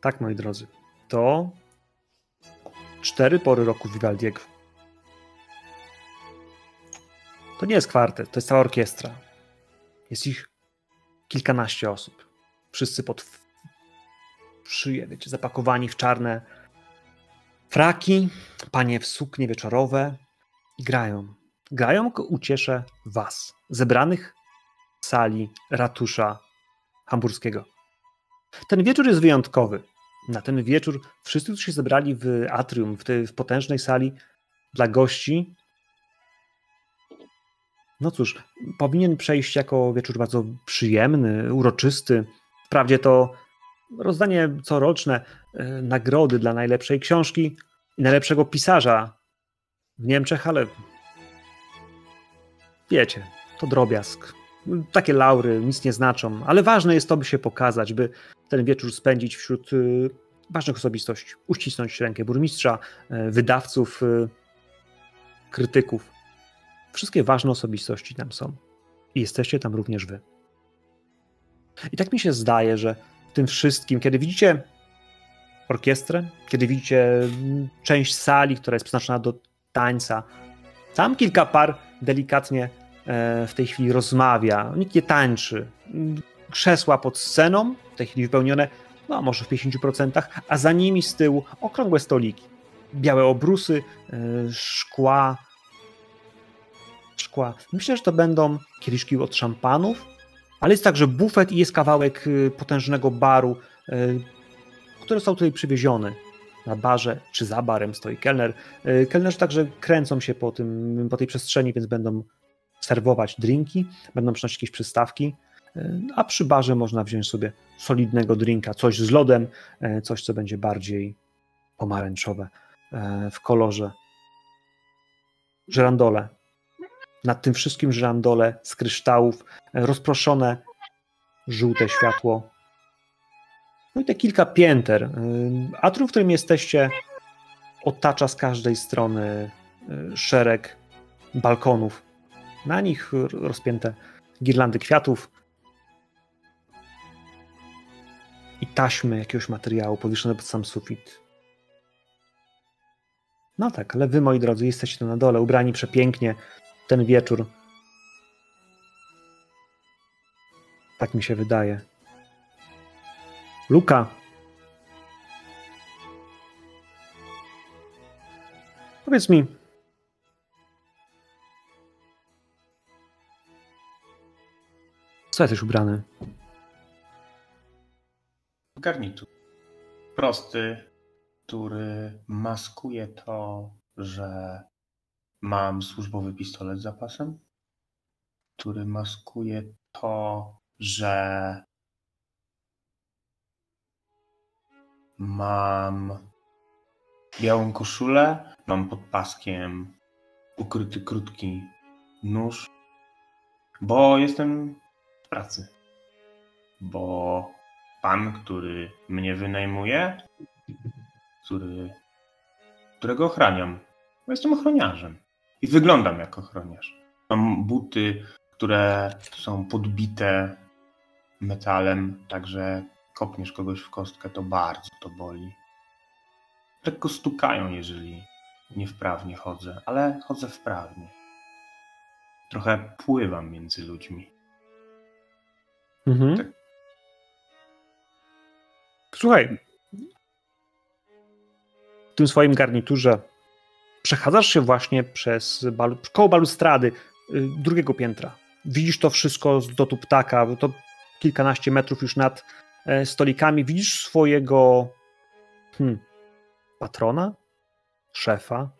Tak, moi drodzy, to 4 pory roku Vivaldiego. To nie jest kwartet, to jest cała orkiestra. Jest ich kilkanaście osób. Wszyscy szyję, wiecie, zapakowani w czarne fraki, panie w suknie wieczorowe i grają. Grają ku uciesze was, zebranych w sali ratusza hamburskiego. Ten wieczór jest wyjątkowy. Na ten wieczór wszyscy, którzy się zebrali w atrium, w potężnej sali dla gości, no cóż, powinien przejść jako wieczór bardzo przyjemny, uroczysty. Wprawdzie to rozdanie coroczne nagrody dla najlepszej książki i najlepszego pisarza w Niemczech, ale wiecie, to drobiazg. Takie laury nic nie znaczą, ale ważne jest to, by się pokazać, by ten wieczór spędzić wśród ważnych osobistości, uścisnąć rękę burmistrza, wydawców, krytyków. Wszystkie ważne osobistości tam są. I jesteście tam również wy. I tak mi się zdaje, że w tym wszystkim, kiedy widzicie orkiestrę, kiedy widzicie część sali, która jest przeznaczona do tańca, tam kilka par delikatnie w tej chwili rozmawia. Nikt nie tańczy. Krzesła pod sceną, w tej chwili wypełnione, no może w 50%, a za nimi z tyłu okrągłe stoliki. Białe obrusy, szkła. Myślę, że to będą kieliszki od szampanów, ale jest także bufet i jest kawałek potężnego baru, który został tutaj przywieziony. Na barze czy za barem stoi kelner. Kelnerzy także kręcą się po tej przestrzeni, więc będą serwować drinki, będą przynosić jakieś przystawki, a przy barze można wziąć sobie solidnego drinka, coś z lodem, coś, co będzie bardziej pomarańczowe w kolorze. Żyrandole. Nad tym wszystkim żyrandole z kryształów, rozproszone żółte światło. No i te kilka pięter. Atrium, w którym jesteście, otacza z każdej strony szereg balkonów. Na nich rozpięte girlandy kwiatów i taśmy jakiegoś materiału powieszone pod sam sufit. No tak, ale wy, moi drodzy, jesteście tu na dole, ubrani przepięknie. Ten wieczór, tak mi się wydaje. Luka, powiedz mi, co jesteś ubrany? Garnitur. Prosty, który maskuje to, że mam służbowy pistolet z zapasem, który maskuje to, że mam białą koszulę, mam pod paskiem ukryty krótki nóż, bo jestem w pracy, bo pan, który mnie wynajmuje, którego ochraniam, bo jestem ochroniarzem. I wyglądam jak ochroniarz. Mam buty, które są podbite metalem, także kopniesz kogoś w kostkę, to bardzo to boli. Lekko stukają, jeżeli niewprawnie chodzę, ale chodzę wprawnie. Trochę pływam między ludźmi. Mhm. Tak. Słuchaj, w tym swoim garniturze przechadzasz się właśnie koło balustrady drugiego piętra. Widzisz to wszystko z lotu ptaka, to kilkanaście metrów już nad stolikami. Widzisz swojego patrona, szefa,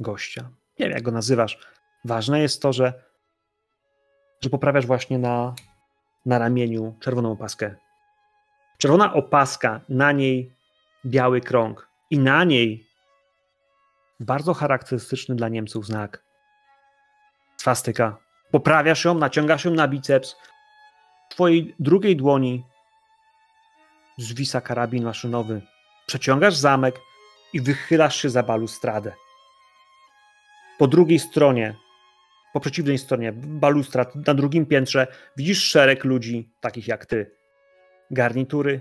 gościa. Nie wiem, jak go nazywasz. Ważne jest to, że poprawiasz właśnie na ramieniu czerwoną opaskę. Czerwona opaska, na niej biały krąg i na niej bardzo charakterystyczny dla Niemców znak. Swastyka. Poprawiasz ją, naciągasz ją na biceps. W twojej drugiej dłoni zwisa karabin maszynowy. Przeciągasz zamek i wychylasz się za balustradę. Po drugiej stronie, po przeciwnej stronie balustrad, na drugim piętrze widzisz szereg ludzi, takich jak ty. Garnitury,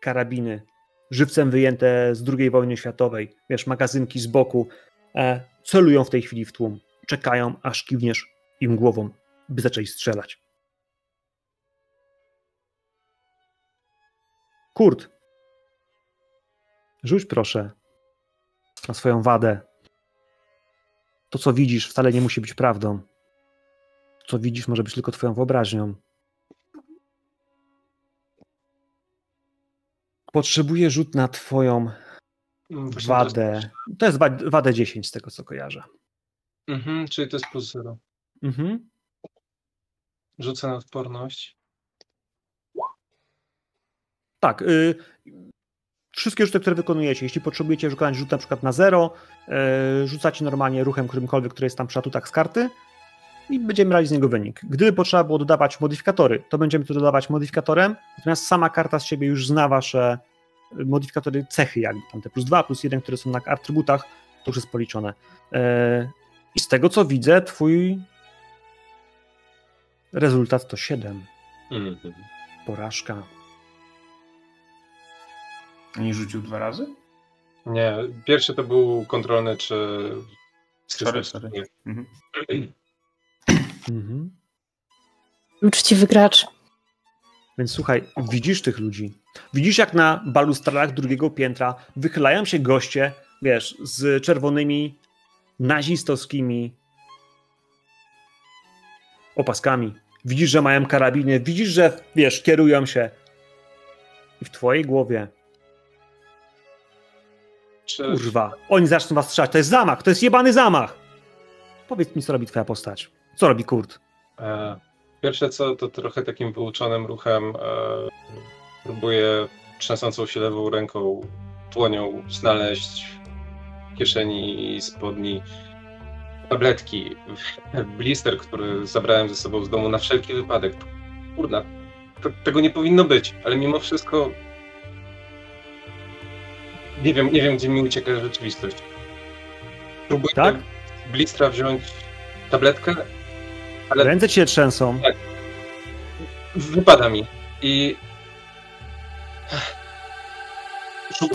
karabiny, żywcem wyjęte z II wojny światowej, wiesz, magazynki z boku, celują w tej chwili w tłum. Czekają, aż kiwniesz im głową, by zaczęli strzelać. Kurt, rzuć proszę na swoją wadę. To, co widzisz, wcale nie musi być prawdą. To, co widzisz, może być tylko twoją wyobraźnią. Potrzebuję rzut na twoją wadę. To jest wadę 10 z tego, co kojarzę. Mhm, czyli to jest plus 0. Mhm. Rzucę na odporność. Tak. Wszystkie rzuty, które wykonujecie, jeśli potrzebujecie wykonać rzut na przykład na 0, rzucacie normalnie ruchem którymkolwiek, który jest tam przy atutach z karty i będziemy brali z niego wynik. Gdyby potrzeba było dodawać modyfikatory, to będziemy to dodawać modyfikatorem, natomiast sama karta z siebie już zna wasze modyfikatory, cechy, jakby tam te plus 2, plus 1, które są na atrybutach, to już jest policzone. I z tego, co widzę, twój rezultat to 7. Mm-hmm. Porażka. Nie rzucił 2 razy? Nie, pierwszy to był kontrolny czy... Sorry. Mhm. Mhm. Uczciwy gracz. Więc słuchaj, widzisz tych ludzi. Widzisz, jak na balustradach drugiego piętra wychylają się goście, wiesz, z czerwonymi nazistowskimi opaskami. Widzisz, że mają karabiny. Widzisz, że, wiesz, kierują się. I w twojej głowie... Kurwa, oni zaczną was strzelać. To jest zamach, to jest jebany zamach. Powiedz mi, co robi twoja postać. Co robi Kurt? Pierwsze co, to trochę takim wyuczonym ruchem próbuję trzęsącą się lewą ręką, dłonią znaleźć w kieszeni i spodni tabletki, blister, który zabrałem ze sobą z domu na wszelki wypadek. Kurna, tego nie powinno być, ale mimo wszystko nie wiem, gdzie mi ucieka rzeczywistość. Próbuję tak? Z blistra wziąć tabletkę, ale... Ręce cię trzęsą. Tak. Wypada mi. I...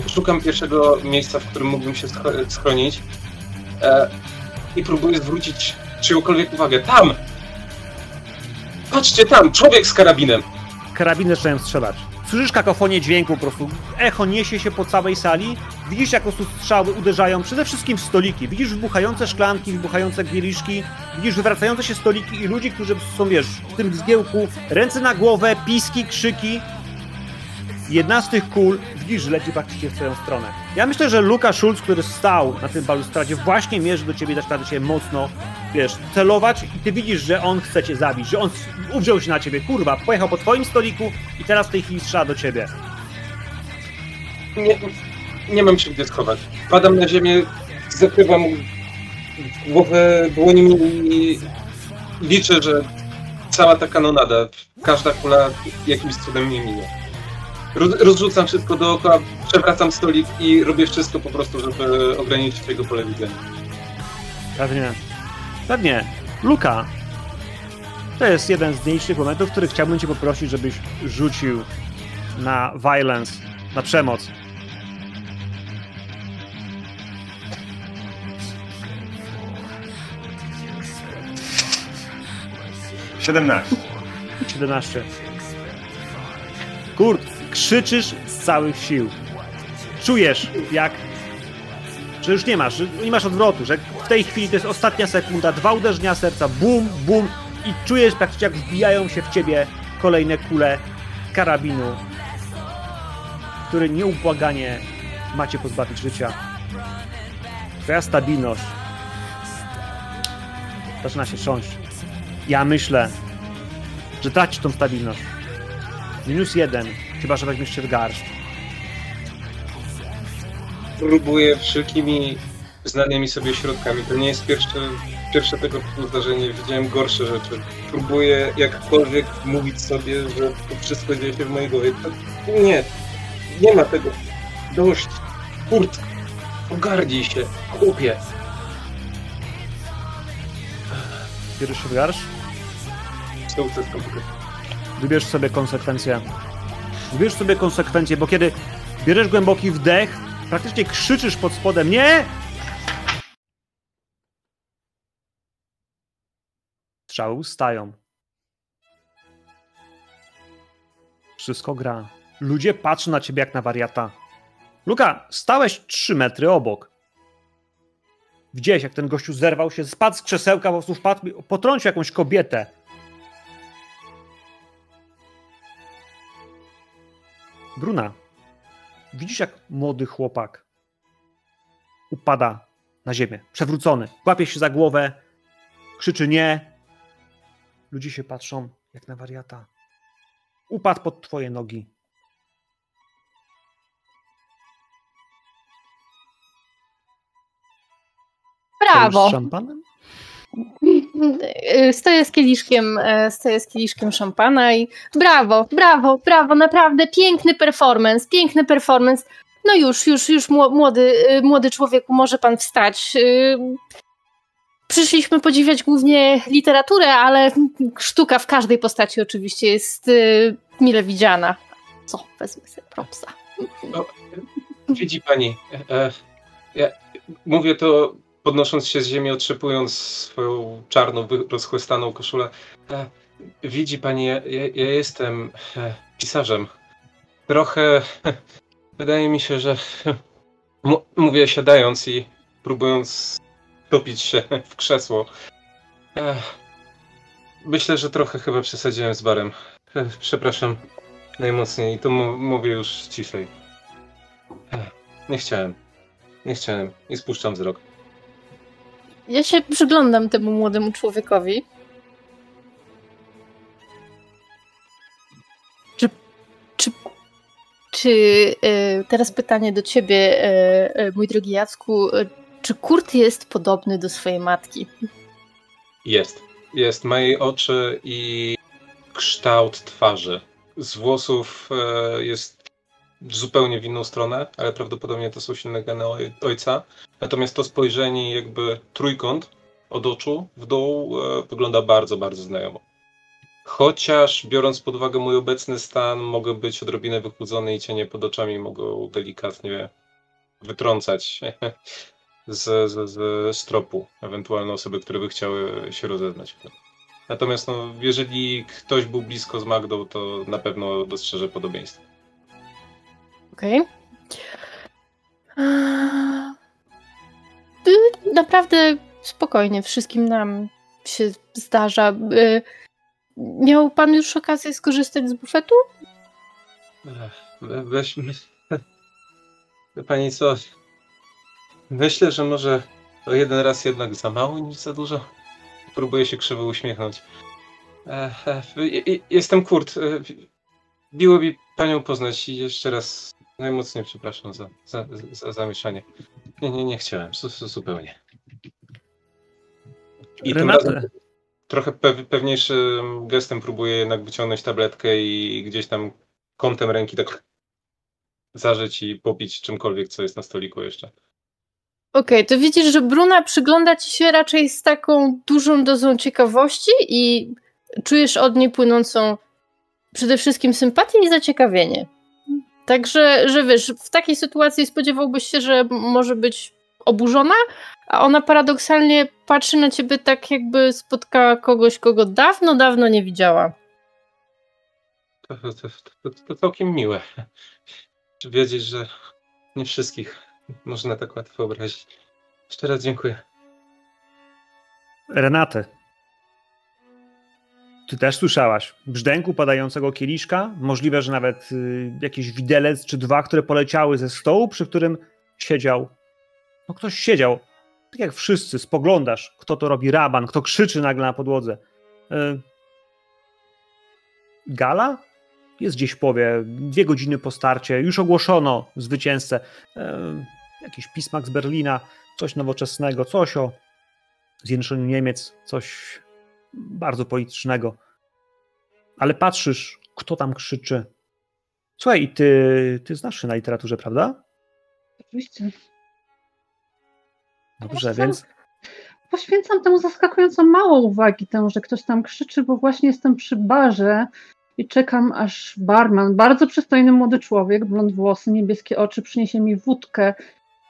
Szukam pierwszego miejsca, w którym mógłbym się schronić i próbuję zwrócić czyjąkolwiek uwagę. Tam! Patrzcie tam! Człowiek z karabinem! Karabiny zaczynają strzelać. Słyszysz kakofonię dźwięku po prostu. Echo niesie się po całej sali. Widzisz, jak po prostu strzały uderzają przede wszystkim w stoliki. Widzisz wybuchające szklanki, wybuchające kieliszki. Widzisz wywracające się stoliki i ludzi, którzy są, wiesz, w tym zgiełku. Ręce na głowę, piski, krzyki. Jedna z tych kul, widzisz, że leci praktycznie w swoją stronę. Ja myślę, że Luka Schulz, który stał na tym balustradzie, właśnie mierzy do ciebie, zaczyna cię mocno, wiesz, celować i ty widzisz, że on chce cię zabić, że on uwziął się na ciebie, kurwa, pojechał po twoim stoliku i teraz w tej chwili strzela do ciebie. Nie mam się gdzie schować. Padam na ziemię, zakrywam głowę dłońmi i liczę, że cała ta kanonada, każda kula jakimś cudem nie minie. Rozrzucam wszystko dookoła, przewracam stolik i robię wszystko po prostu, żeby ograniczyć jego pole widzenia. Pewnie. Luka, to jest jeden z mniejszych momentów, w których chciałbym cię poprosić, żebyś rzucił na violence, na przemoc. Siedemnaście. Kurde. Krzyczysz z całych sił. Czujesz, jak... że już nie masz odwrotu, że w tej chwili to jest ostatnia sekunda, 2 uderzenia serca, bum, bum i czujesz praktycznie, jak wbijają się w ciebie kolejne kule karabinu, który nieubłaganie macie pozbawić życia. Twoja stabilność zaczyna się trząść. Ja myślę, że tracisz tą stabilność. -1. Chyba, że weźmiesz się w garść. Próbuję wszelkimi znanymi sobie środkami. To nie jest pierwsze tego typu zdarzenie. Widziałem gorsze rzeczy. Próbuję jakkolwiek mówić sobie, że to wszystko dzieje się w mojej głowie. Nie ma tego. Dość. Kurt, ogarnij się. Chłopie. Bierzesz się w garść? Wybierz sobie konsekwencje. Wiesz sobie konsekwencje, bo kiedy bierzesz głęboki wdech, praktycznie krzyczysz pod spodem, nie! Strzały ustają. Wszystko gra. Ludzie patrzą na ciebie jak na wariata. Luka, stałeś 3 metry obok. Widziałeś, jak ten gościu zerwał się, spadł z krzesełka, po prostu wpadł, potrącił jakąś kobietę. Bruna, widzisz, jak młody chłopak upada na ziemię, przewrócony, łapie się za głowę, krzyczy nie. Ludzie się patrzą jak na wariata. Upadł pod twoje nogi. Brawo. Z szampanem? Stoję z kieliszkiem szampana i brawo, brawo, brawo, naprawdę piękny performance. No już młody człowieku, może pan wstać. Przyszliśmy podziwiać głównie literaturę, ale sztuka w każdej postaci oczywiście jest mile widziana. Co, wezmę sobie propsa. No, widzi pani, ja mówię to podnosząc się z ziemi, otrzepując swoją czarną, rozchłystaną koszulę. Widzi pani, ja jestem pisarzem. Trochę wydaje mi się, że mówię siadając i próbując topić się w krzesło. Myślę, że trochę chyba przesadziłem z barem. Przepraszam najmocniej i to mówię już ciszej. Nie chciałem i spuszczam wzrok. Ja się przyglądam temu młodemu człowiekowi. Czy teraz pytanie do ciebie, mój drogi Jacku, czy Kurt jest podobny do swojej matki? Jest. Ma jej oczy i kształt twarzy. Z włosów jest zupełnie w inną stronę, ale prawdopodobnie to są silne geny ojca. Natomiast to spojrzenie, jakby trójkąt od oczu w dół, wygląda bardzo, bardzo znajomo. Chociaż biorąc pod uwagę mój obecny stan, mogę być odrobinę wychudzony i cienie pod oczami mogą delikatnie wytrącać z tropu ewentualne osoby, które by chciały się rozeznać. Natomiast no, jeżeli ktoś był blisko z Magdą, to na pewno dostrzeże podobieństwo. Okej. Naprawdę spokojnie, wszystkim nam się zdarza. Miał pan już okazję skorzystać z bufetu? Pani co? Myślę, że może o jeden raz jednak za mało niż za dużo. Próbuję się krzywo uśmiechnąć. Jestem Kurt. Miło mi panią poznać i jeszcze raz najmocniej przepraszam za zamieszanie. Nie chciałem, zupełnie. I tym razem trochę pewniejszym gestem próbuję jednak wyciągnąć tabletkę i gdzieś tam kątem ręki tak zażyć i popić czymkolwiek, co jest na stoliku jeszcze. Okej, to widzisz, że Bruna przygląda ci się raczej z taką dużą dozą ciekawości i czujesz od niej płynącą przede wszystkim sympatię i zaciekawienie. Także, że wiesz, w takiej sytuacji spodziewałbyś się, że może być oburzona, a ona paradoksalnie patrzy na ciebie tak, jakby spotkała kogoś, kogo dawno, dawno nie widziała. To całkiem miłe. Wiedzieć, że nie wszystkich można tak łatwo wyobrazić. Jeszcze raz dziękuję. Renaty. Ty też słyszałaś brzdęk upadającego kieliszka, możliwe, że nawet jakiś widelec czy dwa, które poleciały ze stołu, przy którym siedział. No ktoś siedział, tak jak wszyscy, spoglądasz, kto to robi raban, kto krzyczy nagle na podłodze. Gala? Jest gdzieś w połowie, 2 godziny po starcie, już ogłoszono zwycięzcę. Jakiś pismak z Berlina, coś nowoczesnego, coś o zjednoczeniu Niemiec, coś bardzo politycznego. Ale patrzysz, kto tam krzyczy. Słuchaj, i ty znasz się na literaturze, prawda? Oczywiście. Dobrze, więc... Poświęcam temu zaskakująco mało uwagi, temu, że ktoś tam krzyczy, bo właśnie jestem przy barze i czekam, aż barman, bardzo przystojny młody człowiek, blond włosy, niebieskie oczy, przyniesie mi wódkę.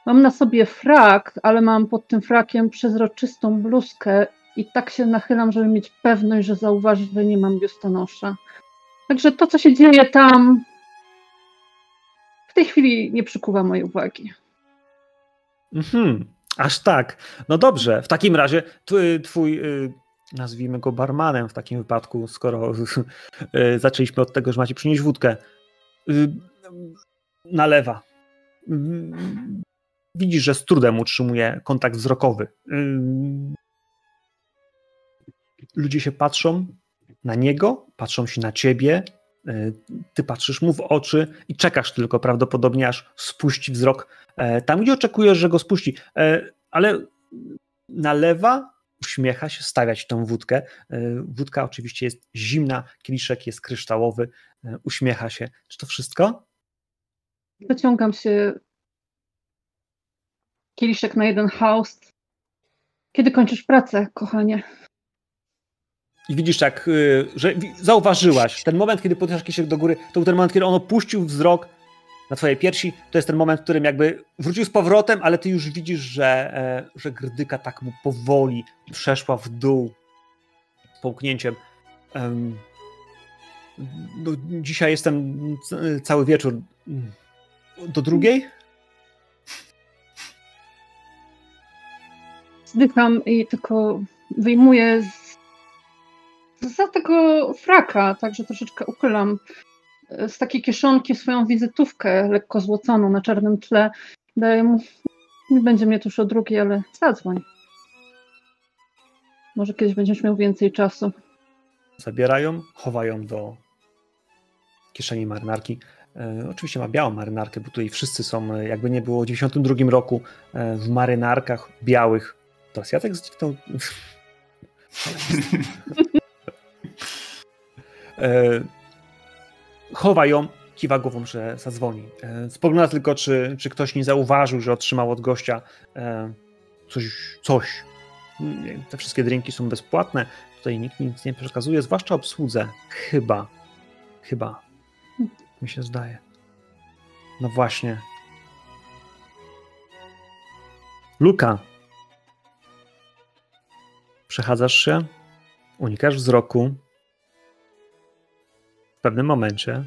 Mam na sobie frak, ale mam pod tym frakiem przezroczystą bluzkę i tak się nachylam, żeby mieć pewność, że zauważy, że nie mam biustonosza. Także to, co się dzieje tam, w tej chwili nie przykuwa mojej uwagi. Aż tak. No dobrze, w takim razie twój, nazwijmy go barmanem w takim wypadku, skoro zaczęliśmy od tego, że macie przynieść wódkę, nalewa. Widzisz, że z trudem utrzymuje kontakt wzrokowy. Ludzie się patrzą na niego, patrzą się na ciebie, ty patrzysz mu w oczy i czekasz tylko prawdopodobnie, aż spuści wzrok tam, gdzie oczekujesz, że go spuści. Ale nalewa, uśmiecha się, stawia ci tą wódkę. Wódka oczywiście jest zimna, kieliszek jest kryształowy, uśmiecha się. Czy to wszystko? Wyciągam się kieliszek na jeden haust. Kiedy kończysz pracę, kochanie? I widzisz tak, że zauważyłaś, ten moment, kiedy podniesiesz kieliszek do góry, to był ten moment, kiedy on opuścił wzrok na twojej piersi, to jest ten moment, w którym jakby wrócił z powrotem, ale ty już widzisz, że grdyka tak mu powoli przeszła w dół z połknięciem. Dzisiaj jestem cały wieczór. Do drugiej? Zdycham i tylko wyjmuję za tego fraka, także troszeczkę uchylam z takiej kieszonki swoją wizytówkę lekko złoconą na czarnym tle. Daję mu, nie będzie mnie tuż o drugiej, ale zadzwoń. Może kiedyś będziesz miał więcej czasu. Zabierają, chowają do kieszeni marynarki. Oczywiście ma białą marynarkę, bo tutaj wszyscy są, jakby nie było, w 92 roku w marynarkach białych. Teraz ja tak zniknął. Chowa ją, kiwa głową, że zadzwoni. Spogląda tylko, czy ktoś nie zauważył, że otrzymał od gościa coś. Te wszystkie drinki są bezpłatne. Tutaj nikt nic nie przekazuje, zwłaszcza obsłudze. Chyba. Mi się zdaje. No właśnie. Luka. Przechadzasz się, unikasz wzroku. W pewnym momencie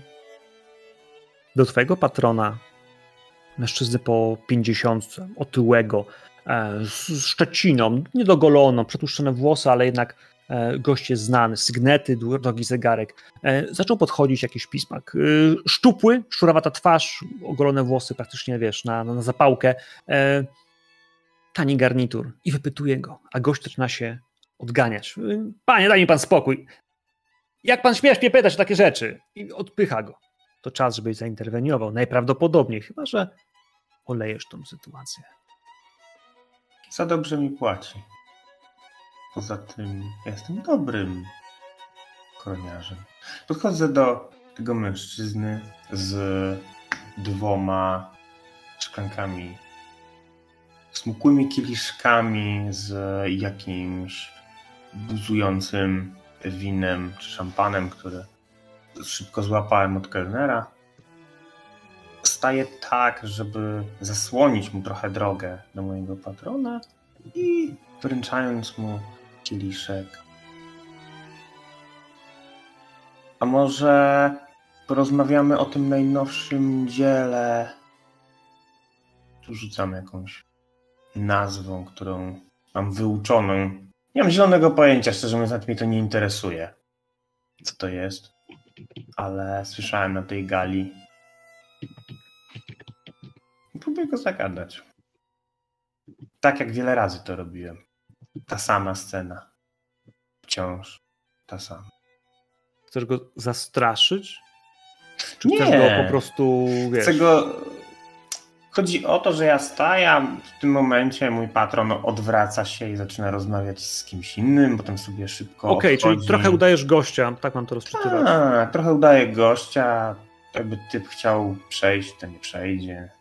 do twojego patrona, mężczyzny po 50, otyłego, z szczeciną, niedogoloną, przetłuszczone włosy, ale jednak gość jest znany, sygnety, drogi zegarek. Zaczął podchodzić jakiś pismak. Szczupły, szurawata twarz, ogolone włosy praktycznie, wiesz, na zapałkę. Tani garnitur. I wypytuje go, a gość zaczyna się odganiać. Panie, daj mi pan spokój. Jak pan śmiesz mnie pytać o takie rzeczy? I odpycha go. To czas, żebyś zainterweniował. Najprawdopodobniej, chyba że olejesz tą sytuację. Za dobrze mi płaci. Poza tym ja jestem dobrym koniarzem. Podchodzę do tego mężczyzny z 2 szklankami, smukłymi kieliszkami z jakimś buzującym winem czy szampanem, które szybko złapałem od kelnera. Staję tak, żeby zasłonić mu trochę drogę do mojego patrona i wręczając mu kieliszek. A może porozmawiamy o tym najnowszym dziele? Tu rzucam jakąś nazwą, którą mam wyuczoną. Nie mam zielonego pojęcia, szczerze mówiąc, nawet mnie to nie interesuje. Co to jest? Ale słyszałem na tej gali. Próbuję go zagadać. Tak jak wiele razy to robiłem. Ta sama scena. Wciąż ta sama. Chcesz go zastraszyć? Czy nie. Chcesz go po prostu, wiesz... Chcę go... Chodzi o to, że ja staję, w tym momencie mój patron odwraca się i zaczyna rozmawiać z kimś innym, potem sobie szybko odchodzi. Czyli trochę udajesz gościa, tak mam to rozczytywać. Trochę udaję gościa, jakby typ chciał przejść, to nie przejdzie.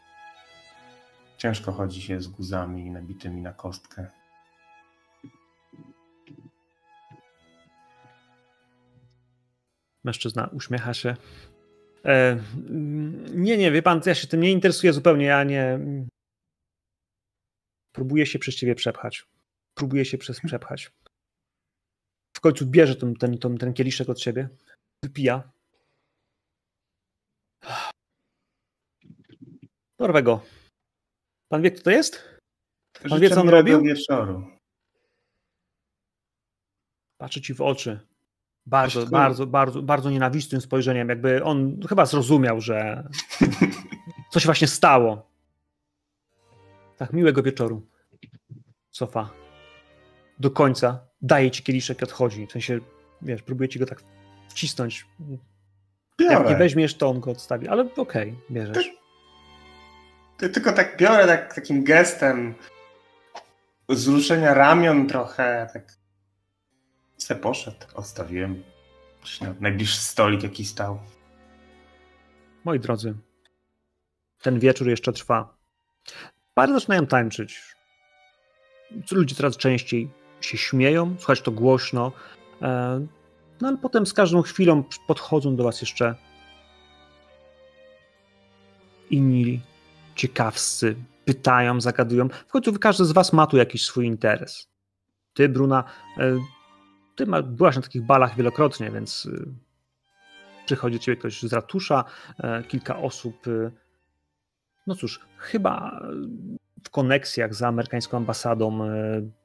Ciężko chodzi się z guzami nabitymi na kostkę. Mężczyzna uśmiecha się. Nie, wie pan, ja się tym nie interesuję zupełnie, ja nie... Próbuję się przez ciebie przepchać. W końcu bierze ten kieliszek od siebie. Wypija. Norwego. Pan wie, kto to jest? Pan wie, co on robił? Patrzy ci w oczy. Bardzo nienawistnym spojrzeniem. Jakby on chyba zrozumiał, że coś właśnie stało. Tak, miłego wieczoru. Cofa. Do końca. Daje ci kieliszek i odchodzi. W sensie, wiesz, próbuje ci go tak wcisnąć. Biorę. Jak nie weźmiesz, to on go odstawi. Ale okej, bierzesz. Tylko tak biorę takim gestem wzruszenia ramion trochę. Tak. Se poszedł. Odstawiłem na najbliższy stolik, jaki stał. Moi drodzy, ten wieczór jeszcze trwa. Pary zaczynają tańczyć. Ludzie coraz częściej się śmieją, słuchać to głośno. No ale potem z każdą chwilą podchodzą do was jeszcze inni ciekawscy, pytają, zagadują. W końcu każdy z was ma tu jakiś swój interes. Ty, Bruna, ty byłaś na takich balach wielokrotnie, więc przychodzi do ciebie ktoś z ratusza, kilka osób. No cóż, chyba w koneksjach z amerykańską ambasadą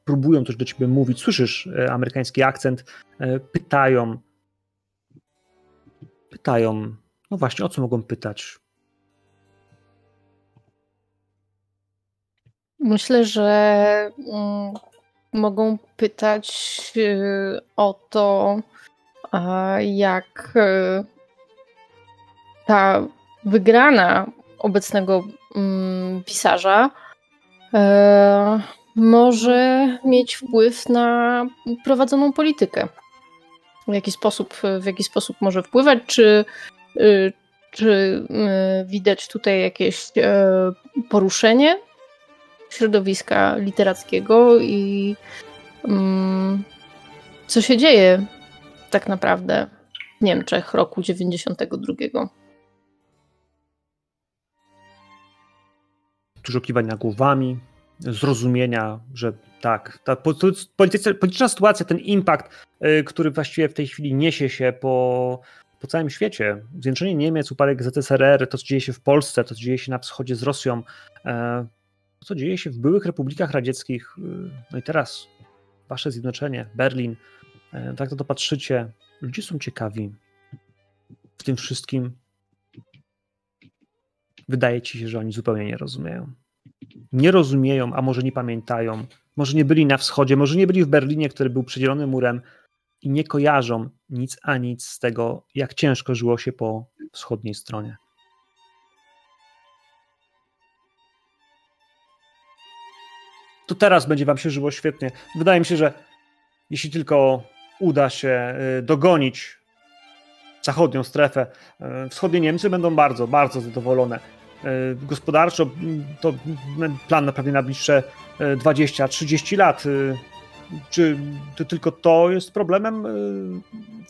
próbują coś do ciebie mówić. Słyszysz amerykański akcent, pytają. No właśnie, o co mogą pytać? Myślę, że mogą pytać o to, jak ta wygrana obecnego pisarza może mieć wpływ na prowadzoną politykę. W jaki sposób może wpływać? Czy widać tutaj jakieś poruszenie środowiska literackiego i co się dzieje tak naprawdę w Niemczech roku 92? Dużo kiwania głowami, zrozumienia, że tak, ta polityczna sytuacja, ten impact, który właściwie w tej chwili niesie się po całym świecie. Zjednoczenie Niemiec, upadek ZSRR, to co dzieje się w Polsce, to co dzieje się na wschodzie z Rosją, to co dzieje się w byłych republikach radzieckich. No i teraz wasze zjednoczenie, Berlin, tak to patrzycie. Ludzie są ciekawi w tym wszystkim. Wydaje ci się, że oni zupełnie nie rozumieją. Nie rozumieją, a może nie pamiętają. Może nie byli na wschodzie, może nie byli w Berlinie, który był przedzielony murem i nie kojarzą nic a nic z tego, jak ciężko żyło się po wschodniej stronie. To teraz będzie wam się żyło świetnie. Wydaje mi się, że jeśli tylko uda się dogonić zachodnią strefę, wschodnie Niemcy będą bardzo, bardzo zadowolone. Gospodarczo to plan naprawdę na bliższe 20-30 lat. Czy to tylko to jest problemem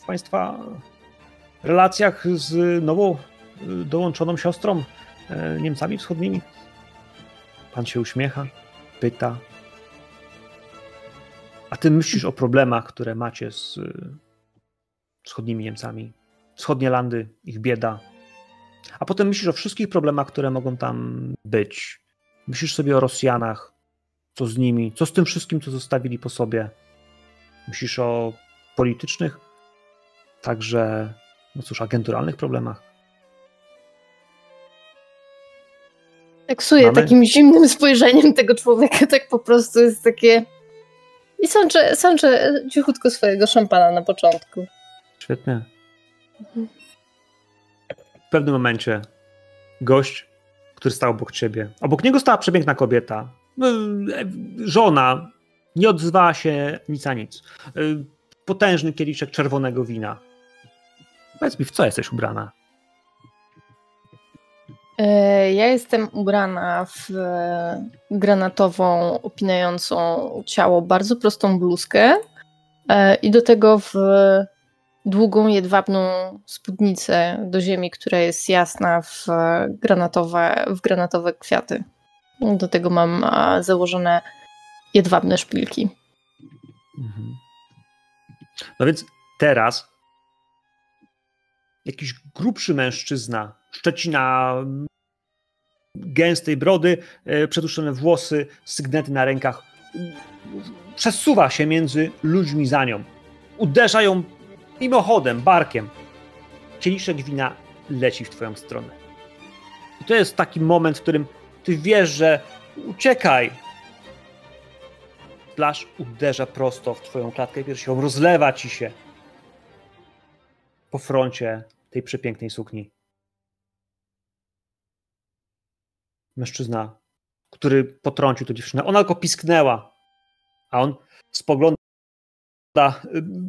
w państwa relacjach z nową dołączoną siostrą, Niemcami Wschodnimi? Pan się uśmiecha, pyta. A ty myślisz o problemach, które macie z wschodnimi Niemcami? Wschodnie landy, ich bieda. A potem myślisz o wszystkich problemach, które mogą tam być. Myślisz sobie o Rosjanach, co z nimi, co z tym wszystkim, co zostawili po sobie. Myślisz o politycznych, także, no cóż, agenturalnych problemach. Taksuję takim zimnym spojrzeniem tego człowieka, tak po prostu jest takie... I sączę cichutko swojego szampana na początku. Świetnie. W pewnym momencie gość, który stał obok ciebie, obok niego stała przepiękna kobieta, żona, nie odzywała się nic a nic. Potężny kieliszek czerwonego wina. Powiedz mi, w co jesteś ubrana? Ja jestem ubrana w granatową, opinającą ciało bardzo prostą bluzkę i do tego w długą, jedwabną spódnicę do ziemi, która jest jasna w granatowe kwiaty. Do tego mam założone jedwabne szpilki. Mhm. No więc teraz jakiś grubszy mężczyzna, szczecina gęstej brody, przetłuszczone włosy, sygnety na rękach, przesuwa się między ludźmi za nią. Uderza ją mimochodem, barkiem. Kieliszek wina leci w twoją stronę. I to jest taki moment, w którym ty wiesz, że uciekaj. Plaż uderza prosto w twoją klatkę piersiową, rozlewa ci się po froncie tej przepięknej sukni. Mężczyzna, który potrącił tę dziewczynę, ona tylko pisknęła, a on spogląda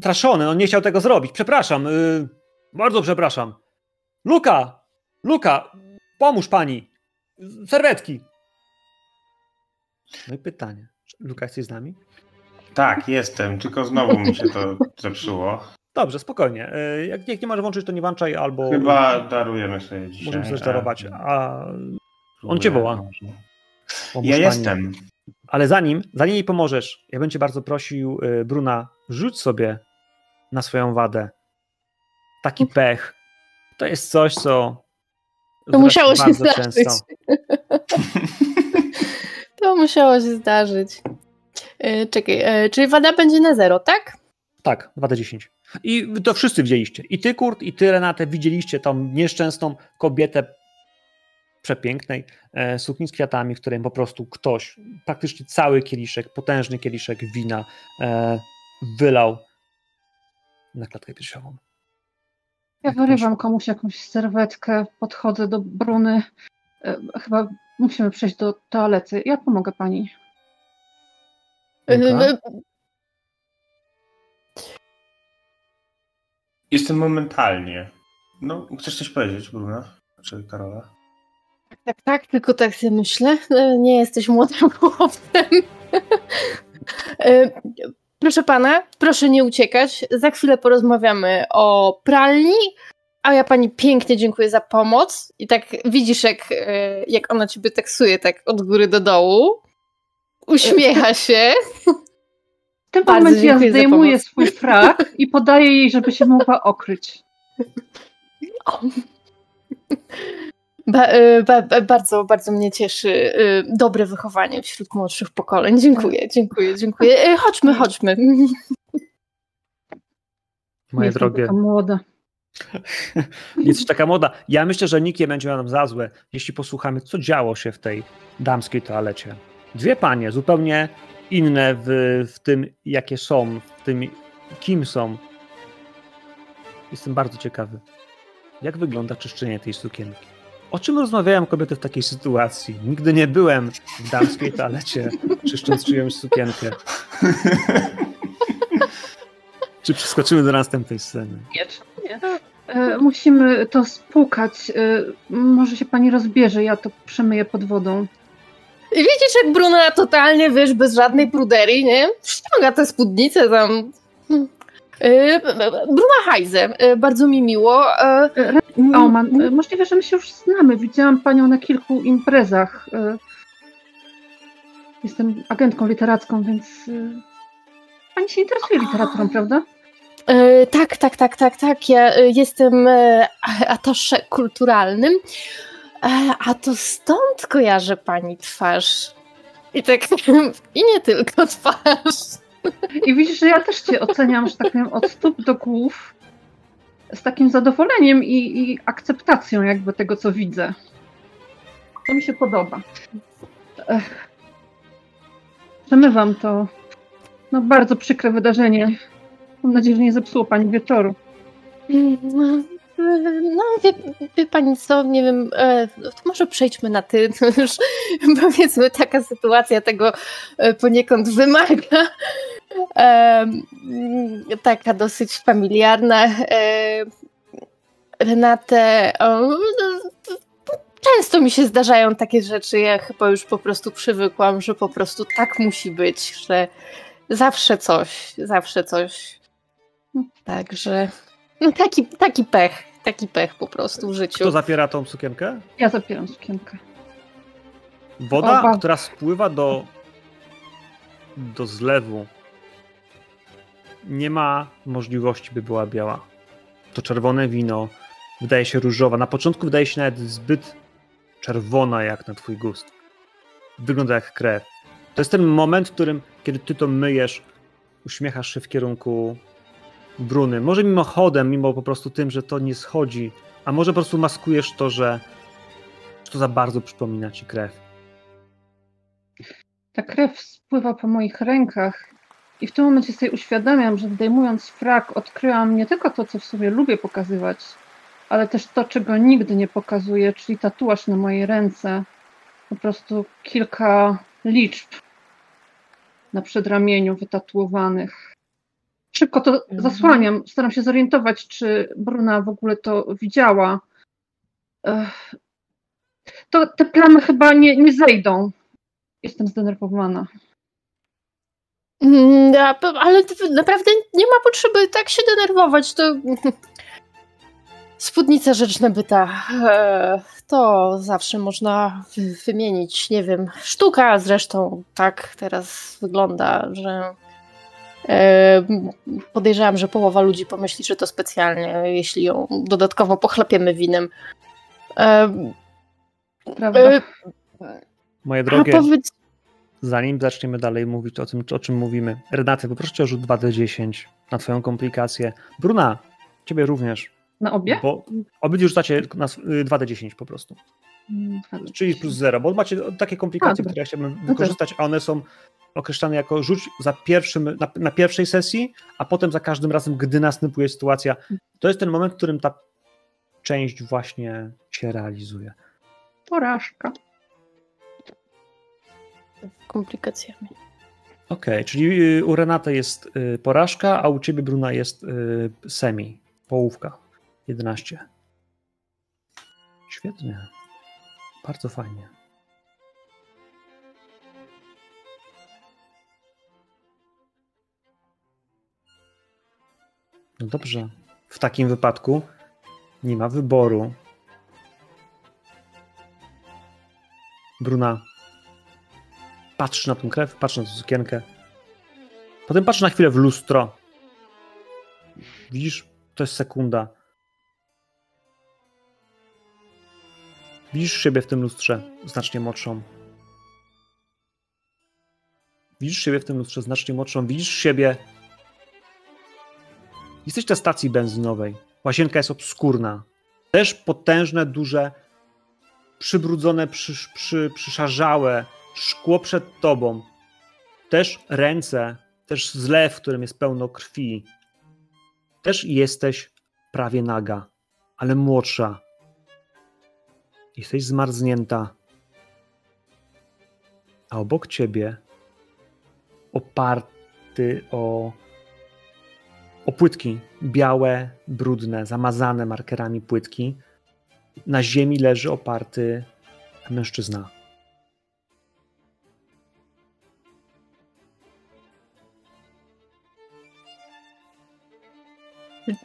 traszony, on nie chciał tego zrobić. Przepraszam, bardzo przepraszam. Luka, pomóż pani. Serwetki. No i pytanie. Luka, jesteś z nami? Tak, jestem, tylko znowu mi się to zepsuło. Dobrze, spokojnie. Jak nie masz włączyć, to nie włączaj albo... Chyba darujemy sobie dzisiaj. Możemy coś darować, a on cię woła. Pomóż ja pani. Jestem. Ale zanim jej pomożesz, ja bym cię bardzo prosił, Bruna, rzuć sobie na swoją wadę. Taki pech. To jest coś, co... To musiało się zdarzyć. To musiało się zdarzyć. Czekaj, czyli wada będzie na 0, tak? Tak, 2D10. I to wszyscy widzieliście. I ty, Kurt, i ty, Renate, widzieliście tą nieszczęsną kobietę przepięknej sukni z kwiatami, w której po prostu ktoś, praktycznie cały kieliszek, potężny kieliszek wina wylał na klatkę piersiową. Ja wyrywam komuś jakąś serwetkę, podchodzę do Bruny. Chyba musimy przejść do toalety. Ja pomogę pani. Okay. Jestem momentalnie. No, chcesz coś powiedzieć, Bruna? Czy Karola? Tak, tylko tak sobie myślę. Nie jesteś młodym chłopcem. Proszę pana, proszę nie uciekać. Za chwilę porozmawiamy o pralni, a ja pani pięknie dziękuję za pomoc. I tak widzisz, jak ona ciebie taksuje tak od góry do dołu. Uśmiecha się. W tym momencie ja zdejmuję swój frak i podaję jej, żeby się mogła okryć. Bardzo, bardzo mnie cieszy dobre wychowanie wśród młodszych pokoleń. Dziękuję. Chodźmy. Moje drogie. Jesteś taka młoda. Ja myślę, że nikt nie będzie nam za złe, jeśli posłuchamy, co działo się w tej damskiej toalecie. Dwie panie, zupełnie inne w tym, jakie są, w tym, kim są. Jestem bardzo ciekawy, jak wygląda czyszczenie tej sukienki. O czym rozmawiałem kobiety w takiej sytuacji? Nigdy nie byłem w damskiej toalecie, czyszcząc czyjąś sukienkę. Czy przeskoczymy do następnej sceny? Nie. Musimy to spłukać. Może się pani rozbierze, ja to przemyję pod wodą. I widzisz, jak Bruna totalnie, wiesz, bez żadnej pruderii, nie? Ściąga te spódnice tam. Bruna Heise, bardzo mi miło. Możliwe, że my się już znamy. Widziałam panią na kilku imprezach. Jestem agentką literacką, więc pani się interesuje literaturą, prawda? Tak. Ja jestem atasze kulturalnym. A to stąd kojarzę pani twarz. I tak, i nie tylko twarz. I widzisz, że ja też cię oceniam, że tak powiem, od stóp do głów z takim zadowoleniem i akceptacją jakby tego, co widzę. To mi się podoba. Przemywam to. No, bardzo przykre wydarzenie. Mam nadzieję, że nie zepsuło pani wieczoru. No, wie pani co, nie wiem, to może przejdźmy na ty, już powiedzmy taka sytuacja tego poniekąd wymaga, taka dosyć familiarna. Renatę, często mi się zdarzają takie rzeczy, ja chyba już po prostu przywykłam, że po prostu tak musi być, że zawsze coś, także... No taki pech po prostu w życiu. Kto zapiera tą sukienkę? Ja zapieram sukienkę. Woda, która spływa do zlewu, nie ma możliwości, by była biała. To czerwone wino wydaje się różowa. Na początku wydaje się nawet zbyt czerwona jak na twój gust. Wygląda jak krew. To jest ten moment, w którym, kiedy ty to myjesz, uśmiechasz się w kierunku Bruny. Może mimochodem, mimo po prostu tym, że to nie schodzi, a może po prostu maskujesz to, że to za bardzo przypomina ci krew. Ta krew spływa po moich rękach i w tym momencie sobie uświadamiam, że zdejmując frak odkryłam nie tylko to, co w sobie lubię pokazywać, ale też to, czego nigdy nie pokazuję, czyli tatuaż na mojej ręce. Po prostu kilka liczb na przedramieniu wytatuowanych. Szybko to zasłaniam, staram się zorientować, czy Bruna w ogóle to widziała. To te plamy chyba nie zejdą. Jestem zdenerwowana. Ale naprawdę nie ma potrzeby tak się denerwować. To spódnica rzeczna byta. To zawsze można wymienić, nie wiem. Sztuka zresztą tak teraz wygląda, że podejrzewam, że połowa ludzi pomyśli, że to specjalnie, jeśli ją dodatkowo pochlapiemy winem. Prawda? Moje drogie, zanim zaczniemy dalej mówić o tym, o czym mówimy. Renaty, poproszę cię o rzut 2d10 na twoją komplikację. Bruna, ciebie również. Na obie? Bo obydwie rzucacie na 2d10 po prostu. 2D10. Czyli plus 0, bo macie takie komplikacje, które ja chciałbym wykorzystać, a one są określane jako rzuć za na pierwszej sesji, a potem za każdym razem, gdy następuje sytuacja. To jest ten moment, w którym ta część właśnie się realizuje. Porażka. Komplikacjami. Okej, czyli u Renaty jest porażka, a u ciebie, Bruna, jest semi, połówka. 11. Świetnie. Bardzo fajnie. No dobrze. W takim wypadku nie ma wyboru. Bruna patrzy na tą krew, patrzy na tą sukienkę. Potem patrzy na chwilę w lustro. Widzisz? To jest sekunda. Widzisz siebie w tym lustrze znacznie młodszą. Widzisz siebie... Jesteś na stacji benzynowej. Łazienka jest obskurna. Też potężne, duże, przybrudzone, przyszarzałe szkło przed tobą. Też ręce, też zlew, w którym jest pełno krwi. Też jesteś prawie naga, ale młodsza. Jesteś zmarznięta. A obok ciebie, oparty o płytki, białe, brudne, zamazane markerami płytki, na ziemi leży oparty mężczyzna.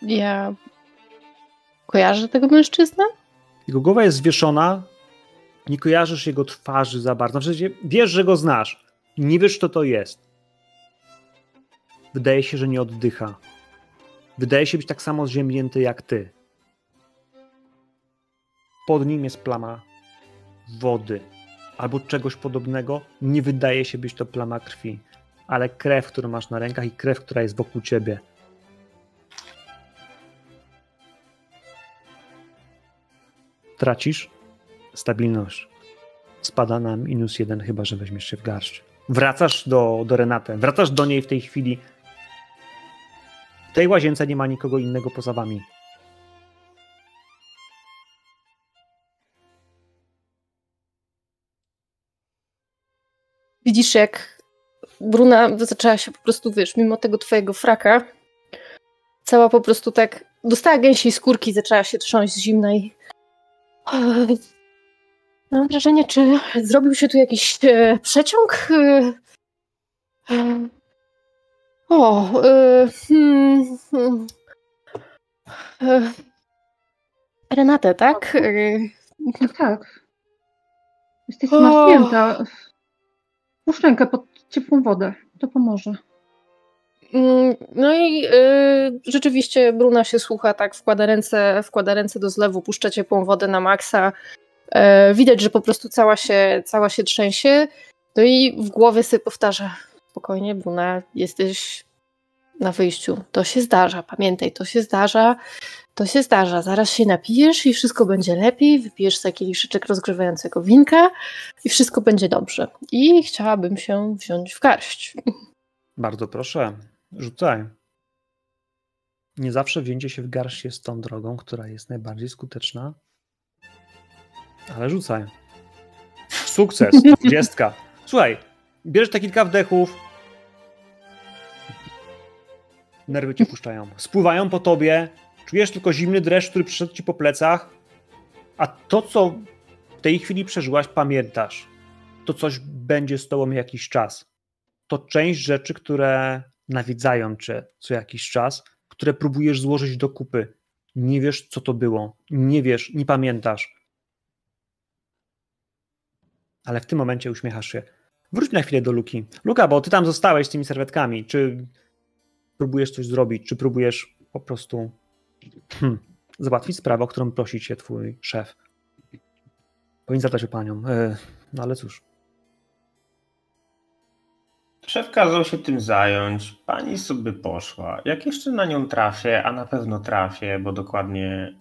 Ja kojarzę tego mężczyznę? Jego głowa jest zwieszona, nie kojarzysz jego twarzy za bardzo. Znaczy, wiesz, że go znasz, nie wiesz, kto to jest. Wydaje się, że nie oddycha. Wydaje się być tak samo zziębnięty jak ty. Pod nim jest plama wody albo czegoś podobnego. Nie wydaje się być to plama krwi, ale krew, którą masz na rękach i krew, która jest wokół ciebie. Tracisz stabilność. Spada na -1, chyba że weźmiesz się w garść. Wracasz do Renaty. Wracasz do niej w tej chwili. W tej łazience nie ma nikogo innego poza wami. Widzisz, jak Bruna zaczęła się po prostu, wiesz, mimo tego twojego fraka, cała po prostu tak dostała gęsiej skórki, zaczęła się trząść z zimna i mam wrażenie, czy zrobił się tu jakiś przeciąg? E, Renatę, tak? Tak. Jesteś maśnięta. Puść rękę pod ciepłą wodę. To pomoże. No i rzeczywiście Bruna się słucha, tak, wkłada ręce do zlewu, puszcza ciepłą wodę na maksa. Widać, że po prostu cała się trzęsie. No i w głowie sobie powtarza: spokojnie, Bruna, jesteś na wyjściu. To się zdarza, pamiętaj, to się zdarza. To się zdarza. Zaraz się napijesz i wszystko będzie lepiej. Wypijesz taki kieliszeczek rozgrzewającego winka i wszystko będzie dobrze. I chciałabym się wziąć w garść. Bardzo proszę, rzucaj. Nie zawsze wzięcie się w garść jest tą drogą, która jest najbardziej skuteczna. Ale rzucaj. Sukces, 20. Słuchaj, bierzesz te kilka wdechów. Nerwy cię puszczają. Spływają po tobie. Czujesz tylko zimny dreszcz, który przeszedł ci po plecach. A to, co w tej chwili przeżyłaś, pamiętasz. To coś będzie z tobą jakiś czas. To część rzeczy, które nawiedzają cię co jakiś czas, które próbujesz złożyć do kupy. Nie wiesz, co to było. Nie wiesz, nie pamiętasz. Ale w tym momencie uśmiechasz się. Wróć na chwilę do Luki. Luka, bo ty tam zostałeś z tymi serwetkami. Czy próbujesz coś zrobić? Czy próbujesz po prostu załatwić sprawę, o którą prosi cię twój szef? Powinien zadać o panią. No ale cóż. Szef kazał się tym zająć. Pani sobie poszła. Jak jeszcze na nią trafię, a na pewno trafię, bo dokładnie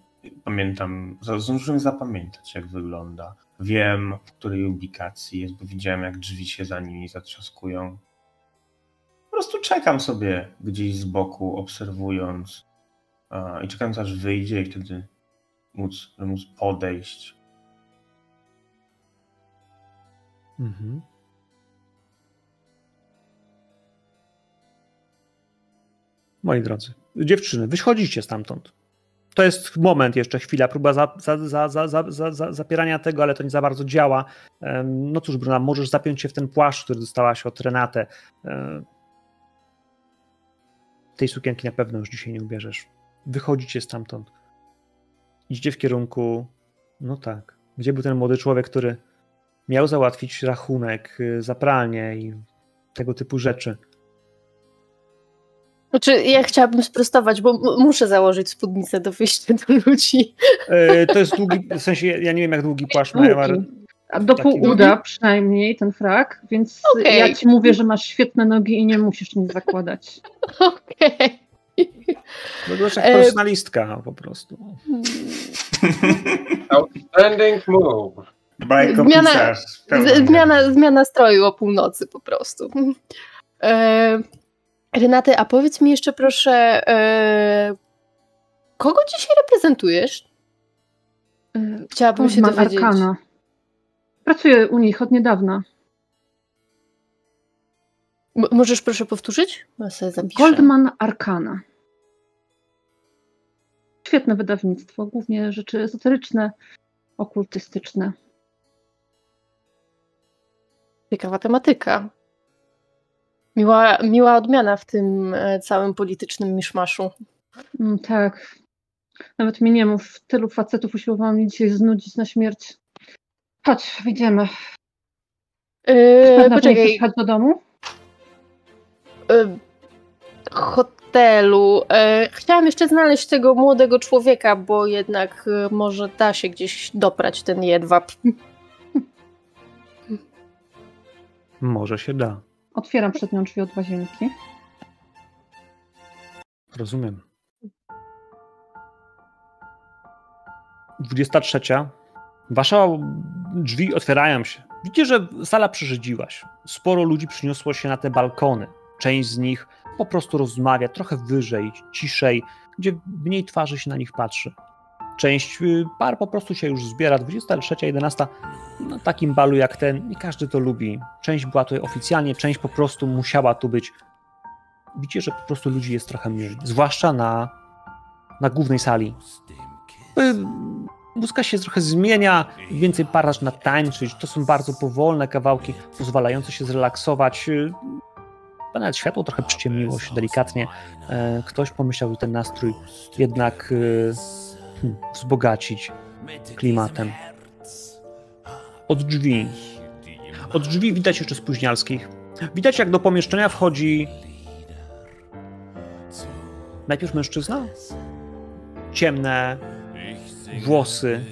pamiętam, zdążyłem zapamiętać, jak wygląda. Wiem, w której ubikacji jest, bo widziałem, jak drzwi się za nimi zatrzaskują. Po prostu czekam sobie gdzieś z boku, obserwując i czekając, aż wyjdzie i wtedy móc podejść. Mhm. Moi drodzy, dziewczyny, wychodzicie stamtąd. To jest moment, jeszcze chwila, próba zapierania tego, ale to nie za bardzo działa. No cóż, Bruna, możesz zapiąć się w ten płaszcz, który dostałaś od Renaty. Tej sukienki na pewno już dzisiaj nie ubierzesz. Wychodzicie stamtąd. Idziecie w kierunku, no tak, gdzie był ten młody człowiek, który miał załatwić rachunek za pralnię i tego typu rzeczy. Znaczy, ja chciałabym sprostować, bo muszę założyć spódnicę do wyjścia do ludzi. To jest długi, w sensie ja nie wiem, jak długi płaszcz mają, ale... A do pół uda przynajmniej ten frak, więc okay. Ja ci mówię, że masz świetne nogi i nie musisz nic zakładać. Okej. Wyglądasz jak personalistka po prostu. Outstanding move. Zmiana stroju o północy po prostu. Renaty, a powiedz mi jeszcze proszę, kogo dzisiaj reprezentujesz? Chciałabym się dowiedzieć. Arkana. Pracuję u nich od niedawna. Możesz proszę powtórzyć? Ja sobie zapiszę. Goldman Arkana. Świetne wydawnictwo, głównie rzeczy ezoteryczne, okultystyczne. Ciekawa tematyka. Miła odmiana w tym całym politycznym miszmaszu. Tak. Nawet mi nie mów. Tylu facetów usiłowało mnie dzisiaj znudzić na śmierć. Chodź, wyjdziemy. Poczekaj. Chodź do domu? Hotelu. Chciałam jeszcze znaleźć tego młodego człowieka, bo jednak może da się gdzieś doprać ten jedwab. Może się da. Otwieram przed nią drzwi od łazienki. Rozumiem. 23. Wasza drzwi otwierają się. Widzicie, że sala przyrzedziłaś. Sporo ludzi przyniosło się na te balkony. Część z nich po prostu rozmawia trochę wyżej, ciszej, gdzie mniej twarzy się na nich patrzy. Część par po prostu się już zbiera. 23, 11 na takim balu jak ten. Nie każdy to lubi. Część była tu oficjalnie, część po prostu musiała tu być. Widzicie, że po prostu ludzi jest trochę mniej. Zwłaszcza na głównej sali. Muzyka się trochę zmienia. Więcej par zaczyna tańczyć. To są bardzo powolne kawałki pozwalające się zrelaksować. nawet światło trochę przyciemniło się delikatnie. Ktoś pomyślał, że ten nastrój jednak wzbogacić klimatem. Od drzwi widać jeszcze spóźnialskich. Widać, jak do pomieszczenia wchodzi najpierw mężczyzna. Ciemne włosy.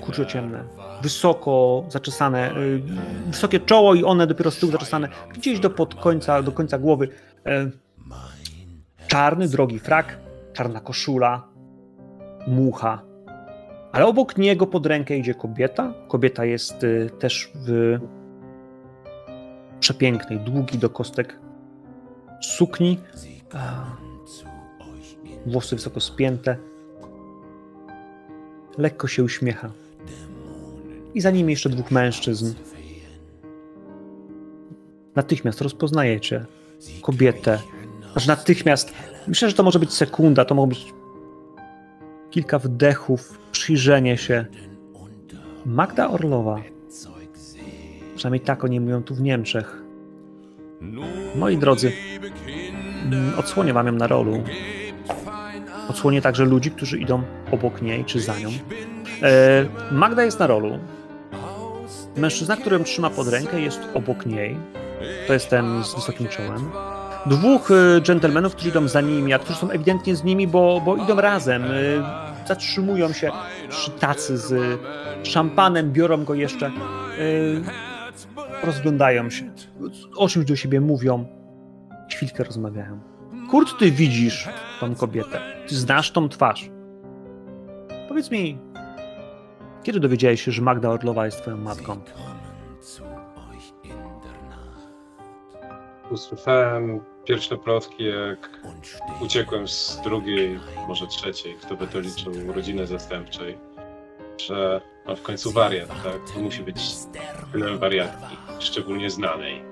Kurczę, ciemne. Wysoko zaczesane. Wysokie czoło i one dopiero z tyłu zaczesane. Gdzieś do końca głowy. Czarny, drogi frak. Czarna koszula. Mucha. Ale obok niego pod rękę idzie kobieta. Kobieta jest też w przepięknej, długi do kostek sukni. Włosy wysoko spięte. Lekko się uśmiecha. I za nimi jeszcze dwóch mężczyzn. Natychmiast rozpoznajecie kobietę. Znaczy natychmiast, myślę, że to może być sekunda, to mogą być kilka wdechów, przyjrzenie się. Magda Orlowa. Przynajmniej tak oni mówią tu w Niemczech. Moi drodzy, odsłonię wam ją na rolu. Odsłonię także ludzi, którzy idą obok niej czy za nią. Magda jest na rolu. Mężczyzna, którym trzyma pod rękę, jest obok niej. To jest ten z wysokim czołem. Dwóch dżentelmenów, którzy idą za nimi, a którzy są ewidentnie z nimi, bo idą razem. Zatrzymują się przy tacy z szampanem, biorą go jeszcze. Rozglądają się, o czymś do siebie mówią. Chwilkę rozmawiają. Kurt, ty widzisz tą kobietę. Ty znasz tą twarz. Powiedz mi, kiedy dowiedziałeś się, że Magda Orlowa jest twoją matką? Usłyszałem pierwsze plotki, jak uciekłem z drugiej, może trzeciej, kto by to liczył, rodziny zastępczej, że no w końcu wariat, tak? To musi być tyle wariatki, szczególnie znanej.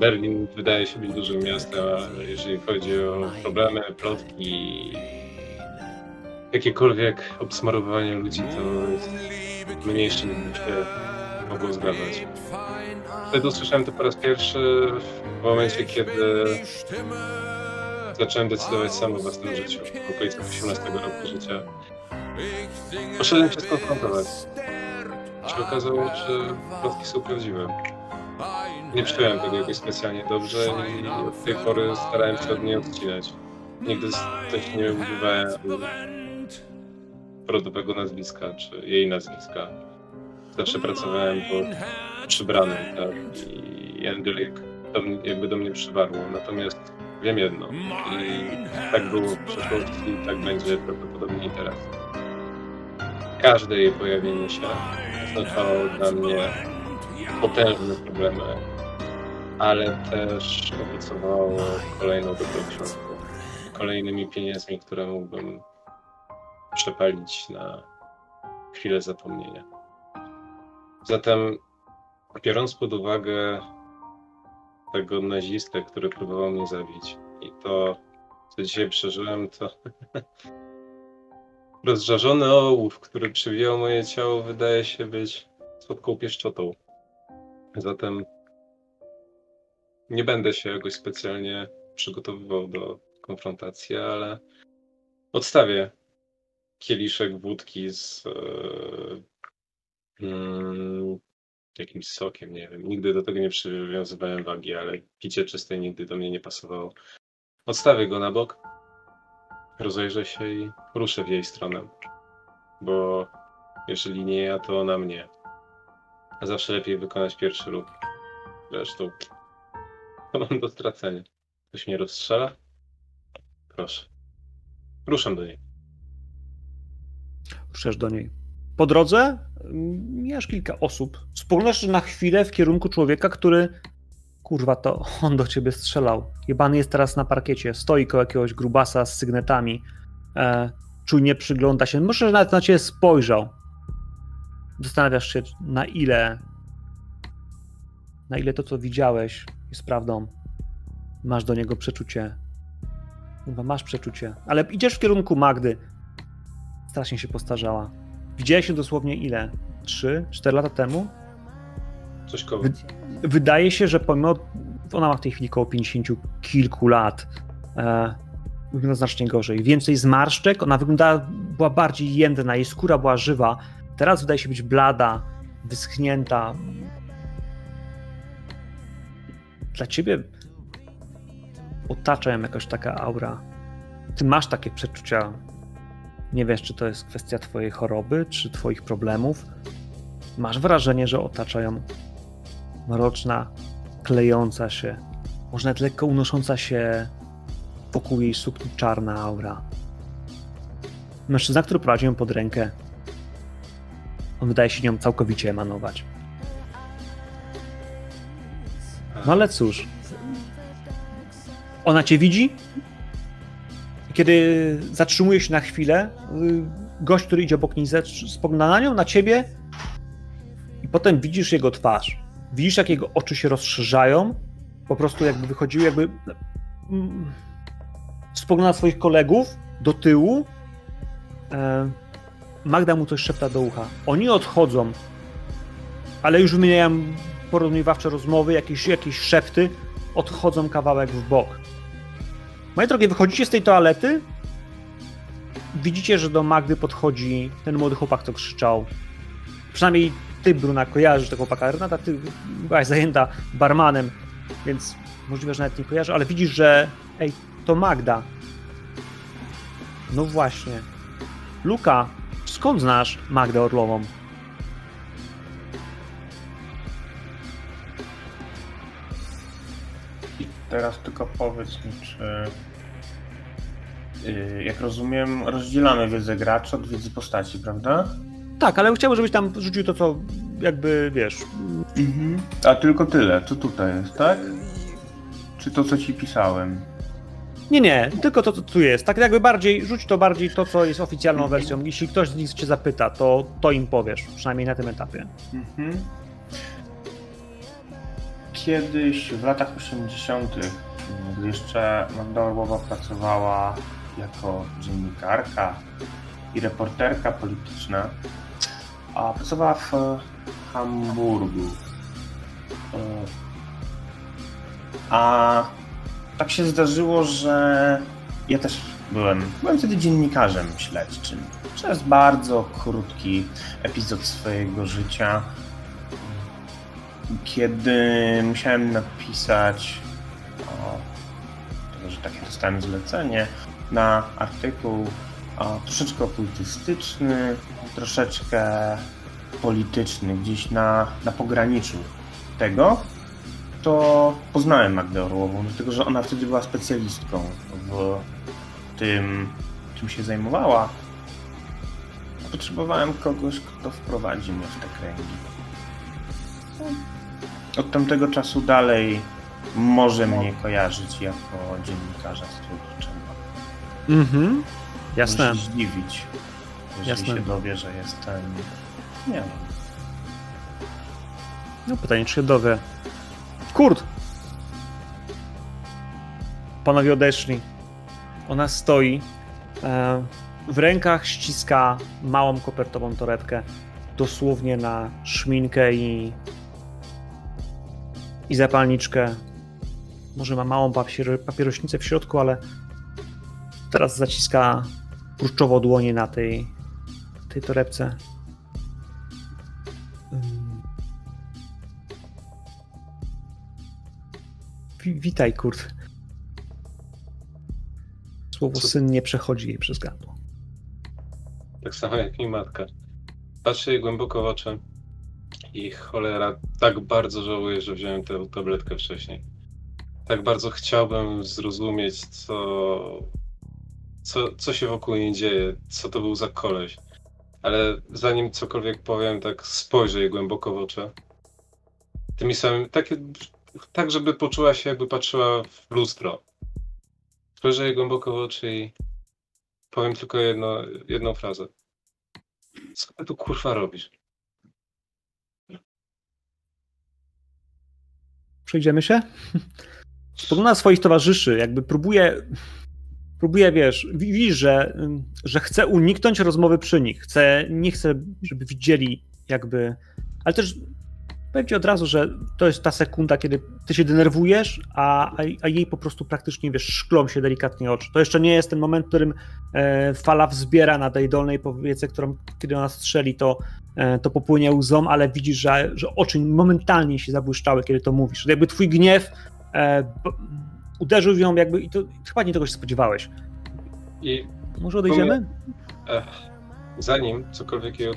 Berlin wydaje się być dużym miastem, a jeżeli chodzi o problemy, plotki, jakiekolwiek obsmarowywanie ludzi, to jest mniejsze niż by się mogło zgadzać. Wtedy usłyszałem to po raz pierwszy w momencie, kiedy zacząłem decydować sam o własnym życiu, w okolicach 18 roku życia. Poszedłem się skonfrontować. Się okazało, że plotki są prawdziwe. Nie przyjąłem tego jakoś specjalnie dobrze i od tej pory starałem się od niej odcinać. Nigdy też nie używałem rodowego nazwiska, czy jej nazwiska. Zawsze pracowałem przybranym, tak? I Angelik to jakby do mnie przywarło. Natomiast wiem jedno. I tak było w przeszłości i tak będzie prawdopodobnie i teraz. Każde jej pojawienie się oznaczało dla mnie potężne problemy, ale też obiecowało kolejną dobrą książkę, kolejnymi pieniędzmi, które mógłbym przepalić na chwilę zapomnienia. Zatem, biorąc pod uwagę tego nazistę, który próbował mnie zabić i to, co dzisiaj przeżyłem, to rozżarzony ołów, który przywijał moje ciało, wydaje się być słodką pieszczotą. Zatem nie będę się jakoś specjalnie przygotowywał do konfrontacji, ale odstawię kieliszek wódki z jakimś sokiem, nie wiem. Nigdy do tego nie przywiązywałem wagi, ale picie czyste nigdy do mnie nie pasowało. Odstawię go na bok, rozejrzę się i ruszę w jej stronę, bo jeżeli nie ja, to ona mnie. A zawsze lepiej wykonać pierwszy ruch. Zresztą to mam do stracenia. Ktoś mnie rozstrzela? Proszę. Ruszam do niej. Ruszasz do niej. Po drodze mijasz kilka osób. Spoglądasz na chwilę w kierunku człowieka, który... Kurwa, to on do ciebie strzelał. Jebany jest teraz na parkiecie. Stoi koło jakiegoś grubasa z sygnetami. Czujnie przygląda się. Może, że nawet na ciebie spojrzał. Zastanawiasz się, na ile to, co widziałeś, jest prawdą. Masz do niego przeczucie. Chyba masz przeczucie. Ale idziesz w kierunku Magdy. Strasznie się postarzała. Widziałeś się dosłownie ile? 3-4 lata temu? Coś koło. Wydaje się, że pomimo, ona ma w tej chwili około 50 kilku lat, wygląda znacznie gorzej. Więcej zmarszczek, ona była bardziej jędrna, jej skóra była żywa. Teraz wydaje się być blada, wyschnięta. Dla ciebie otacza ją jakaś taka aura. Ty masz takie przeczucia. Nie wiesz, czy to jest kwestia twojej choroby, czy twoich problemów. Masz wrażenie, że otacza ją mroczna, klejąca się, może nawet lekko unosząca się wokół jej sukni czarna aura. Mężczyzna, który prowadzi ją pod rękę, on wydaje się nią całkowicie emanować. No ale cóż, ona cię widzi? Kiedy zatrzymuje się na chwilę, gość, który idzie obok niej, spogląda na nią, na ciebie i potem widzisz jego twarz. Widzisz, jak jego oczy się rozszerzają, po prostu jakby wychodziły, jakby spogląda na swoich kolegów do tyłu. Magda mu coś szepta do ucha. Oni odchodzą, ale już wymieniają porozumiewawcze rozmowy, jakieś szepty, odchodzą kawałek w bok. Moje drogie, wychodzicie z tej toalety, widzicie, że do Magdy podchodzi ten młody chłopak, co krzyczał. Przynajmniej ty, Bruna, kojarzysz tego chłopaka. Renata, ty byłaś zajęta barmanem, więc możliwe, że nawet nie kojarzy, ale widzisz, że ej, to Magda. No właśnie. Luka, skąd znasz Magdę Orlową? Teraz tylko powiedz mi, czy... Jak rozumiem, rozdzielamy wiedzę gracza od wiedzy postaci, prawda? Tak, ale chciałbym, żebyś tam rzucił to, co jakby, wiesz... Mhm. A tylko tyle, co tutaj jest, tak? Czy to, co ci pisałem? Nie, tylko to, co tu jest. Tak jakby bardziej, rzuć to bardziej to, co jest oficjalną wersją. Jeśli ktoś z nich cię zapyta, to im powiesz, przynajmniej na tym etapie. Mhm. Kiedyś, w latach 80., gdy jeszcze Magda Orłowa pracowała jako dziennikarka i reporterka polityczna, a pracowała w Hamburgu. A tak się zdarzyło, że ja też byłem wtedy dziennikarzem śledczym. Przez bardzo krótki epizod swojego życia, kiedy musiałem napisać, że takie dostałem zlecenie, na artykuł troszeczkę okultystyczny, troszeczkę polityczny, gdzieś na pograniczu tego, to poznałem Magdę Orłową, dlatego że ona wtedy była specjalistką w tym, czym się zajmowała. Potrzebowałem kogoś, kto wprowadzi mnie w te kręgi. Od tamtego czasu dalej może mnie kojarzyć jako dziennikarza strójczego. Mhm, jasne. Może się zdziwić, jeżeli jasne się dowie, że jestem... Nie wiem. No pytanie, czy się dowie. Kurt! Panowie odeszli. Ona stoi. W rękach ściska małą kopertową torebkę. Dosłownie na szminkę i zapalniczkę. Może ma małą papierośnicę w środku, ale teraz zaciska kurczowo dłonie na tej torebce. Witaj, Kurt. Słowo syn nie przechodzi jej przez gardło. Tak samo jak mi matka. Patrzę jej głęboko w oczy. I cholera, tak bardzo żałuję, że wziąłem tę tabletkę wcześniej. Tak bardzo chciałbym zrozumieć, co się wokół niej dzieje, co to był za koleś. Ale zanim cokolwiek powiem, tak spojrzę jej głęboko w oczy. Tymi samymi, tak żeby poczuła się, jakby patrzyła w lustro. Spojrzę jej głęboko w oczy i powiem tylko jedną frazę. Co ty tu kurwa robisz? Przejdziemy się? Spogląda na swoich towarzyszy, jakby próbuje, wiesz, widzisz, że chce uniknąć rozmowy przy nich, nie chce, żeby widzieli jakby, ale też będzie od razu, że to jest ta sekunda, kiedy ty się denerwujesz, a jej po prostu praktycznie, wiesz, szklą się delikatnie oczy. To jeszcze nie jest ten moment, w którym fala wzbiera na tej dolnej powiece, którą kiedy ona strzeli, to popłynie łzą, ale widzisz, że oczy momentalnie się zabłyszczały, kiedy to mówisz. Jakby twój gniew uderzył w ją jakby i to chyba nie tego się spodziewałeś. I może odejdziemy? Zanim cokolwiek jej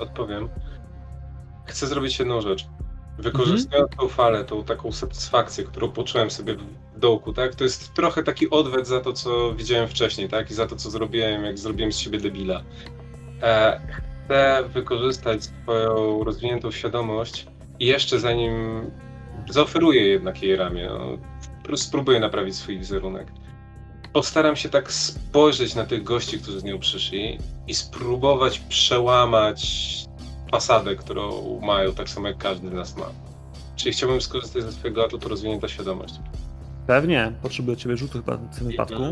odpowiem, chcę zrobić jedną rzecz. Wykorzystując tą falę, tą taką satysfakcję, którą poczułem sobie w dołku, tak? To jest trochę taki odwet za to, co widziałem wcześniej, tak? I za to, co zrobiłem, jak zrobiłem z siebie debila. Chcę wykorzystać swoją rozwiniętą świadomość i jeszcze zanim zaoferuję jednak jej ramię, no, spróbuję naprawić swój wizerunek. Postaram się tak spojrzeć na tych gości, którzy z nią przyszli i spróbować przełamać fasadę, którą mają, tak samo jak każdy z nas ma. Czyli chciałbym skorzystać ze swojego atutu rozwinięta świadomość. Pewnie. Potrzebuję od ciebie rzutu chyba w tym wypadku.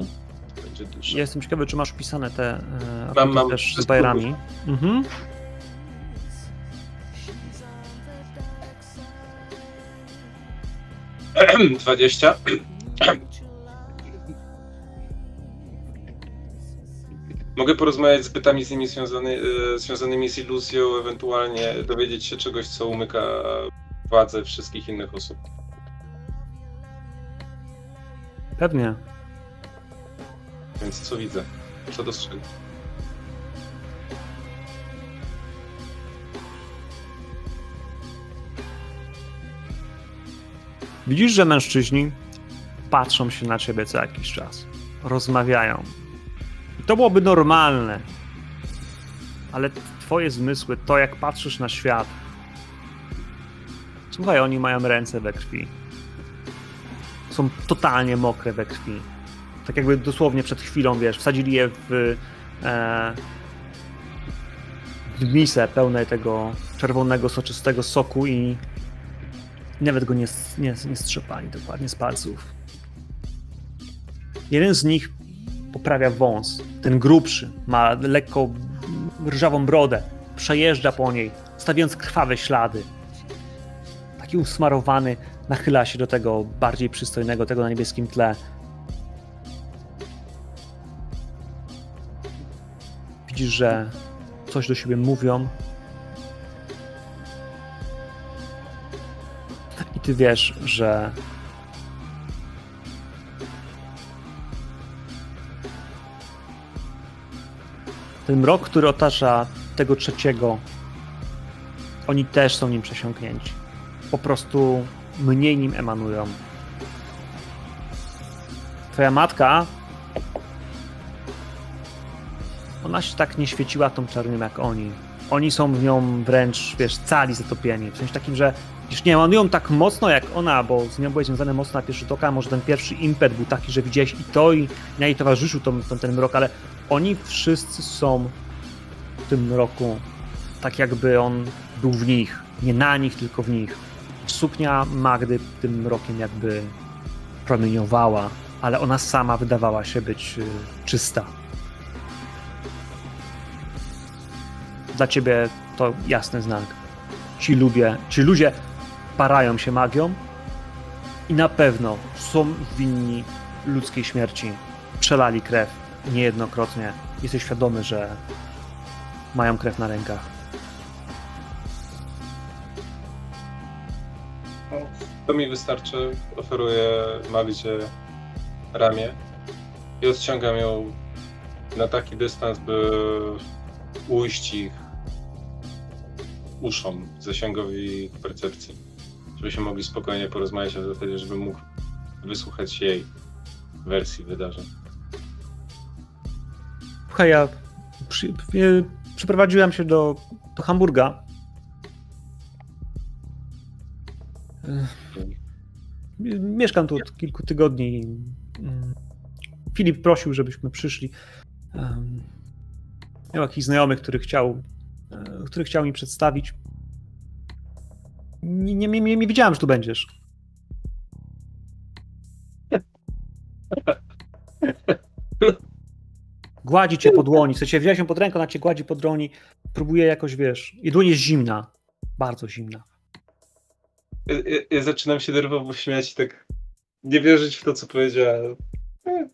Ja jestem ciekawy, czy masz wpisane te atuty też z bajerami. Mhm. Echem, 20. Mogę porozmawiać z bytami z nimi związanymi z iluzją, ewentualnie dowiedzieć się czegoś, co umyka władzę wszystkich innych osób. Pewnie. Więc co widzę? Co dostrzegam? Widzisz, że mężczyźni patrzą się na ciebie co jakiś czas. Rozmawiają. To byłoby normalne, ale twoje zmysły, to jak patrzysz na świat. Słuchaj, oni mają ręce we krwi. Są totalnie mokre we krwi. Tak jakby dosłownie przed chwilą, wiesz, wsadzili je w misę pełnej tego czerwonego, soczystego soku i nawet go nie strzepali dokładnie z palców. Jeden z nich poprawia wąs. Ten grubszy ma lekko rżawą brodę. Przejeżdża po niej, stawiając krwawe ślady. Taki usmarowany nachyla się do tego bardziej przystojnego, tego na niebieskim tle. Widzisz, że coś do siebie mówią. I ty wiesz, że ten mrok, który otacza tego trzeciego, oni też są nim przesiąknięci. Po prostu mniej nim emanują. Twoja matka, ona się tak nie świeciła tą czarnią jak oni. Oni są w nią wręcz, wiesz, cali zatopieni. W sensie takim, że już nie emanują tak mocno jak ona, bo z nią byłeś związany mocno na pierwszy rzut oka. Może ten pierwszy impet był taki, że widziałeś i to, i na jej towarzyszył ten mrok, ale oni wszyscy są w tym mroku, tak jakby on był w nich. Nie na nich, tylko w nich. Suknia Magdy tym mrokiem jakby promieniowała, ale ona sama wydawała się być czysta. Dla ciebie to jasny znak. Ci ludzie parają się magią i na pewno są winni ludzkiej śmierci. Przelali krew niejednokrotnie. Jesteś świadomy, że mają krew na rękach. To mi wystarczy. Oferuję Magdzie ramię i odciągam ją na taki dystans, by ujść ich uszom, zasięgowi percepcji, żeby się mogli spokojnie porozmawiać o zasadzie, żeby mógł wysłuchać jej wersji wydarzeń. Słuchaj, ja przeprowadziłem się do Hamburga. Mieszkam tu od kilku tygodni. Filip prosił, żebyśmy przyszli. Miał jakiś znajomy, który chciał mi przedstawić. Nie wiedziałem, że tu będziesz. Gładzi cię po dłoni. W sensie wziął się pod ręką, ona cię gładzi po dłoni. Próbuje jakoś, wiesz. I dłoń jest zimna. Bardzo zimna. Ja zaczynam się nerwowo śmiać i tak nie wierzyć w to, co powiedziałem.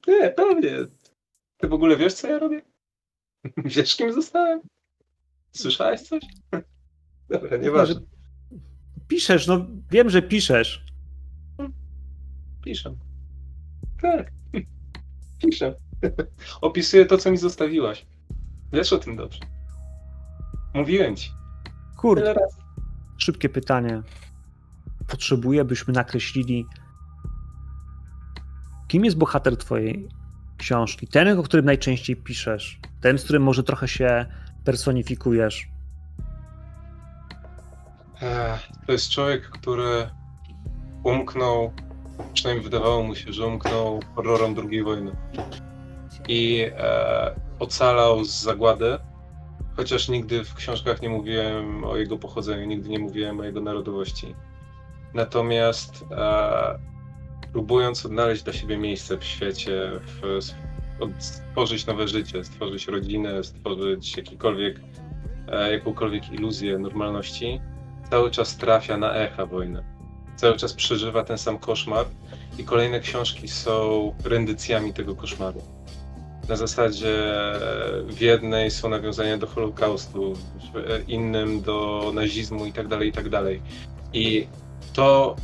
Nie, pewnie. Ty w ogóle wiesz, co ja robię? Wiesz, kim zostałem? Słyszałeś coś? Dobra, nieważne. Piszesz, no wiem, że piszesz. Piszę. Tak. Piszę. Opisuję to, co mi zostawiłaś. Wiesz o tym dobrze. Mówiłem ci. Kurde. Szybkie pytanie. Potrzebuję, byśmy nakreślili, kim jest bohater twojej książki? Ten, o którym najczęściej piszesz. Ten, z którym może trochę się personifikujesz. To jest człowiek, który umknął, przynajmniej wydawało mu się, że umknął horrorom II wojny. I ocalał z zagłady, chociaż nigdy w książkach nie mówiłem o jego pochodzeniu, nigdy nie mówiłem o jego narodowości. Natomiast próbując odnaleźć dla siebie miejsce w świecie, stworzyć nowe życie, stworzyć rodzinę, stworzyć jakąkolwiek iluzję normalności, cały czas trafia na echa wojny. Cały czas przeżywa ten sam koszmar i kolejne książki są rendycjami tego koszmaru. Na zasadzie w jednej są nawiązania do Holokaustu, w innym do nazizmu itd., itd. I to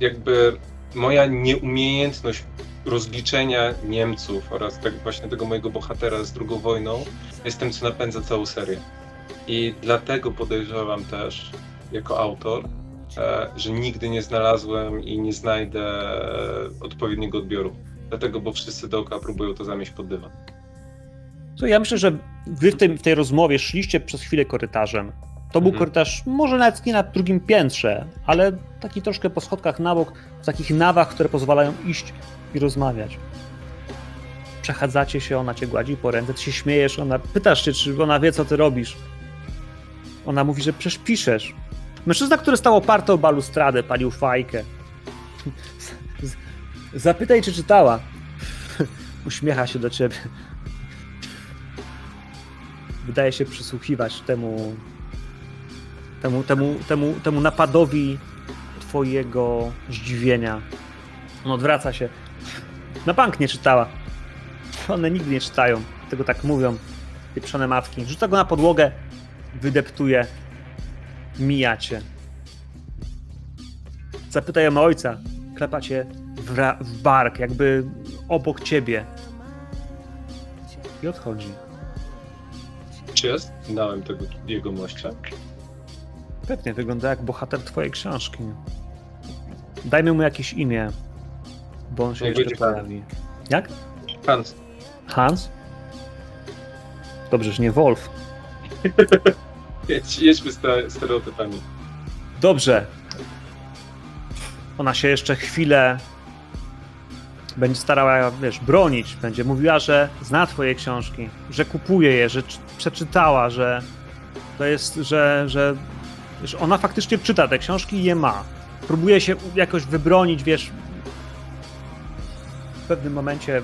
jakby moja nieumiejętność rozliczenia Niemców oraz właśnie tego mojego bohatera z II wojną jest tym, co napędza całą serię. I dlatego podejrzewam też, jako autor, że nigdy nie znalazłem i nie znajdę odpowiedniego odbioru. Dlatego, bo wszyscy dookoła próbują to zamieść pod dywan. To ja myślę, że wy w tej rozmowie szliście przez chwilę korytarzem. To był korytarz, może nawet nie na drugim piętrze, ale taki troszkę po schodkach na bok, w takich nawach, które pozwalają iść i rozmawiać. Przechadzacie się, ona cię gładzi po ręce, ty się śmiejesz, ona pytasz się, czy ona wie, co ty robisz. Ona mówi, że przecież piszesz. Mężczyzna, który stał oparty o balustradę, palił fajkę. Zapytaj, czy czytała. Uśmiecha się do ciebie. Wydaje się przysłuchiwać temu napadowi twojego zdziwienia. On odwraca się. Na bank nie czytała. One nigdy nie czytają. Tego tak mówią. Pieprzone matki. Rzuca go na podłogę. Wydeptuje. Mijacie. Zapytaj o ojca. Klepacie w bark, jakby obok ciebie. I odchodzi. Czy ja znałem tego jegomościa? Pewnie wygląda jak bohater twojej książki. Dajmy mu jakieś imię, bo on się jeszcze pojawi. Jak? Hans. Hans? Dobrze, że nie Wolf. Jedźmy stereotypami. Dobrze. Ona się jeszcze chwilę będzie starała, wiesz, bronić. Będzie mówiła, że zna twoje książki, że kupuje je, że przeczytała, że to jest, że wiesz, ona faktycznie czyta te książki i je ma. Próbuje się jakoś wybronić, wiesz. W pewnym momencie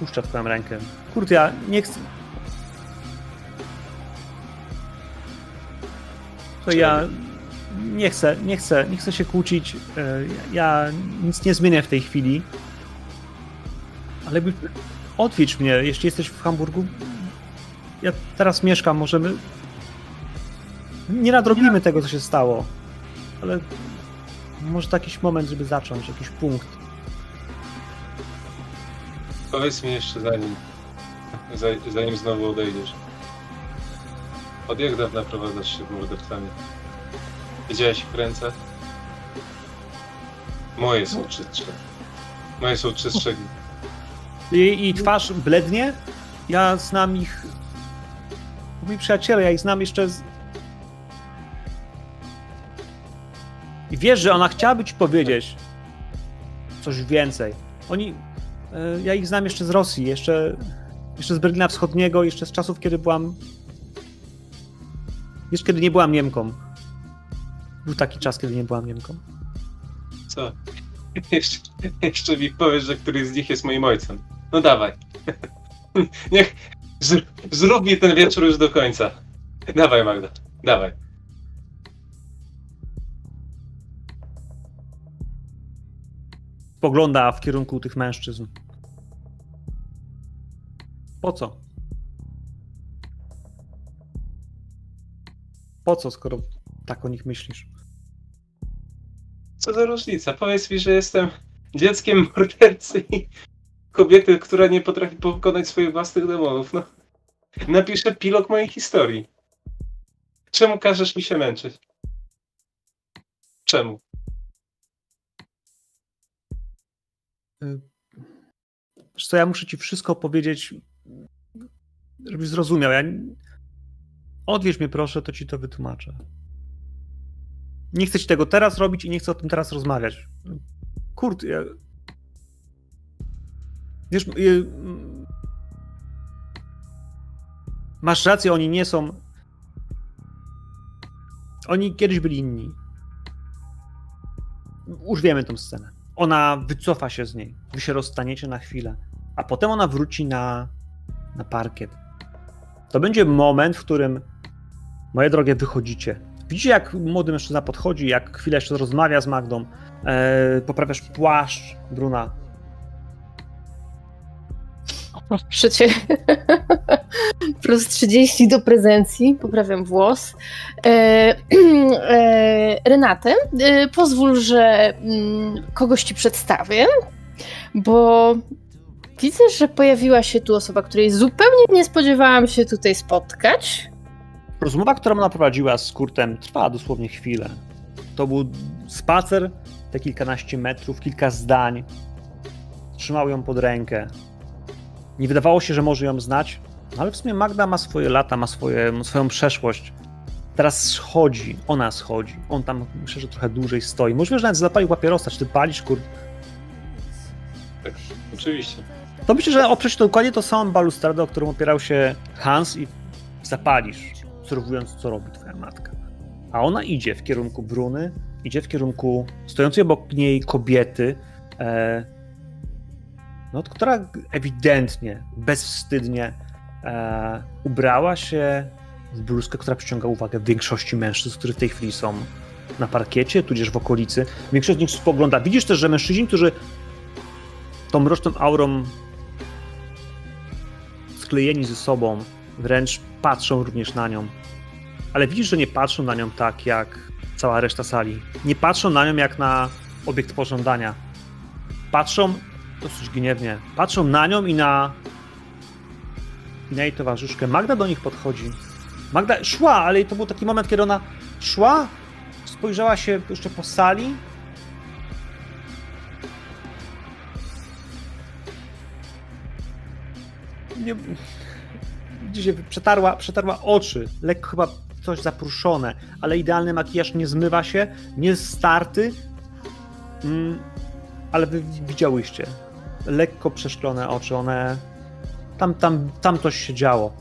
puszcza twoją rękę. Kurde, ja nie chcę... To ja nie chcę się kłócić. Ja nic nie zmienię w tej chwili. Ale odwiedź mnie, jeśli jesteś w Hamburgu. Ja teraz mieszkam, możemy... Nie nadrobimy tego, co się stało. Ale może to jakiś moment, żeby zacząć, jakiś punkt. Powiedz mi jeszcze zanim znowu odejdziesz. Od jak dawna prowadzasz się z mordercami? Widziałeś ich ręce? Moje są czystsze. Moje są czystsze. I twarz blednie? Ja znam ich... Mój przyjaciele, ja ich znam jeszcze z... I wiesz, że ona chciałaby ci powiedzieć coś więcej. Oni... Ja ich znam jeszcze z Rosji, jeszcze z Berlina Wschodniego, jeszcze z czasów, kiedy byłam... Wiesz, kiedy nie byłam Niemką. Był taki czas, kiedy nie byłam Niemką. Co? Jeszcze mi powiesz, że któryś z nich jest moim ojcem. No dawaj. Niech zrób mi ten wieczór już do końca. Dawaj, Magda. Dawaj. spogląda w kierunku tych mężczyzn. Po co? Po co, skoro tak o nich myślisz? Co za różnica? Powiedz mi, że jestem dzieckiem mordercy i kobiety, która nie potrafi pokonać swoich własnych demonów. No, napiszę pilot mojej historii. Czemu każesz mi się męczyć? Czemu? Wiesz co, ja muszę ci wszystko powiedzieć, żebyś zrozumiał. Odwiedź mnie proszę, to ci to wytłumaczę. Nie chcę ci tego teraz robić i nie chcę o tym teraz rozmawiać. Kurde, wiesz, masz rację, oni nie są... Oni kiedyś byli inni. Już wiemy tą scenę. Ona wycofa się z niej. Wy się rozstaniecie na chwilę. A potem ona wróci na parkiet. To będzie moment, w którym, moje drogie, wychodzicie. Widzicie, jak młody mężczyzna podchodzi, jak chwilę jeszcze rozmawia z Magdą. Poprawiasz płaszcz Bruna. O, przecie. Plus 30 do prezencji. Poprawiam włos. Renatę, pozwól, że kogoś ci przedstawię, bo... Widzę, że pojawiła się tu osoba, której zupełnie nie spodziewałam się tutaj spotkać. Rozmowa, którą ona prowadziła z Kurtem, trwała dosłownie chwilę. To był spacer, te kilkanaście metrów, kilka zdań. Trzymał ją pod rękę. Nie wydawało się, że może ją znać, ale w sumie Magda ma swoje lata, ma swoją przeszłość. Teraz schodzi, ona schodzi. On tam, myślę, że trochę dłużej stoi. Możliwe, że nawet zapalił papierosa. Czy ty palisz, Kurt? Tak, oczywiście. To myślę, że oprzeć to dokładnie to samą balustradę, o którą opierał się Hans i zapalisz, obserwując, co robi twoja matka. A ona idzie w kierunku Bruny, idzie w kierunku stojącej obok niej kobiety, która ewidentnie, bezwstydnie ubrała się w bluzkę, która przyciąga uwagę większości mężczyzn, którzy w tej chwili są na parkiecie, tudzież w okolicy. Większość z nich spogląda. Widzisz też, że mężczyźni, którzy tą mroczną aurą sklejeni ze sobą, wręcz patrzą również na nią. Ale widzisz, że nie patrzą na nią tak, jak cała reszta sali. Nie patrzą na nią jak na obiekt pożądania. Patrzą dosyć gniewnie. Patrzą na nią i na jej towarzyszkę. Magda do nich podchodzi. Magda szła, ale to był taki moment, kiedy ona szła, spojrzała się jeszcze po sali. Nie, dzisiaj przetarła oczy, lekko chyba coś zapruszone, ale idealny makijaż nie zmywa się, nie jest starty, ale wy widziałyście, lekko przeszklone oczy, one tam coś się działo.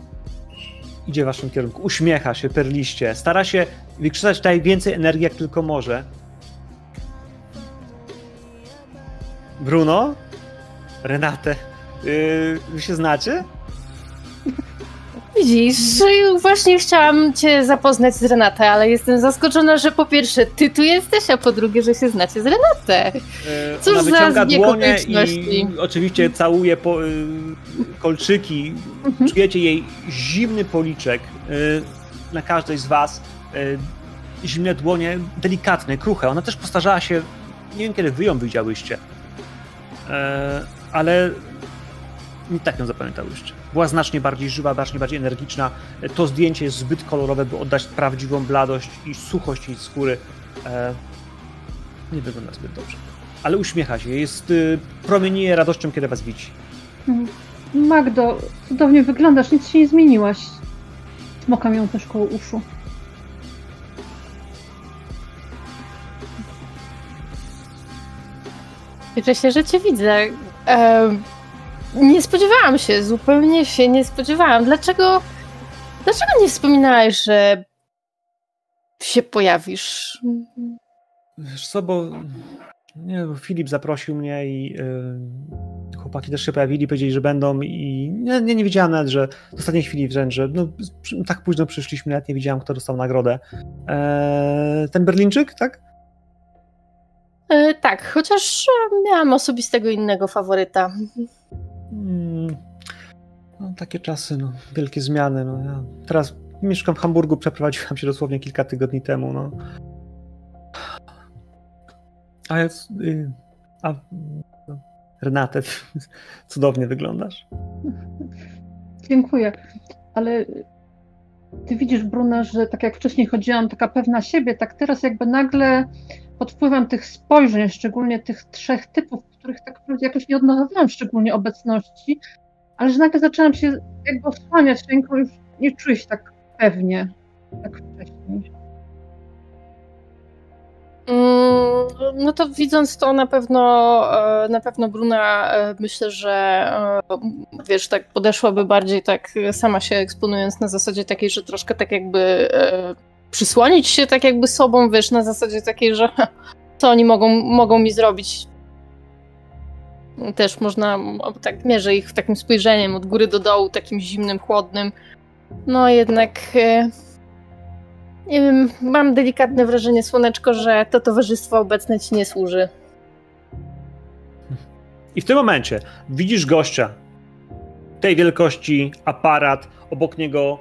Idzie w waszym kierunku, uśmiecha się perliście, stara się wykrzesać najwięcej energii jak tylko może. Bruno? Renatę? Wy się znacie? Widzisz, że właśnie chciałam cię zapoznać z Renatą, ale jestem zaskoczona, że po pierwsze ty tu jesteś, a po drugie, że się znacie z Renatą. Cóż ona za zbieg okoliczności. I oczywiście całuje kolczyki. Czujecie jej zimny policzek na każdej z was. Zimne dłonie, delikatne, kruche. Ona też postarzała się, nie wiem kiedy wy ją widziałyście, ale... I tak ją zapamiętałyście. Była znacznie bardziej żywa, znacznie bardziej energiczna. To zdjęcie jest zbyt kolorowe, by oddać prawdziwą bladość i suchość jej skóry. Nie wygląda zbyt dobrze. Ale uśmiecha się. Promienieje radością, kiedy was widzi. Magdo, cudownie wyglądasz. Nic się nie zmieniłaś. Smokam ją też koło uszu. Cieszę się, że cię widzę. Nie spodziewałam się, zupełnie się nie spodziewałam. Dlaczego nie wspominałaś, że się pojawisz? Wiesz co, bo Filip zaprosił mnie i chłopaki też się pojawili, powiedzieli, że będą i nie wiedziałam nawet, że w ostatniej chwili wręcz, że tak późno przyszliśmy, nawet nie wiedziałam, kto dostał nagrodę. Ten Berlińczyk, tak? Tak, chociaż miałam osobistego innego faworyta. No, takie czasy, no, wielkie zmiany. No. Ja teraz mieszkam w Hamburgu, przeprowadziłam się dosłownie kilka tygodni temu. No. A Renate, cudownie wyglądasz. Dziękuję, ale ty widzisz, Bruna, że tak jak wcześniej chodziłam taka pewna siebie, tak teraz jakby nagle pod wpływem tych spojrzeń, szczególnie tych trzech typów, których tak naprawdę jakoś nie odnotowałam szczególnie obecności, ale że nagle zaczęłam się jakby osłaniać ręką, już nie czuję się tak pewnie, jak wcześniej. No to widząc to na pewno Bruna, myślę, że wiesz, tak podeszłaby bardziej tak sama się eksponując na zasadzie takiej, że troszkę tak jakby przysłonić się tak jakby sobą, wiesz, na zasadzie takiej, że co oni mogą mi zrobić. Też można, tak mierzę ich takim spojrzeniem od góry do dołu, takim zimnym, chłodnym. No jednak... Nie wiem, mam delikatne wrażenie, Słoneczko, że to towarzystwo obecne ci nie służy. I w tym momencie widzisz gościa tej wielkości, aparat, obok niego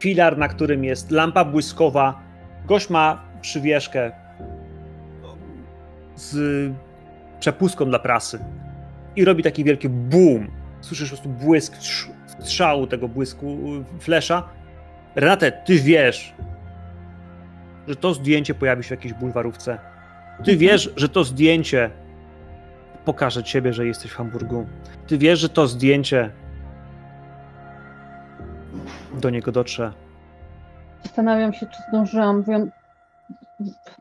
filar, na którym jest lampa błyskowa. Gość ma przywieszkę z przepustką dla prasy i robi taki wielki boom. Słyszysz po prostu błysk strzału tego błysku, flesza. Renate, ty wiesz, że to zdjęcie pojawi się w jakiejś bulwarówce. Ty wiesz, że to zdjęcie pokaże ciebie, że jesteś w Hamburgu. Ty wiesz, że to zdjęcie do niego dotrze. Zastanawiam się, czy zdążyłam. Wiem,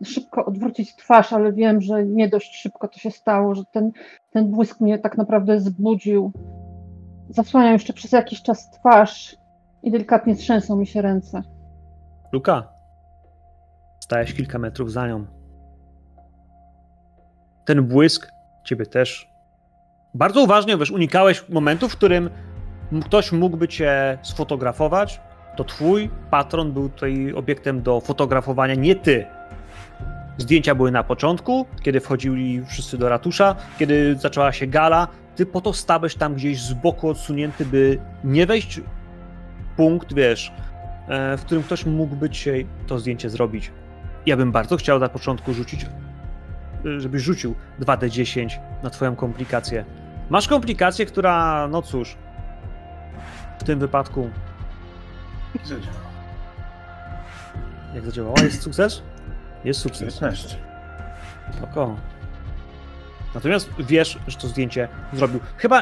szybko odwrócić twarz, ale wiem, że nie dość szybko to się stało, że ten błysk mnie tak naprawdę zbudził. Zasłaniam jeszcze przez jakiś czas twarz i delikatnie trzęsą mi się ręce. Luka. Stajesz kilka metrów za nią. Ten błysk ciebie też. Bardzo uważnie, wiesz, unikałeś momentu, w którym ktoś mógłby cię sfotografować. To twój patron był tutaj obiektem do fotografowania, nie ty. Zdjęcia były na początku, kiedy wchodzili wszyscy do ratusza, kiedy zaczęła się gala. Ty po to stałeś tam gdzieś z boku odsunięty, by nie wejść w punkt, wiesz, w którym ktoś mógłby cię to zdjęcie zrobić. Ja bym bardzo chciał na początku rzucić, żebyś rzucił 2d10 na twoją komplikację. Masz komplikację, która, no cóż, w tym wypadku... Zadziała. Jak zadziałała? Jest sukces? Jest sukces. 19. Spoko. Natomiast wiesz, że to zdjęcie zrobił.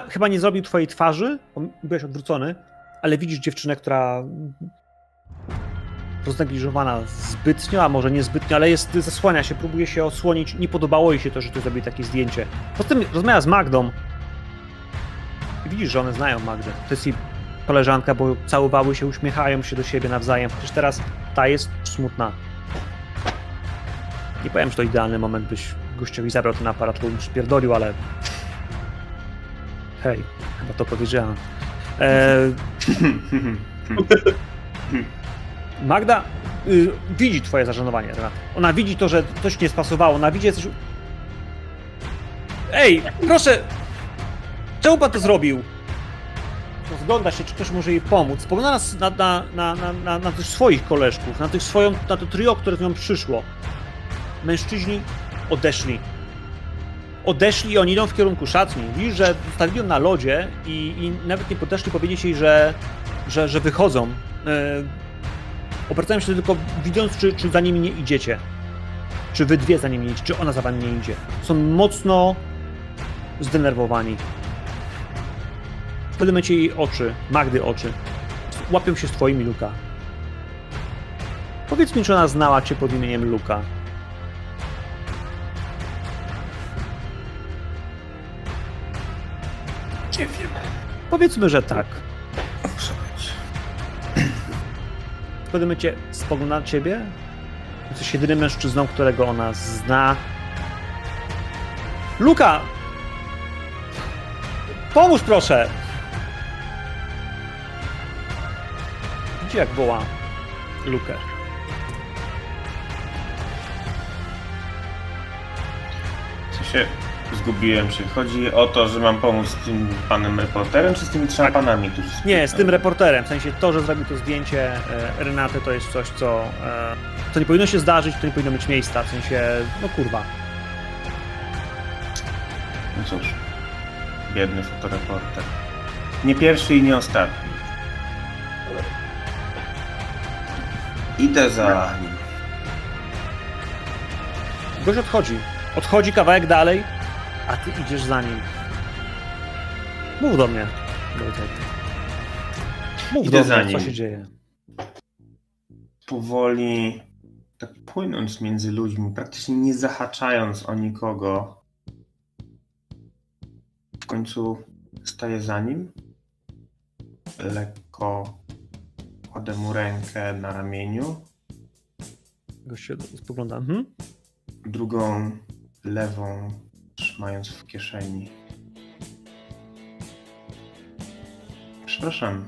Chyba nie zrobił twojej twarzy, bo byłeś odwrócony, ale widzisz dziewczynę, która... roznegliżowana zbytnio, a może niezbytnio, ale jest, zasłania się, próbuje się odsłonić. Nie podobało jej się to, że ty zrobił takie zdjęcie. Poza tym rozmawiała z Magdą. I widzisz, że one znają Magdę. To jest jej koleżanka, bo całowały się, uśmiechają się do siebie nawzajem. Chociaż teraz ta jest smutna. Nie powiem, że to idealny moment, byś gościowi zabrał ten aparat, bo mu spierdolił, ale... Hej, chyba to powiedziałem. Magda widzi twoje zażenowanie, Renata. Ona widzi to, że coś nie spasowało. Ona widzi coś... Ej, proszę! Czemu pan to zrobił? Rozgląda się, czy ktoś może jej pomóc. Spogląda na tych swoich koleżków, na to trio, które z nią przyszło. Mężczyźni odeszli. Odeszli i oni idą w kierunku szatni. Widzisz, że zostali ją na lodzie i nawet nie podeszli powiedzieć jej, że wychodzą. Obracałem się tylko widząc, czy za nimi nie idziecie. Czy wy dwie za nimi nie idziecie, czy ona za wami nie idzie. Są mocno zdenerwowani. W pewnym momencie jej oczy, Magdy oczy, łapią się z twoimi, Luka. Powiedz mi, czy ona znała cię pod imieniem Luka. Nie wiem. Powiedzmy, że tak. W pewnym momencie spogląda na ciebie. Jesteś jedynym mężczyzną, którego ona zna. Luka! Pomóż proszę! Widzi, jak woła Lukę. się zgubiłem, czy chodzi o to, że mam pomóc z tym panem reporterem, czy z tymi trzema panami? Nie, z tym reporterem, w sensie to, że zrobił to zdjęcie Renaty, to jest coś, co nie powinno się zdarzyć, to nie powinno mieć miejsca, w sensie, no kurwa. No cóż, biedny fotoreporter. Nie pierwszy i nie ostatni. Idę za nim. Gość odchodzi. Odchodzi kawałek dalej, a ty idziesz za nim. Mów do mnie. Mów do mnie, co się dzieje. Powoli, tak płynąc między ludźmi, praktycznie nie zahaczając o nikogo, w końcu staję za nim. Lekko kładę mu rękę na ramieniu. Gość się spogląda. Drugą lewą trzymając w kieszeni. Przepraszam.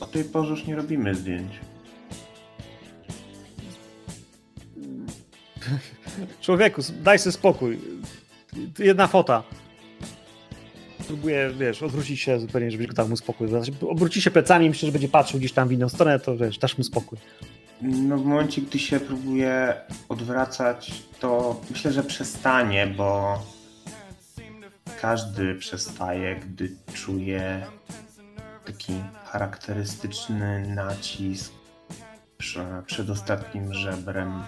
O tej porze już nie robimy zdjęć. Człowieku, daj sobie spokój. Jedna fota. Próbuję, wiesz, odwrócić się zupełnie, żebyś dał mu spokój. Znaczy, obróci się plecami, myślę, że będzie patrzył gdzieś tam w inną stronę, to wiesz, dasz mu spokój. No w momencie, gdy się próbuje odwracać, to myślę, że przestanie, bo każdy przestaje, gdy czuje taki charakterystyczny nacisk przed ostatnim żebrem.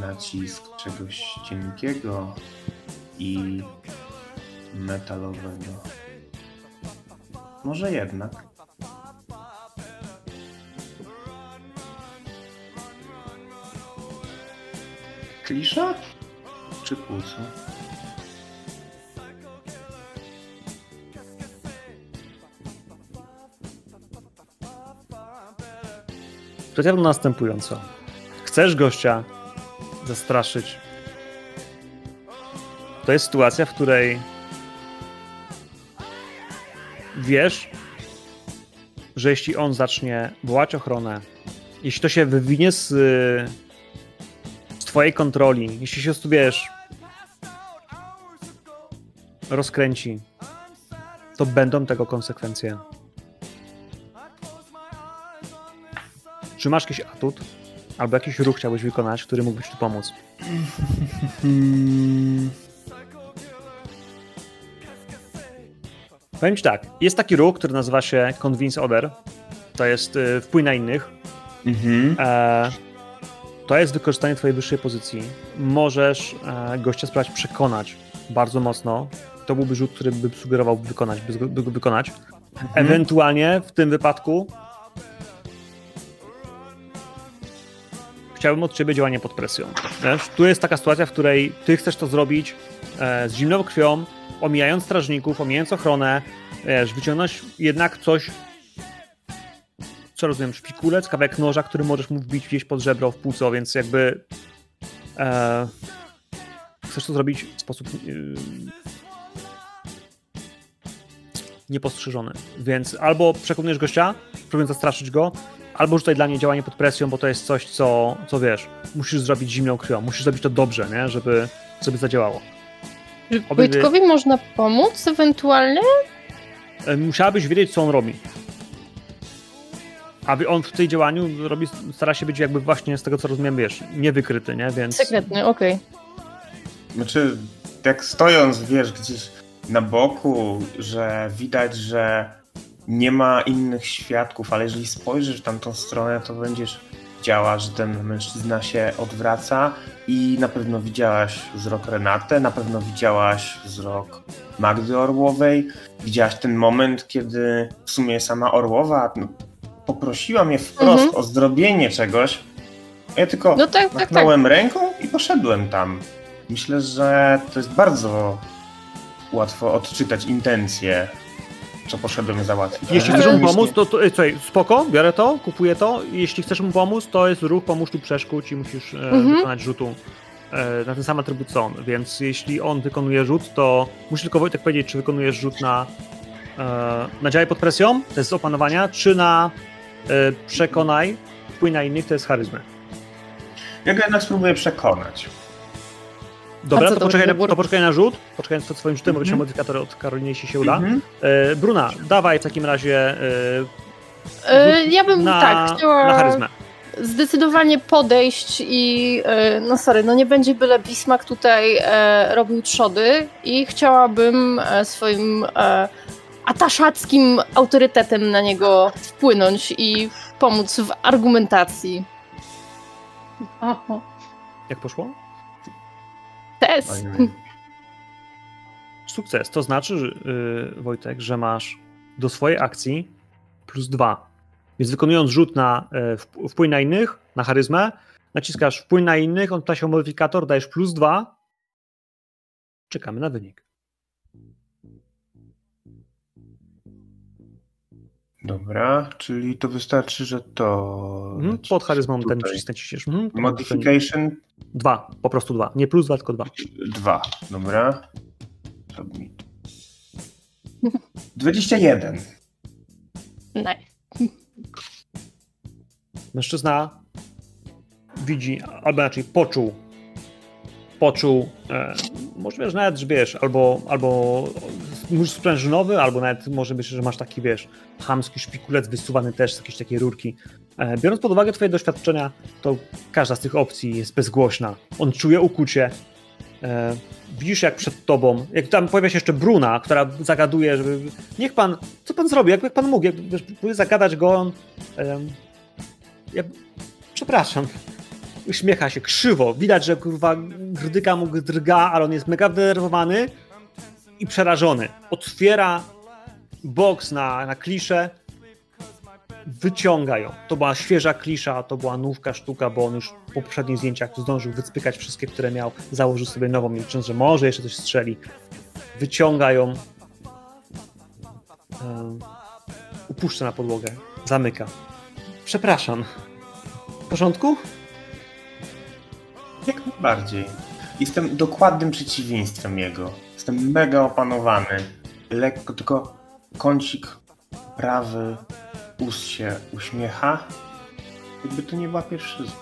Nacisk czegoś cienkiego i metalowego. Może jednak. Klisza? Czy płuco? Przedstawiam następująco. Chcesz gościa zastraszyć. To jest sytuacja, w której wiesz, że jeśli on zacznie wołać ochronę, jeśli to się wywinie z twojej kontroli, jeśli się wiesz, rozkręci, to będą tego konsekwencje. Czy masz jakiś atut albo jakiś ruch chciałbyś wykonać, który mógłbyś tu pomóc? Powiem ci tak, jest taki ruch, który nazywa się Convince Other. To jest wpływ na innych. To jest wykorzystanie twojej wyższej pozycji. Możesz gościa spróbować przekonać bardzo mocno. To byłby rzut, który by sugerował wykonać, by go wykonać. Ewentualnie w tym wypadku chciałbym od ciebie działanie pod presją. Wiesz? Tu jest taka sytuacja, w której ty chcesz to zrobić z zimną krwią, omijając strażników, omijając ochronę, wiesz, wyciągnąć jednak coś, co rozumiem, szpikulec, kawałek noża, który możesz mu wbić gdzieś pod żebro, w płuco, więc jakby chcesz to zrobić w sposób niepostrzeżony. Więc albo przekonujesz gościa, próbując zastraszyć go, albo rzucaj dla niej działanie pod presją, bo to jest coś, co wiesz, musisz zrobić zimną krwią, musisz zrobić to dobrze, nie? Żeby sobie zadziałało. Wojtkowi można pomóc ewentualnie? Musiałabyś wiedzieć, co on robi. A on w tej działaniu robi, stara się być jakby właśnie z tego, co rozumiem, wiesz, niewykryty, nie? Więc... Sekretny, okej. Znaczy, jak stojąc, wiesz, gdzieś na boku, że widać, że nie ma innych świadków, ale jeżeli spojrzysz w tamtą stronę, to będziesz widziała, że ten mężczyzna się odwraca i na pewno widziałaś wzrok Renaty, na pewno widziałaś wzrok Magdy Orłowej, widziałaś ten moment, kiedy w sumie sama Orłowa... poprosiła mnie wprost o zrobienie czegoś, ja tylko machnąłem ręką i poszedłem tam. Myślę, że to jest bardzo łatwo odczytać intencje, co poszedłem załatwić. Jeśli chcesz mu pomóc, to słuchaj, spoko, biorę to, kupuję to. Jeśli chcesz mu pomóc, to jest ruch, pomóż tu przeszkód i musisz wykonać rzutu na ten sam atrybut co on. Więc jeśli on wykonuje rzut, to musisz tylko Wojtek powiedzieć, czy wykonujesz rzut na działaj pod presją, to jest opanowania, czy na przekonaj, wpływ na innych, to jest charyzmy. Ja go jednak spróbuję przekonać. Dobra, to poczekaj na rzut. Poczekaj pod swoim rzutem, bo modyfikator od Karoliny, jeśli się uda. Bruna, dawaj w takim razie. Ja bym chciała. Na charyzmę. Zdecydowanie podejść i no sorry, no nie będzie byle Bismarck tutaj robił trzody i chciałabym swoim ataszackim autorytetem na niego wpłynąć i pomóc w argumentacji. Aha. Jak poszło? Test. Sukces. To znaczy, Wojtek, że masz do swojej akcji +2. Więc wykonując rzut na wpływ na innych, na charyzmę, naciskasz wpływ na innych, on pyta się o modyfikator, dajesz +2. Czekamy na wynik. Dobra, czyli to wystarczy, że to... pod charyzmą tutaj. Ten przycisk naciśniesz. Modification? 2, po prostu 2. Nie +2, tylko 2. 2, dobra. 21. Nice. Mężczyzna widzi, albo raczej poczuł, może nawet, że wiesz, albo nóż sprężynowy, albo nawet może być, że masz taki, wiesz, chamski szpikulec wysuwany też z jakiejś takiej rurki. Biorąc pod uwagę twoje doświadczenia, to każda z tych opcji jest bezgłośna. On czuje ukucie. Widzisz, jak przed tobą, jak tam pojawia się jeszcze Bruna, która zagaduje, żeby niech pan, co pan zrobi, jak pan mógł, jak próbuje zagadać go, on przepraszam, uśmiecha się krzywo, widać, że kurwa grdyka mu drga, ale on jest mega denerwowany i przerażony. Otwiera boks na kliszę, wyciąga ją. To była świeża klisza, to była nówka sztuka, bo on już w poprzednich zdjęciach zdążył wycpykać wszystkie, które miał, założył sobie nową, licząc, że może jeszcze coś strzeli. Wyciąga ją, upuszcza na podłogę, zamyka. Przepraszam. W porządku? Jak najbardziej. Jestem dokładnym przeciwieństwem jego. Jestem mega opanowany. Lekko, tylko kącik prawy ust się uśmiecha. Jakby to nie była pierwszyzna.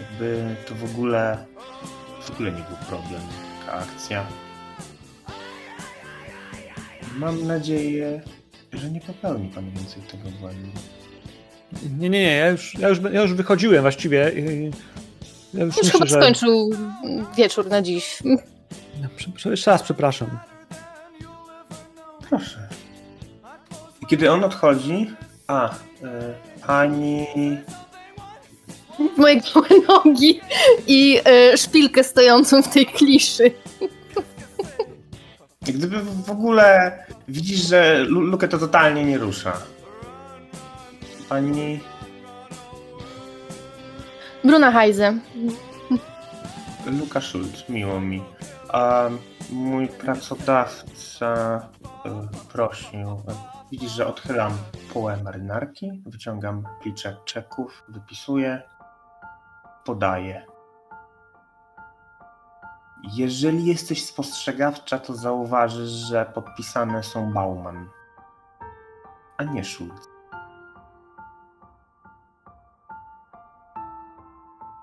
Jakby to w ogóle nie był problem. Taka akcja. Mam nadzieję, że nie popełni pan więcej tego błędu. Nie, ja już wychodziłem właściwie. Ja już myślę, chyba skończył wieczór na dziś. Jeszcze raz przepraszam. Proszę. I kiedy on odchodzi... pani... Moje nogi i szpilkę stojącą w tej kliszy. Gdyby w ogóle... Widzisz, że Lukę to totalnie nie rusza. Pani... Bruna Heise. Luka Schulz, miło mi. A mój pracodawca prosił... Widzisz, że odchylam połę marynarki, wyciągam pliczek czeków, wypisuję, podaję. Jeżeli jesteś spostrzegawcza, to zauważysz, że podpisane są Bauman, a nie Schulz.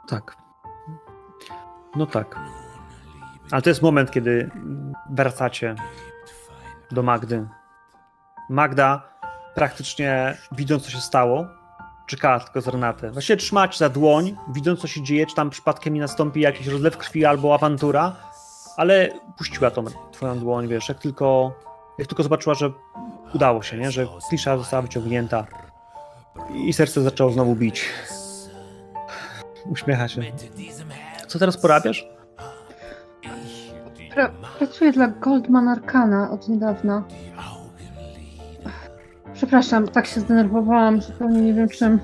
Tak. No tak. Ale to jest moment, kiedy wracacie do Magdy. Magda, praktycznie widząc, co się stało, czekała tylko z Renatę. Właściwie trzymać za dłoń, widząc, co się dzieje, czy tam przypadkiem nie nastąpi jakiś rozlew krwi albo awantura, ale puściła tą twoją dłoń, wiesz, jak tylko zobaczyła, że udało się, nie? Że klisza została wyciągnięta i serce zaczęło znowu bić. Uśmiecha się. Co teraz porabiasz? Pracuję dla Goldman Arcana od niedawna. Przepraszam, tak się zdenerwowałam, zupełnie nie wiem czym.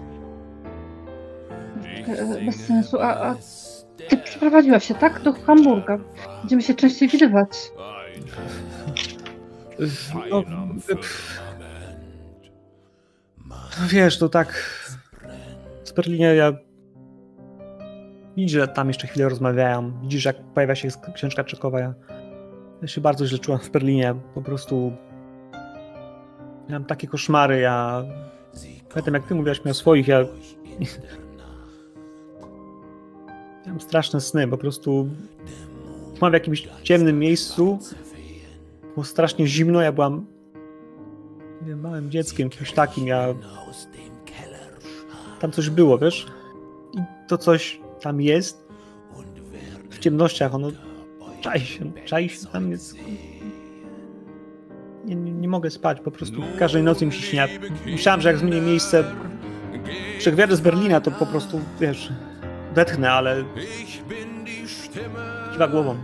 Bez sensu, a ty przeprowadziłaś się, tak? Do Hamburga. Będziemy się częściej widywać. No wiesz, to tak... Z Berlinie ja... Widzisz, że tam jeszcze chwilę rozmawiałem. Widzisz, jak pojawia się książka czekowa. Ja się bardzo źle czułam w Berlinie. Po prostu... Miałem takie koszmary, ja... Pamiętam, jak ty mówiłaś mi o swoich, ja... Miałem straszne sny, po prostu byłam w jakimś ciemnym miejscu, było strasznie zimno, ja byłam małym dzieckiem, kimś takim, ja... Tam coś było, wiesz? I to coś tam jest, w ciemnościach, ono czai się tam jest... Nie mogę spać, po prostu każdej nocy mi się śnia. Myślałem, że jak zmienię miejsce, Wszechwiardy z Berlina, to po prostu, wiesz, odetchnę, ale kiwa głową.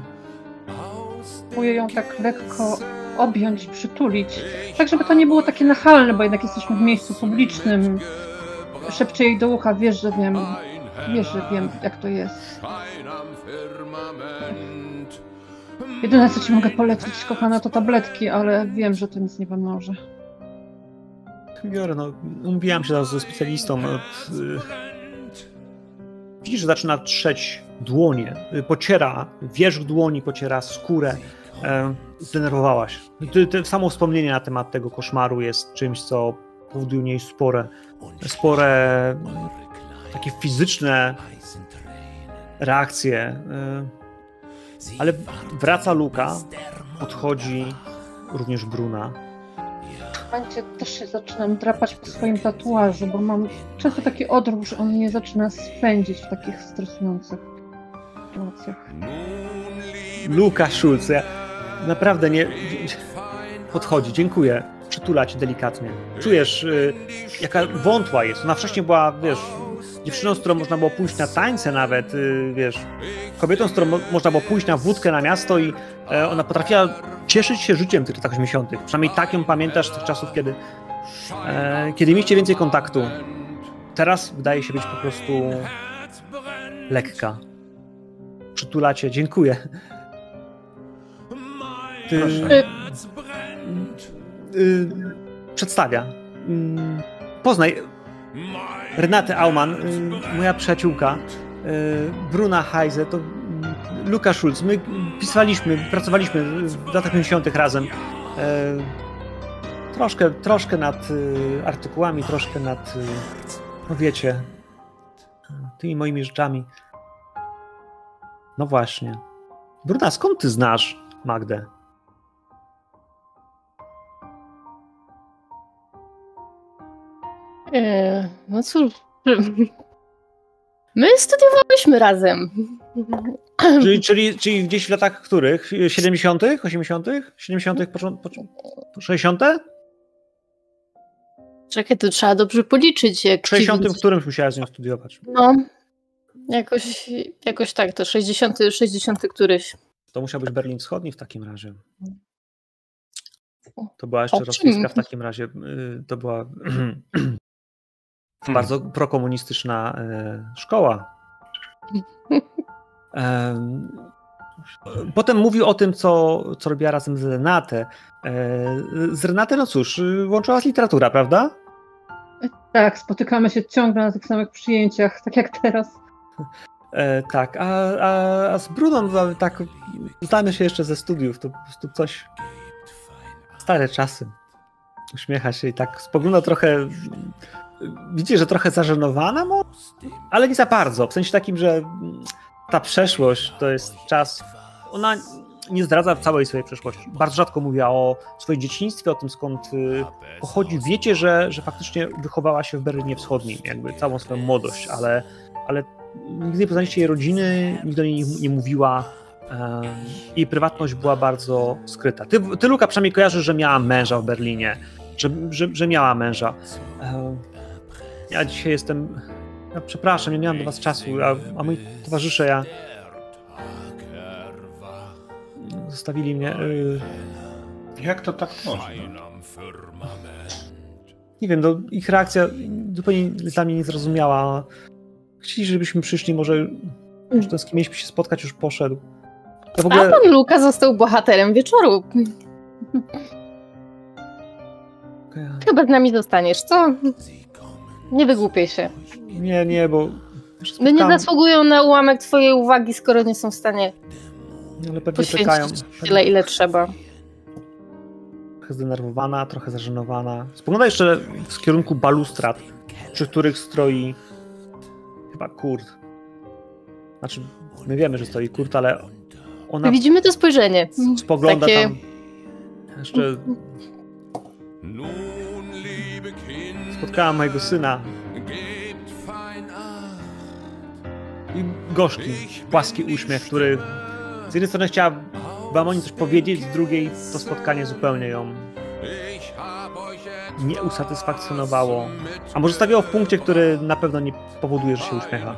Próbuję ją tak lekko objąć, przytulić, tak żeby to nie było takie nachalne, bo jednak jesteśmy w miejscu publicznym. Szepczę jej do ucha, wiesz, że wiem, jak to jest. Jedyne, co ci mogę polecić, kochana, to tabletki, ale wiem, że to nic nie pomoże. Biorę, no, umówiłam się teraz ze specjalistą. Widzisz, że zaczyna trzeć dłonie, pociera wierzch dłoni, pociera skórę. Zdenerwowałaś. Samo wspomnienie na temat tego koszmaru jest czymś, co powoduje u niej spore takie fizyczne reakcje. Ale wraca Luka, podchodzi również Bruna. W momencie też się zaczynam drapać po swoim tatuażu, bo mam często taki odruch, że on mnie zaczyna spędzić w takich stresujących sytuacjach. Luka Schulz, ja naprawdę nie... Podchodzi, dziękuję. Przytula cię delikatnie. Czujesz, jaka wątła jest. Ona wcześniej była, wiesz... Dziewczyną, z którą można było pójść na tańce nawet, wiesz, kobietą, z którą można było pójść na wódkę na miasto i ona potrafiła cieszyć się życiem w tych latach 80. Przynajmniej tak ją pamiętasz z tych czasów, kiedy mieliście więcej kontaktu. Teraz wydaje się być po prostu lekka. Przytulacie, dziękuję. Przedstawia. Poznaj... Renate Aumann, moja przyjaciółka, Bruna Heise, to Luka Schulz. My pisaliśmy, pracowaliśmy w latach 50. razem. Troszkę nad artykułami, troszkę nad, no wiecie, tymi moimi rzeczami. No właśnie. Bruna, skąd ty znasz Magdę? No cóż, my studiowałyśmy razem. Czyli gdzieś w latach których? 70., 80., 70., 60.? Czekaj, to trzeba dobrze policzyć. Jak w 60. w którymś musiała z nią studiować. No, jakoś tak, to 60. któryś. To musiał być Berlin Wschodni w takim razie. To była jeszcze rosyjska w takim razie. To była... Bardzo prokomunistyczna szkoła. Potem mówił o tym, co robiła razem z Renatę. Z Renatę, no cóż, łączyła nas literatura, prawda? Tak, spotykamy się ciągle na tych samych przyjęciach, tak jak teraz. Tak, a z Bruną tak znamy się jeszcze ze studiów, to po prostu coś... Stare czasy. Uśmiecha się i tak spogląda trochę... Widzicie, że trochę zażenowana, ale nie za bardzo. W sensie takim, że ta przeszłość to jest czas... Ona nie zdradza całej swojej przeszłości. Bardzo rzadko mówiła o swoim dzieciństwie, o tym, skąd pochodzi. Wiecie, że faktycznie wychowała się w Berlinie Wschodnim, jakby całą swoją młodość, ale nigdy nie poznaliście jej rodziny, nigdy o niej nie mówiła. Jej prywatność była bardzo skryta. Ty, Luka, przynajmniej kojarzysz, że miała męża w Berlinie, że miała męża. Ja dzisiaj jestem... Ja przepraszam, nie miałem do was czasu, a moi towarzysze, ja... Zostawili mnie... Jak to tak można? Nie wiem, ich reakcja zupełnie dla mnie niezrozumiała. Chcieli, żebyśmy przyszli, może... Że ten, z kim mieliśmy się spotkać, już poszedł. Ja w ogóle... A pan Luka został bohaterem wieczoru. Chyba z nami zostaniesz, co? Nie wygłupiaj się. Nie, bo... My nie zasługują na ułamek twojej uwagi, skoro nie są w stanie poświęcić tyle, ile trzeba. Trochę zdenerwowana, trochę zażenowana. Spogląda jeszcze w kierunku balustrad, przy których stroi chyba Kurt. Znaczy, my wiemy, że stoi Kurt, ale ona... My widzimy to spojrzenie. Spogląda takie... tam... Jeszcze... Spotkała mojego syna. I gorzki, płaski uśmiech, który... Z jednej strony chciała wam o nim coś powiedzieć, z drugiej to spotkanie zupełnie ją nie usatysfakcjonowało. A może stawiało w punkcie, który na pewno nie powoduje, że się uśmiecha.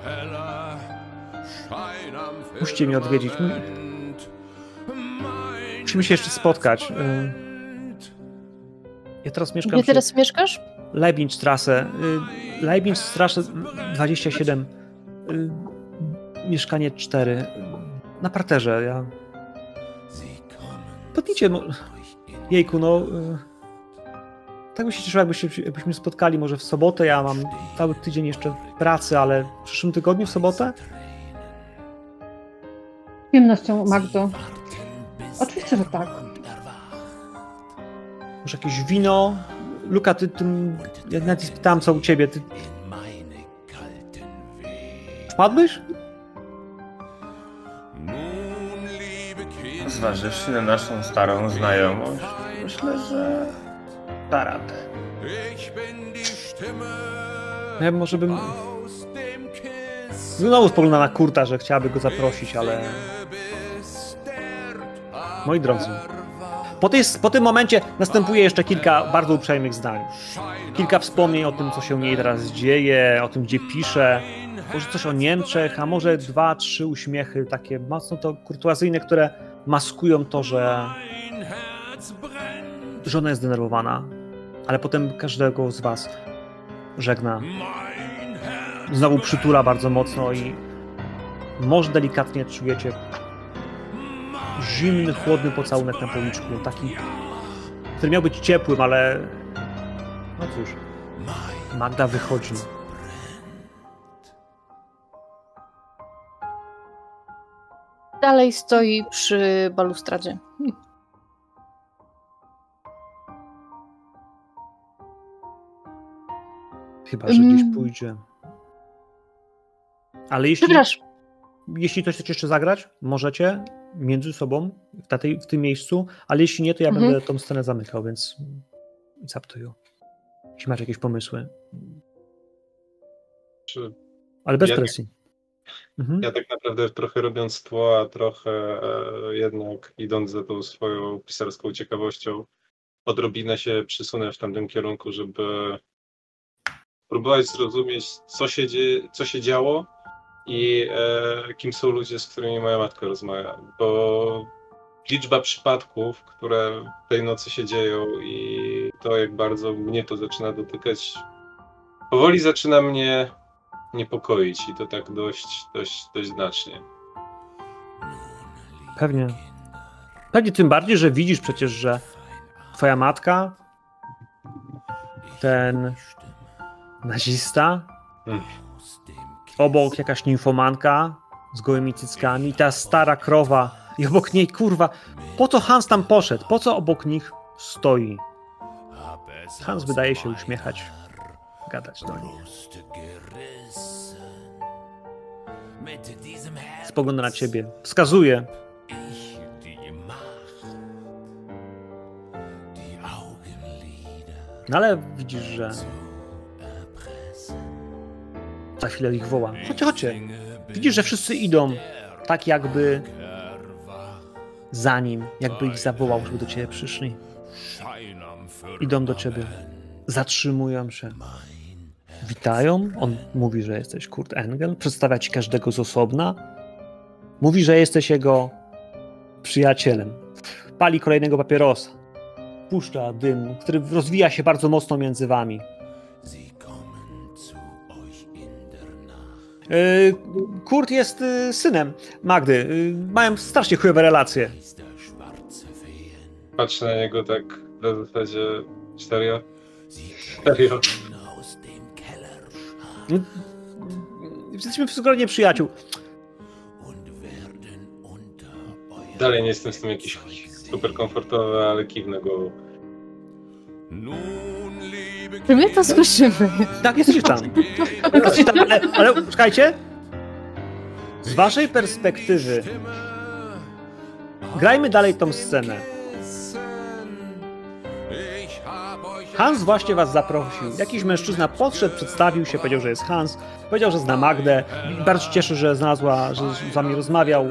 Musicie mnie odwiedzić. Musimy się jeszcze spotkać. Ja teraz mieszkam... Gdzie teraz mieszkasz? Leibnitzstrasse. Leibnitzstrasse 27. Mieszkanie 4. Na parterze. Ja... Podnijcie... No... Jejku, no... Tak by się cieszyło, jakbyśmy spotkali może w sobotę. Ja mam cały tydzień jeszcze pracy, ale w przyszłym tygodniu w sobotę? Z przyjemnością, Magdo. Oczywiście, że tak. Może jakieś wino? Luka, ty ja nawet spytałam, co u ciebie. Ty... Wpadłeś? Zważywszy na naszą starą znajomość, myślę, że... da radę. Ja może bym... Znowu spogląda na Kurta, że chciałaby go zaprosić, ale... Moi drodzy, po tym momencie następuje jeszcze kilka bardzo uprzejmych zdań. Kilka wspomnień o tym, co się u niej teraz dzieje, o tym, gdzie pisze, może coś o Niemczech, a może 2-3 uśmiechy takie mocno to kurtuazyjne, które maskują to, że ona jest zdenerwowana. Ale potem każdego z was żegna. Znowu przytula bardzo mocno i może delikatnie czujecie zimny, chłodny pocałunek na policzku. Taki, który miał być ciepłym, ale... No cóż, Magda wychodzi. Dalej stoi przy balustradzie. Chyba, że gdzieś pójdzie. Ale jeśli ktoś chce jeszcze zagrać, możecie między sobą w tym miejscu, ale jeśli nie, to ja będę tą scenę zamykał, więc zaptuję. Jeśli masz jakieś pomysły. Ale bez presji. Ja tak naprawdę trochę robiąc tło, a trochę jednak idąc za tą swoją pisarską ciekawością, odrobinę się przysunę w tamtym kierunku, żeby próbować zrozumieć, co się działo i kim są ludzie, z którymi moja matka rozmawia, bo liczba przypadków, które tej nocy się dzieją i to, jak bardzo mnie to zaczyna dotykać, powoli zaczyna mnie niepokoić i to tak dość znacznie. Pewnie. Pewnie tym bardziej, że widzisz przecież, że twoja matka, ten nazista, obok jakaś nimfomanka z gołymi cyckami, ta stara krowa i obok niej, kurwa, po co Hans tam poszedł? Po co obok nich stoi? Hans wydaje się uśmiechać, gadać do nich. Spogląda na ciebie, wskazuje. No ale widzisz, że za chwilę ich woła. Chodźcie, chodźcie. Widzisz, że wszyscy idą tak jakby za nim, jakby ich zawołał, żeby do ciebie przyszli. Idą do ciebie. Zatrzymują się. Witają. On mówi, że jesteś Kurt Engel. Przedstawia ci każdego z osobna. Mówi, że jesteś jego przyjacielem. Pali kolejnego papierosa. Puszcza dym, który rozwija się bardzo mocno między wami. Kurt jest synem Magdy. Mają strasznie chujowe relacje. Patrzę na niego tak w zasadzie serio. Serio. Jesteśmy w gronie przyjaciół. Dalej nie jestem z tym jakiś super komfortowy, ale kiwnę głową. Czy my to słyszymy? Tak, jesteście tam. Ale czekajcie. Z waszej perspektywy grajmy dalej tą scenę. Hans właśnie was zaprosił. Jakiś mężczyzna podszedł, przedstawił się, powiedział, że jest Hans, powiedział, że zna Magdę. Bardzo się cieszy, że znalazła, że z wami rozmawiał.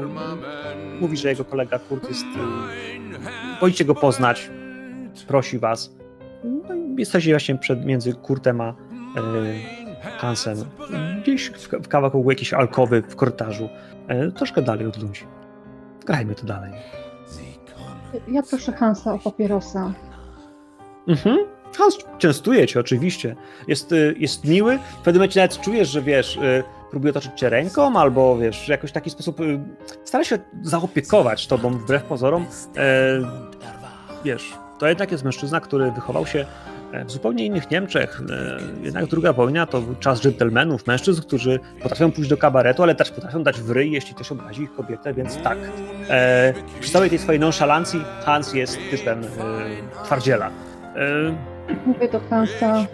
Mówi, że jego kolega Kurt jest... Boicie go poznać. Prosi was. No i jesteście właśnie między Kurtem a Hansem. Gdzieś w kawałku jakiejś alkowy w korytarzu. Troszkę dalej od ludzi. Grajmy to dalej. Ja proszę Hansa o papierosa. Mhm. Hans częstuje cię oczywiście. Jest miły. W pewnym momencie nawet czujesz, że wiesz, próbuje otoczyć cię ręką, albo wiesz, jakoś w taki sposób stara się zaopiekować tobą wbrew pozorom. Wiesz, to jednak jest mężczyzna, który wychował się w zupełnie innych Niemczech. Jednak druga wojna to czas dżentelmenów, mężczyzn, którzy potrafią pójść do kabaretu, ale też potrafią dać w ryj, jeśli ktoś obrazi ich kobietę, więc tak. Przy całej tej swojej nonszalancji Hans jest typem twardziela. Mówię do Hansa.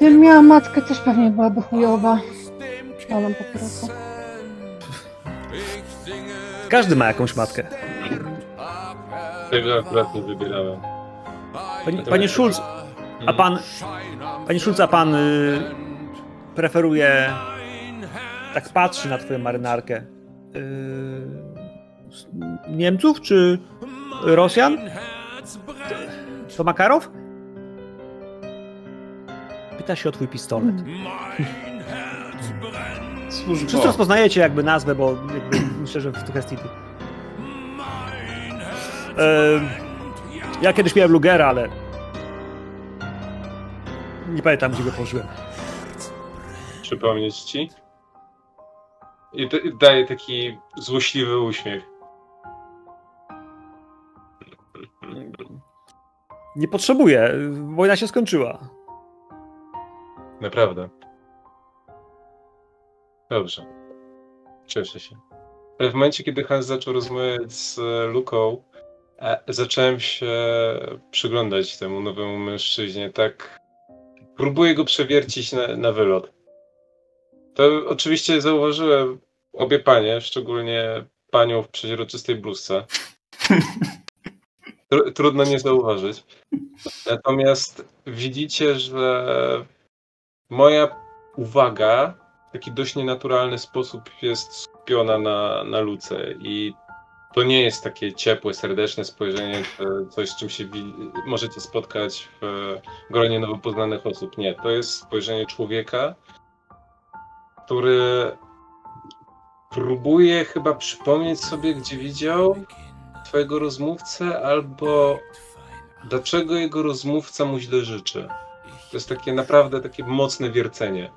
Ja miała matkę, też pewnie byłaby chujowa. Mam po prostu. Każdy ma jakąś matkę. Tego akurat nie wybierałem. Panie Schulz, a pan... Panie Schulz, a pan preferuje... Tak patrzy na twoją marynarkę. Niemców czy Rosjan? To Makarow? Pyta się o twój pistolet. Wszyscy rozpoznajecie jakby nazwę, bo myślę, że w tej kwestii... Ja kiedyś miałem Lugera, ale... Nie pamiętam, gdzie go położyłem. Przypomnieć ci? I daje taki złośliwy uśmiech. Nie potrzebuję. Wojna się skończyła. Naprawdę. Dobrze. Cieszę się. Ale w momencie, kiedy Hans zaczął rozmawiać z Luką, zacząłem się przyglądać temu nowemu mężczyźnie. Tak, próbuję go przewiercić na wylot. To oczywiście zauważyłem obie panie, szczególnie panią w przeźroczystej bluzce. Trudno nie zauważyć. Natomiast widzicie, że moja uwaga w taki dość nienaturalny sposób jest skupiona na Luce i to nie jest takie ciepłe, serdeczne spojrzenie, coś, z czym się możecie spotkać w gronie nowo poznanych osób. Nie, to jest spojrzenie człowieka, który próbuje chyba przypomnieć sobie, gdzie widział twojego rozmówcę, albo dlaczego jego rozmówca mu źle życzy. To jest takie naprawdę takie mocne wiercenie.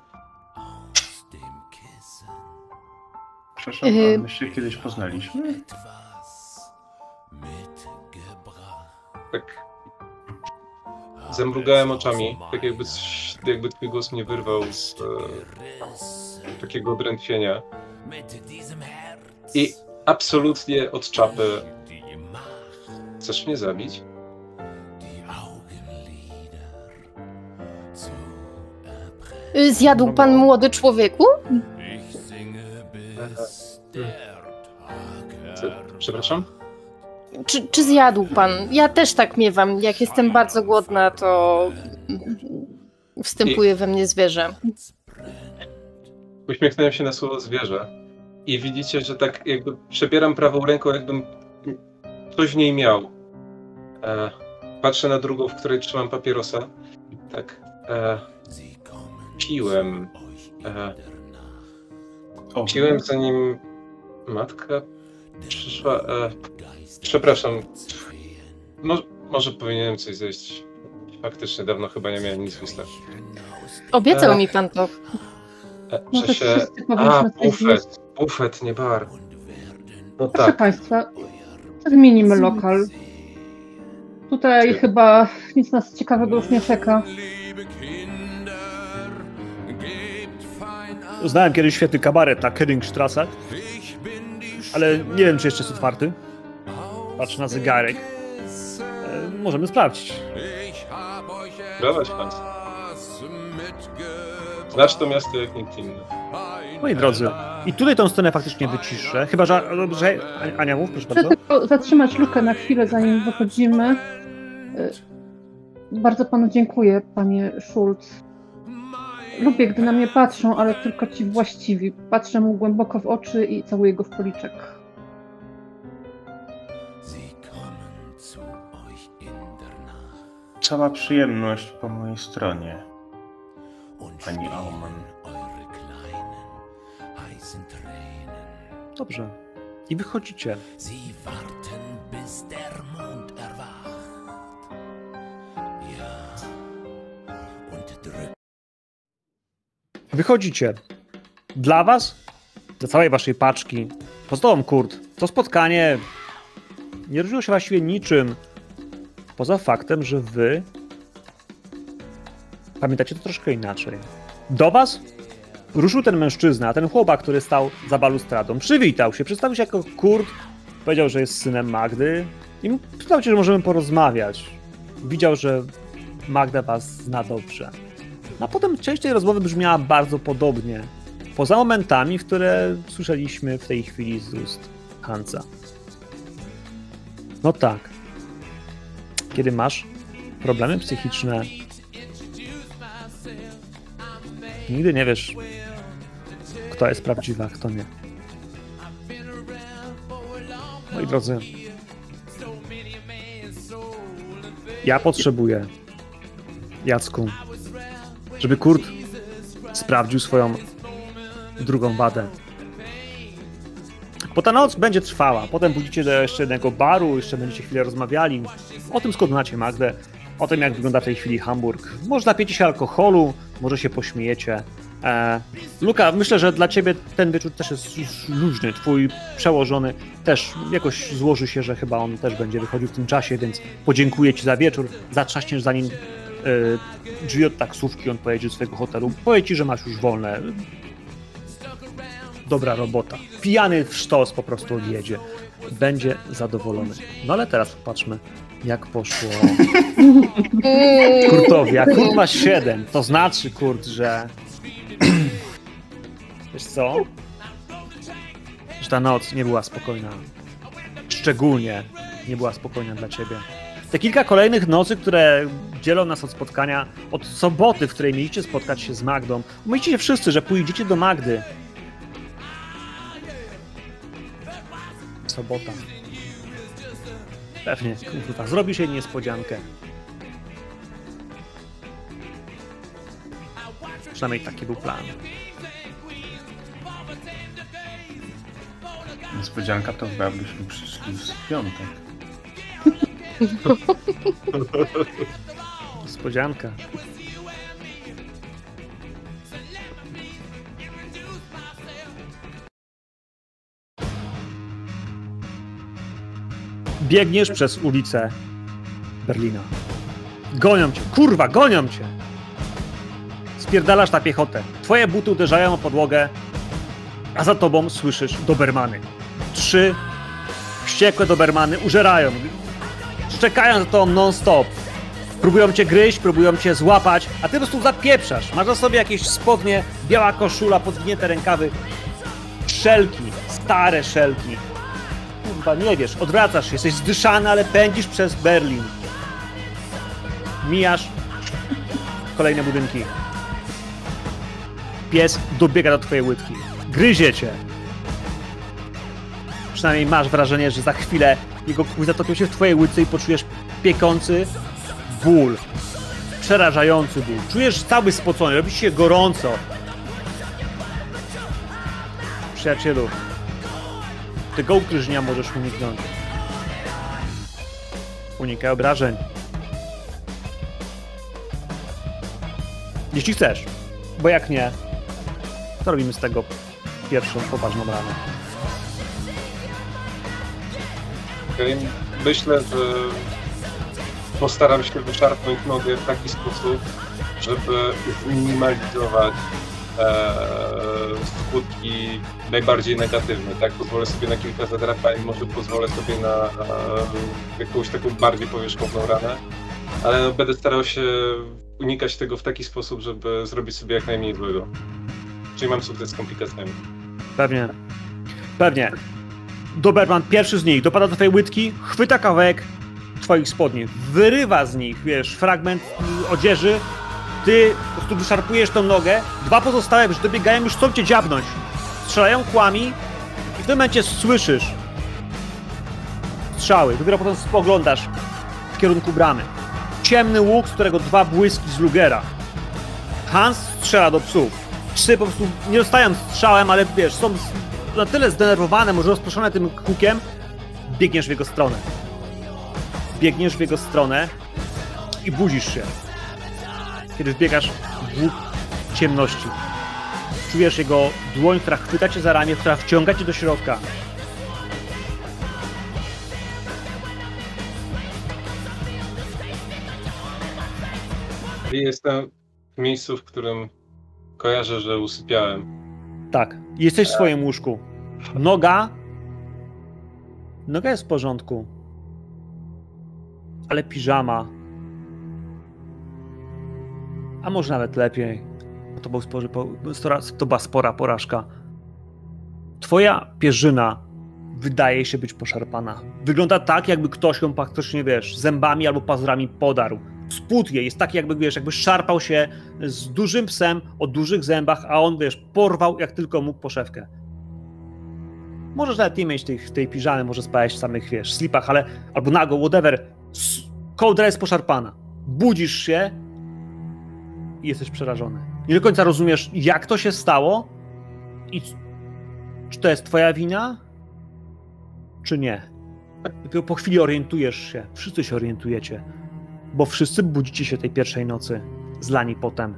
Przepraszam, my się kiedyś poznaliśmy? Tak. Zamrugałem oczami, tak jakby twój głos mnie wyrwał z takiego odrętwienia. I absolutnie od czapy. Chcesz mnie zabić? Zjadł pan młody człowieku? Przepraszam? Czy zjadł pan? Ja też tak miewam. Jak jestem bardzo głodna, to wstępuje we mnie zwierzę. Uśmiechnąłem się na słowo zwierzę. I widzicie, że tak jakby przebieram prawą ręką, jakbym coś w niej miał. Patrzę na drugą, w której trzymam papierosa. Tak. Piłem. Piłem, zanim matka przyszła. Przepraszam. Może powinienem coś zjeść. Faktycznie dawno chyba nie miałem nic w ustach. Obiecał mi pan to. Bufet, nie bar. No proszę tak. Państwa, zmienimy lokal. Tutaj chyba nic nas ciekawego już nie czeka. Znałem kiedyś świetny kabaret na Königstrasse, ale nie wiem, czy jeszcze jest otwarty. Patrz na zegarek. Możemy sprawdzić. Brawać pan. Znasz to miasto jak nikt inny. Moi drodzy, i tutaj tą scenę faktycznie wyciszę, chyba że... Dobrze, Ania, mów, proszę bardzo. Chcę tylko zatrzymać Lukę na chwilę, zanim wychodzimy. Bardzo panu dziękuję, panie Schulz. Lubię, gdy na mnie patrzą, ale tylko ci właściwi. Patrzę mu głęboko w oczy i całuję go w policzek. Cała przyjemność po mojej stronie, pani Aumann. Dobrze. I wychodzicie. Wychodzicie. Dla was, dla całej waszej paczki, pozdrawiam Kurt, to spotkanie nie różniło się właściwie niczym, poza faktem, że wy pamiętacie to troszkę inaczej. Do was ruszył ten mężczyzna, ten chłopak, który stał za balustradą. Przywitał się, przedstawił się jako Kurt, powiedział, że jest synem Magdy i pytał cię, że możemy porozmawiać. Widział, że Magda was zna dobrze. A potem część tej rozmowy brzmiała bardzo podobnie, poza momentami, które słyszeliśmy w tej chwili z ust Hansa. No tak, kiedy masz problemy psychiczne, nigdy nie wiesz, kto jest prawdziwy, a kto nie. Moi drodzy, ja potrzebuję, Jacku, żeby Kurt sprawdził swoją drugą wadę. Bo ta noc będzie trwała. Potem pójdziecie do jeszcze jednego baru, jeszcze będziecie chwilę rozmawiali o tym, skąd znacie Magdę, o tym, jak wygląda w tej chwili Hamburg. Może napiecie się alkoholu, może się pośmiejecie. Luka, myślę, że dla ciebie ten wieczór też jest już luźny. Twój przełożony też jakoś złoży się, że chyba on też będzie wychodził w tym czasie, więc podziękuję ci za wieczór. Zatrzaśniesz za nim drzwi od taksówki, on pojedzie do swojego hotelu. Powie ci, że masz już wolne. Dobra robota. Pijany w sztos po prostu odjedzie. Będzie zadowolony. No ale teraz popatrzmy, jak poszło Kurtowi. A Kurt ma 7. To znaczy, Kurt, że... Wiesz co? Że ta noc nie była spokojna. Szczególnie nie była spokojna dla ciebie. Te kilka kolejnych nocy, które dzielą nas od spotkania, od soboty, w której mieliście spotkać się z Magdą. Umówiliście się wszyscy, że pójdziecie do Magdy. Sobota. Pewnie, kurwa, zrobisz jej niespodziankę. Przynajmniej taki był plan. Niespodzianka to chyba byśmy przyszli w piątek. Niespodzianka. Biegniesz przez ulicę Berlina. Gonią cię, kurwa, gonią cię! Spierdalasz na piechotę. Twoje buty uderzają o podłogę, a za tobą słyszysz dobermany. 3 wściekłe dobermany użerają. Czekają za tobą non-stop. Próbują cię gryźć, próbują cię złapać, a ty po prostu zapieprzasz. Masz na sobie jakieś spodnie, biała koszula, podwinięte rękawy. Szelki, stare szelki. Kurwa, nie wiesz, odwracasz się, jesteś zdyszany, ale pędzisz przez Berlin. Mijasz kolejne budynki. Pies dobiega do twojej łydki. Gryzie cię. Przynajmniej masz wrażenie, że za chwilę jego kły zatopią się w twojej łydce i poczujesz piekący ból. Przerażający ból. Czujesz cały spocony, robi się gorąco. Przyjacielu, tego ukryżnia możesz uniknąć. Unikaj obrażeń. Jeśli chcesz, bo jak nie, to robimy z tego pierwszą poważną ranę. Myślę, że postaram się wyszarpnąć nogę w taki sposób, żeby zminimalizować skutki najbardziej negatywne. Tak, pozwolę sobie na kilka zadrapań, może pozwolę sobie na jakąś taką bardziej powierzchowną ranę, ale będę starał się unikać tego w taki sposób, żeby zrobić sobie jak najmniej złego. Czyli mam sukces z komplikacjami. Pewnie. Pewnie. Doberman, pierwszy z nich, dopada do twojej łydki, chwyta kawałek twoich spodni, wyrywa z nich, wiesz, fragment odzieży. Ty po prostu wyszarpujesz tą nogę, dwa pozostałe, już dobiegają, już chcą cię dziabnąć. Strzelają kłami i w tym momencie słyszysz strzały. Dopiero potem spoglądasz w kierunku bramy. Ciemny łuk, z którego dwa błyski z Lugera. Hans strzela do psów. Psy po prostu nie dostają strzałem, ale wiesz, są na tyle zdenerwowane, może rozproszone tym hukiem. Biegniesz w jego stronę. Biegniesz w jego stronę i budzisz się. Kiedy wbiegasz w głąb ciemności. Czujesz jego dłoń, która chwyta cię za ramię, która wciąga cię do środka. Jestem w miejscu, w którym kojarzę, że usypiałem. Tak, jesteś w swoim łóżku. Noga jest w porządku. Ale piżama. A może nawet lepiej. To była spora porażka. Twoja pierzyna wydaje się być poszarpana. Wygląda tak, jakby ktoś ją faktycznie, wiesz, zębami albo pazurami podarł. Spód jej jest taki, jakby, wiesz, jakby szarpał się z dużym psem o dużych zębach, a on, wiesz, porwał jak tylko mógł poszewkę. Możesz nawet nie mieć tej piżamy, może spałeś w samych, wiesz, slipach, ale albo nago, whatever. Kołdra jest poszarpana. Budzisz się i jesteś przerażony. Nie do końca rozumiesz, jak to się stało i czy to jest twoja wina, czy nie. Dopiero po chwili orientujesz się. Wszyscy się orientujecie. Bo wszyscy budzicie się tej pierwszej nocy, zlani potem.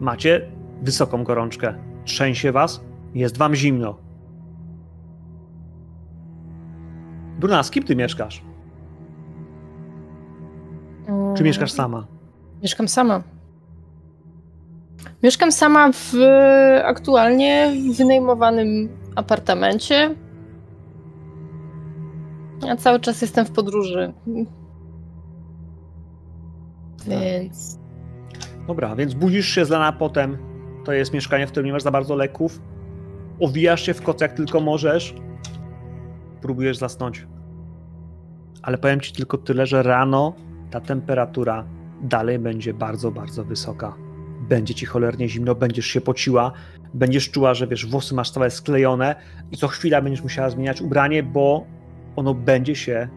Macie wysoką gorączkę, trzęsie was, jest wam zimno. Bruna, z kim ty mieszkasz? Czy mieszkasz sama? Mieszkam sama. Mieszkam sama w aktualnie wynajmowanym apartamencie. Ja cały czas jestem w podróży. Więc... Dobra, więc budzisz się zlana potem. To jest mieszkanie, w którym nie masz za bardzo leków. Owijasz się w koc jak tylko możesz. Próbujesz zasnąć. Ale powiem ci tylko tyle, że rano ta temperatura dalej będzie bardzo, bardzo wysoka. Będzie ci cholernie zimno, będziesz się pociła, będziesz czuła, że wiesz, włosy masz całe sklejone i co chwila będziesz musiała zmieniać ubranie, bo ono będzie się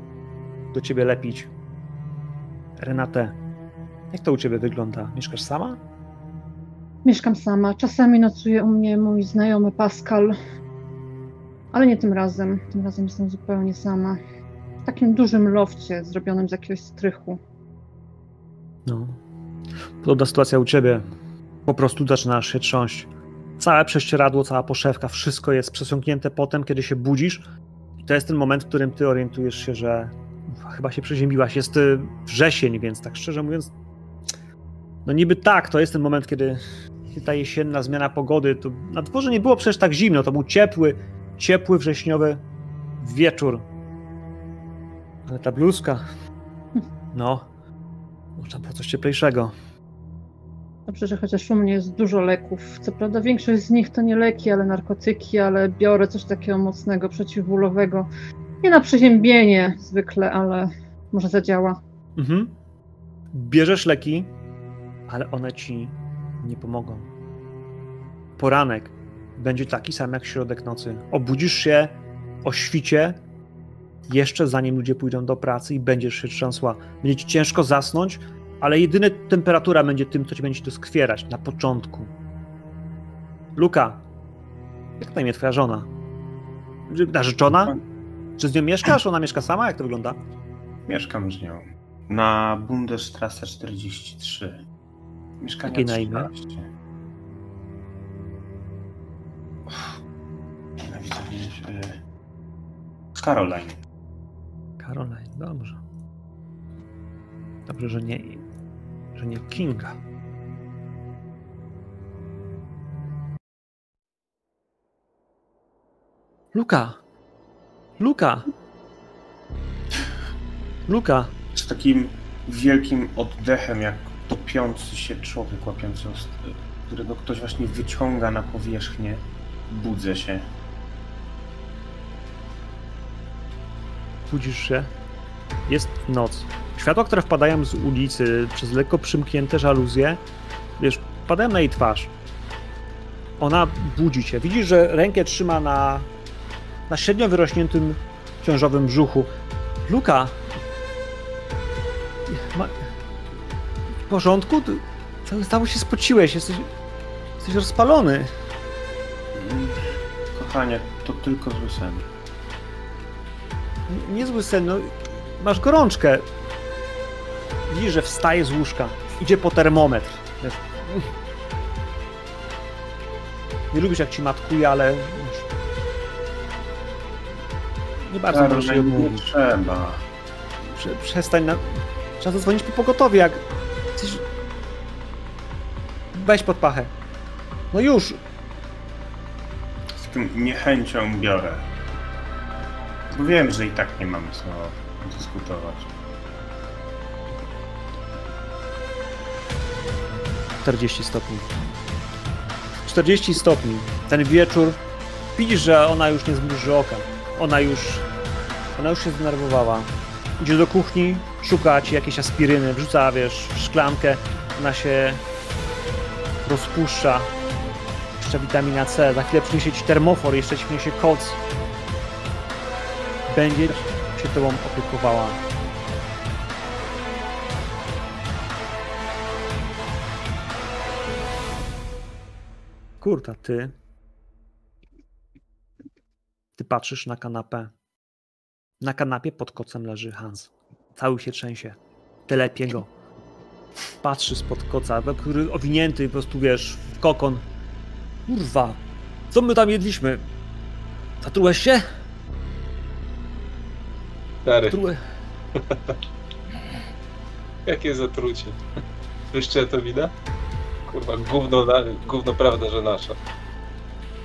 do ciebie lepić. Renate, jak to u ciebie wygląda? Mieszkasz sama? Mieszkam sama. Czasami nocuje u mnie mój znajomy Pascal, ale nie tym razem. Tym razem jestem zupełnie sama. W takim dużym lofcie zrobionym z jakiegoś strychu. No. Podobna sytuacja u ciebie. Po prostu zaczynasz się trząść. Całe prześcieradło, cała poszewka, wszystko jest przesiąknięte potem, kiedy się budzisz. I to jest ten moment, w którym ty orientujesz się, że chyba się przeziębiłaś. Jest wrzesień, więc tak szczerze mówiąc, no niby tak, to jest ten moment, kiedy ta jesienna zmiana pogody, to na dworze nie było przecież tak zimno, to był ciepły wrześniowy wieczór. Ale ta bluzka, no, można było coś cieplejszego. Dobrze, że chociaż u mnie jest dużo leków. Co prawda większość z nich to nie leki, ale narkotyki, ale biorę coś takiego mocnego, przeciwbólowego. Nie na przeziębienie zwykle, ale może zadziała. Mhm. Bierzesz leki, ale one ci nie pomogą. Poranek będzie taki sam jak środek nocy. Obudzisz się o świcie, jeszcze zanim ludzie pójdą do pracy i będziesz się trzęsła. Będzie ci ciężko zasnąć, ale jedynie temperatura będzie tym, co ci będzie doskwierać na początku. Luka, jak na imię twoja żona? Narzeczona? Czy z nią mieszkasz? Ona mieszka sama? Jak to wygląda? Mieszkam z nią. Na Bundesstrasse 43. Mieszkanie 13. Na imię? Caroline. Caroline, dobrze. Dobrze, że nie Kinga. Luka! Z takim wielkim oddechem, jak topiący się człowiek łapiący którego ktoś właśnie wyciąga na powierzchnię, budzę się. Budzisz się. Jest noc. Światła, które wpadają z ulicy przez lekko przymknięte żaluzje, wiesz, padają na jej twarz. Ona budzi cię. Widzisz, że rękę trzyma na średnio wyrośniętym ciążowym brzuchu. Luka! W porządku? Cały się spociłeś. Jesteś rozpalony. Kochanie, to tylko zły sen. Niezły sen, no. Masz gorączkę. Widzisz, że wstaje z łóżka. Idzie po termometr. Wiesz. Nie lubisz, jak ci matkuje, ale... Nie bardzo proszę mówić. Nie trzeba. Przestań na... Trzeba zadzwonić po pogotowie, jak... Chcesz... Weź pod pachę. No już! Z tym niechęcią biorę. Bo wiem, że i tak nie mamy co dyskutować. 40 stopni. 40 stopni. Ten wieczór... Widzisz, że ona już nie zmruży oka. Ona już się zdenerwowała. Idzie do kuchni, szuka ci jakieś aspiryny, wrzuca, wiesz, w szklankę. Ona się rozpuszcza. Jeszcze witamina C. Za chwilę przyniesie ci termofor, jeszcze ci przyniesie koc. Będzie się tobą opiekowała. Kurta, ty... Ty patrzysz na kanapę. Na kanapie pod kocem leży Hans. Cały się trzęsie. Telepie go. Patrzy spod koca, który owinięty po prostu, wiesz, w kokon. Kurwa, co my tam jedliśmy? Zatrułeś się? Stary. Jakie zatrucie. Jeszcze to widać? Kurwa, gówno prawda, że nasza.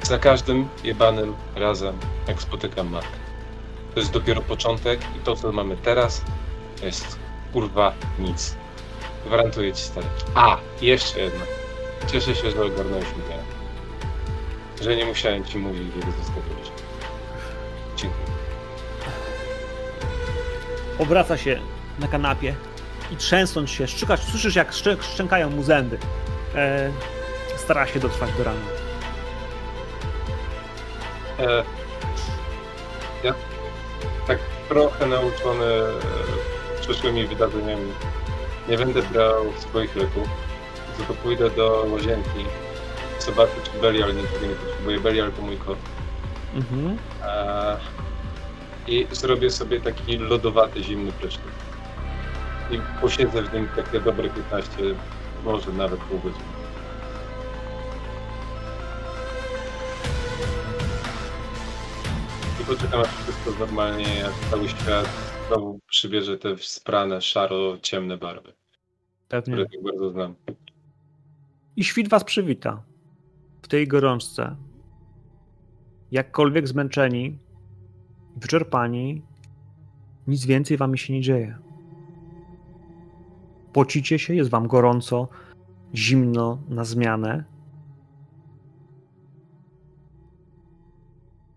Za każdym jebanym razem, jak spotykam matkę. To jest dopiero początek i to, co mamy teraz, to jest kurwa nic. Gwarantuję ci, stary. A, jeszcze jedno. Cieszę się, że ogarnąłeś mnie. Że nie musiałem ci mówić, kiedy zaskoczyłeś. Dziękuję. Obraca się na kanapie i trzęsąc się, szczekasz, słyszysz, jak szczękają mu zęby. Stara się dotrwać do rana. Ja tak trochę nauczony przyszłymi wydarzeniami nie będę brał swoich leków, tylko pójdę do łazienki, zobaczę, czy Belial nie potrzebuje. Belial to mój kot. Mhm. I zrobię sobie taki lodowaty, zimny prysznic. I posiedzę w nim takie dobre 15, może nawet pół godziny. I poczekam, aż wszystko normalnie, aż cały świat znowu przybierze te wsprane, szaro-ciemne barwy. Pewnie. Które tak bardzo znam. I świt was przywita. W tej gorączce. Jakkolwiek zmęczeni, wyczerpani, nic więcej wam się nie dzieje. Pocicie się, jest wam gorąco, zimno na zmianę.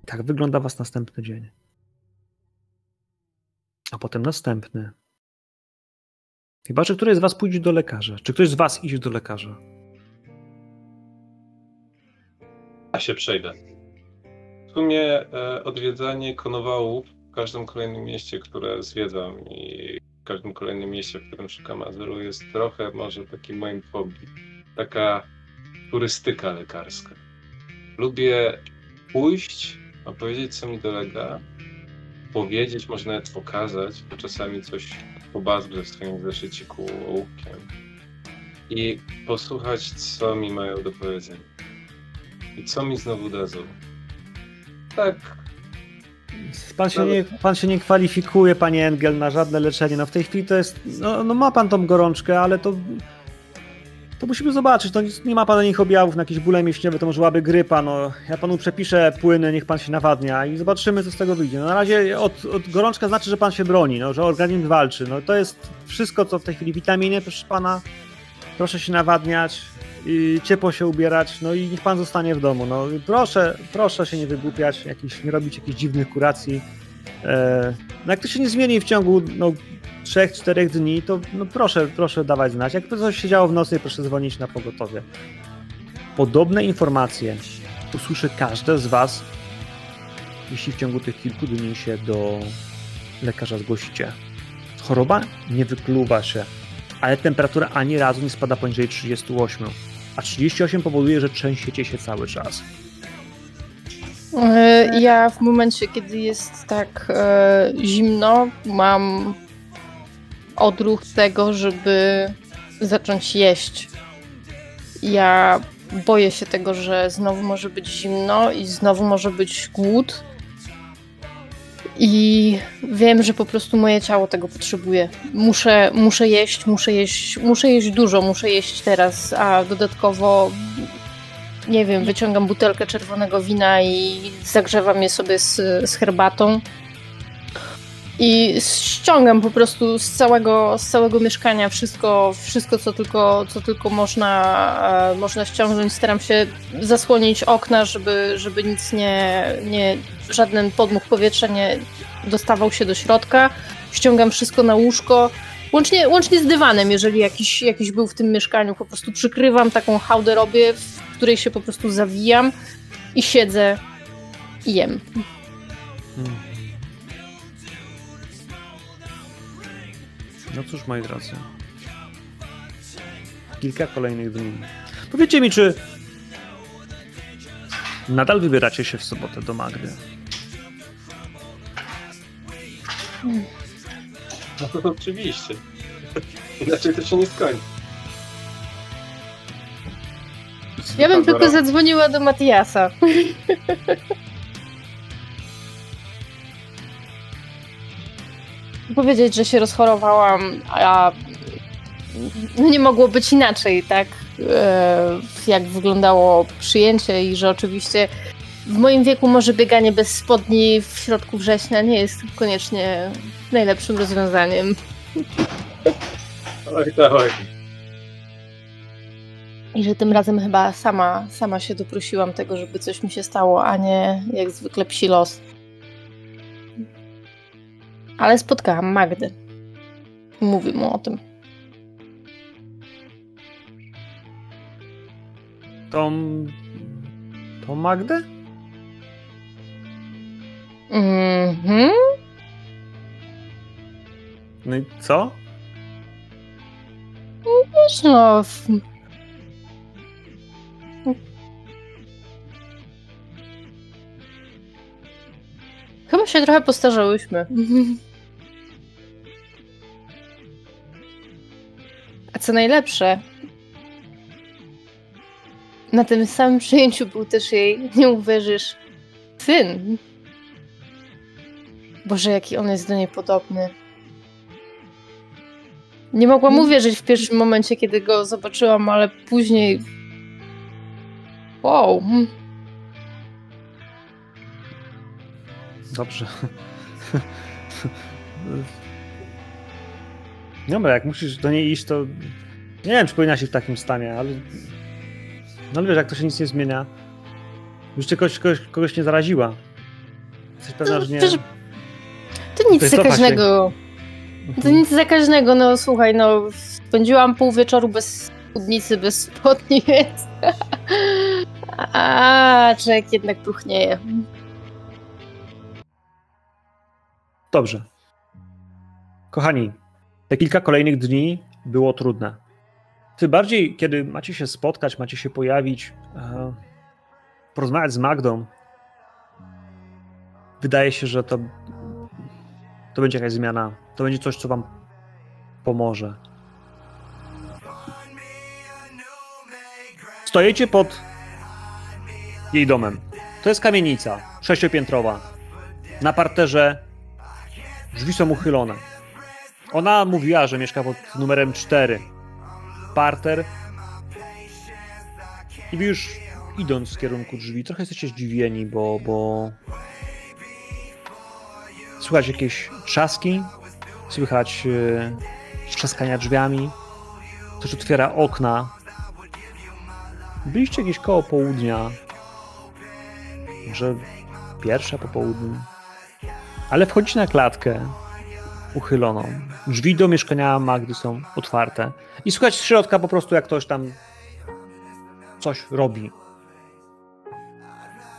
Tak wygląda was następny dzień. A potem następny. Chyba, że któryś z was pójdzie do lekarza. Czy ktoś z was idzie do lekarza? Ja się przejdę. W sumie odwiedzanie konowałów w każdym kolejnym mieście, które zwiedzam i w każdym kolejnym mieście, w którym szukam azylu, jest trochę może takim moim hobby. Taka turystyka lekarska. Lubię pójść, opowiedzieć, co mi dolega, powiedzieć, może nawet pokazać, bo czasami coś pobazgrzę w swoim zeszyciku ołówkiem i posłuchać, co mi mają do powiedzenia i co mi znowu dadzą. Tak. Pan się nie kwalifikuje, panie Engel, na żadne leczenie. No w tej chwili to jest... No ma pan tą gorączkę, ale to... To musimy zobaczyć. No, nie ma pan na nich objawów, na jakieś bóle mięśniowe, to może byłaby grypa. No, ja panu przepiszę płyny, niech pan się nawadnia i zobaczymy, co z tego wyjdzie. No, na razie od gorączka znaczy, że pan się broni, no, że organizm walczy. No, to jest wszystko, co w tej chwili. Witaminy, proszę pana. Proszę się nawadniać. i ciepło się ubierać, no i niech pan zostanie w domu. No, proszę się nie wygłupiać, nie robić jakichś dziwnych kuracji. No, jak to się nie zmieni w ciągu 3-4 dni, to proszę dawać znać. Jak coś się działo w nocy, proszę dzwonić na pogotowie. Podobne informacje usłyszy każdy z was, jeśli w ciągu tych kilku dni się do lekarza zgłosicie. Choroba nie wykluwa się, ale temperatura ani razu nie spada poniżej 38, a 38 powoduje, że trzęsiecie się cały czas. Ja w momencie, kiedy jest tak zimno, mam odruch tego, żeby zacząć jeść. Ja boję się tego, że znowu może być zimno i znowu może być głód. I wiem, że po prostu moje ciało tego potrzebuje. Muszę jeść dużo, muszę jeść teraz, a dodatkowo, nie wiem, wyciągam butelkę czerwonego wina i zagrzewam je sobie z herbatą i ściągam po prostu z całego mieszkania wszystko co tylko można ściągnąć. Staram się zasłonić okna, żeby nic nie żaden podmuch powietrza nie dostawał się do środka. Ściągam wszystko na łóżko, łącznie z dywanem, jeżeli jakiś był w tym mieszkaniu. Po prostu przykrywam, taką hałdę robię, w której się po prostu zawijam i siedzę i jem. No cóż, moi drodzy. Kilka kolejnych dni. Powiedzcie mi, czy nadal wybieracie się w sobotę do Magdy? No oczywiście. Inaczej to się nie skończy. Ja bym tylko zadzwoniła do Matiasa. Powiedzieć, że się rozchorowałam, a nie mogło być inaczej, tak? Jak wyglądało przyjęcie i że oczywiście w moim wieku może bieganie bez spodni w środku września nie jest koniecznie najlepszym rozwiązaniem. Oj, tak, oj. I że tym razem chyba sama się doprosiłam tego, żeby coś mi się stało, a nie jak zwykle psi los. Ale spotkałam Magdę. Mówi mu o tym. Tą Magdę? Mhm. No i co? Wiesz, no... Chyba się trochę postarzałyśmy. A co najlepsze, na tym samym przyjęciu był też jej, nie uwierzysz, syn. Boże, jaki on jest do niej podobny. Nie mogłam uwierzyć w pierwszym momencie, kiedy go zobaczyłam, ale później... Wow. Dobrze. Dobra, jak musisz do niej iść, to nie wiem, czy powinna się w takim stanie, ale wiesz, jak to się nic nie zmienia. Już ty kogoś nie zaraziła. Jesteś pewna, że nie... To nic zakaźnego, no słuchaj, no spędziłam pół wieczoru bez spódnicy, bez spodni, więc... A człowiek jednak próchnieje. Dobrze. Kochani, te kilka kolejnych dni było trudne. Tym bardziej, kiedy macie się spotkać, macie się pojawić, porozmawiać z Magdą, wydaje się, że to będzie jakaś zmiana. To będzie coś, co wam pomoże. Stoicie pod jej domem. To jest kamienica, 6-piętrowa. Na parterze drzwi są uchylone. Ona mówiła, że mieszka pod numerem 4. Parter. I wy już idąc w kierunku drzwi, trochę jesteście zdziwieni, bo słychać jakieś trzaski, słychać trzaskania drzwiami. Ktoś otwiera okna. byliście gdzieś koło południa, może pierwsza po południu, ale wchodzicie na klatkę uchyloną. Drzwi do mieszkania Magdy są otwarte i słychać z środka po prostu, jak ktoś tam coś robi.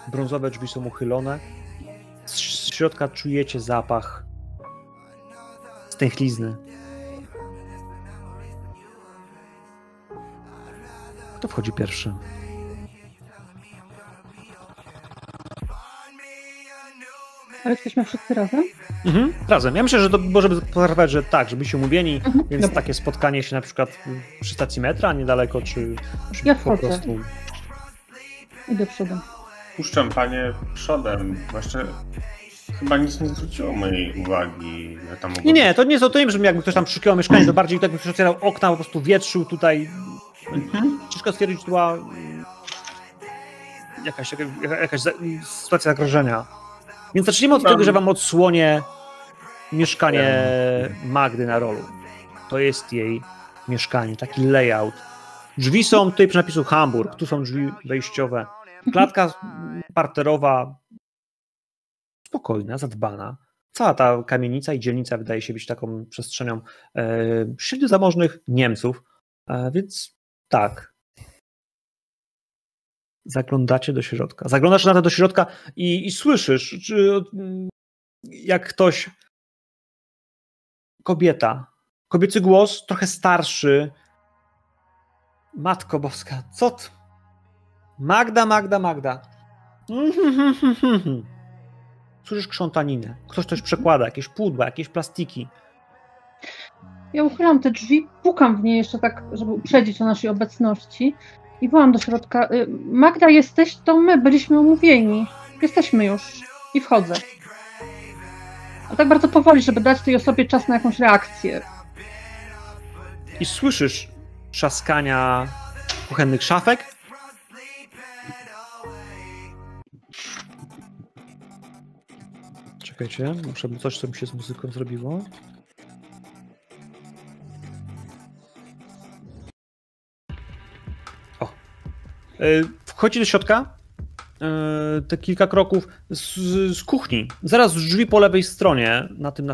Brązowe drzwi są uchylone. Z środka czujecie zapach stęchlizny. Kto wchodzi pierwszy? Ale jesteśmy wszyscy razem? Mhm, razem. Ja myślę, że to możemy potrafić, że tak, żeby się umówieni, więc dobra. Takie spotkanie się na przykład przy stacji metra niedaleko, czy ja po prostu... Idę przodem. Puszczam panie przodem. Właśnie chyba nic nie zwróciło mojej uwagi. Że tam nie, nie, to nie jest o tym, żeby jakby ktoś tam przyszukiwał mieszkanie, to bardziej tak ktoś otwierał okna, po prostu wietrzył tutaj. Ciężko stwierdzić, że to była jakaś sytuacja zagrożenia. Więc zacznijmy od tego, że wam odsłonię mieszkanie Magdy na rolu. To jest jej mieszkanie, taki layout. Drzwi są tutaj przy napisu Hamburg, tu są drzwi wejściowe. Klatka parterowa, spokojna, zadbana. Cała ta kamienica i dzielnica wydaje się być taką przestrzenią średnio zamożnych Niemców, więc tak. Zaglądacie do środka. Zaglądasz na to do środka i słyszysz, jak ktoś, kobiecy głos, trochę starszy. Matko Boska, co to? Magda. Słyszysz krzątaninę. Ktoś coś przekłada, jakieś pudła, jakieś plastiki. Ja uchylam te drzwi, pukam w nie jeszcze tak, żeby uprzedzić o naszej obecności. I wołam do środka. Magda, jesteś? To my, byliśmy umówieni. Jesteśmy już. I wchodzę. A tak bardzo powoli, żeby dać tej osobie czas na jakąś reakcję. I słyszysz trzaskania kuchennych szafek? Czekajcie, muszę coś, co mi się z muzyką zrobiło. Wchodzi do środka, te kilka kroków z kuchni. Zaraz drzwi po lewej stronie, na tym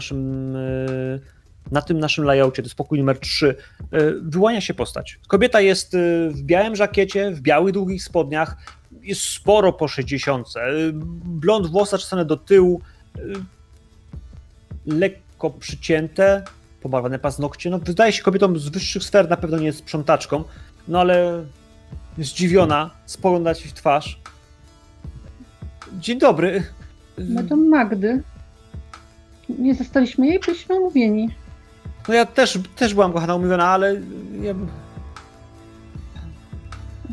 naszym layoucie, to jest pokój numer 3, wyłania się postać. Kobieta jest w białym żakiecie, w białych długich spodniach, jest sporo po 60. Blond włosy czesane do tyłu, lekko przycięte, pomalowane paznokcie. No, wydaje się kobietą z wyższych sfer, na pewno nie jest sprzątaczką, no ale... Zdziwiona, spogląda ci w twarz. Dzień dobry. No to Magdy. Nie zostaliśmy jej, byliśmy umówieni. No ja też byłam, kochana, umówiona, ale... Ja...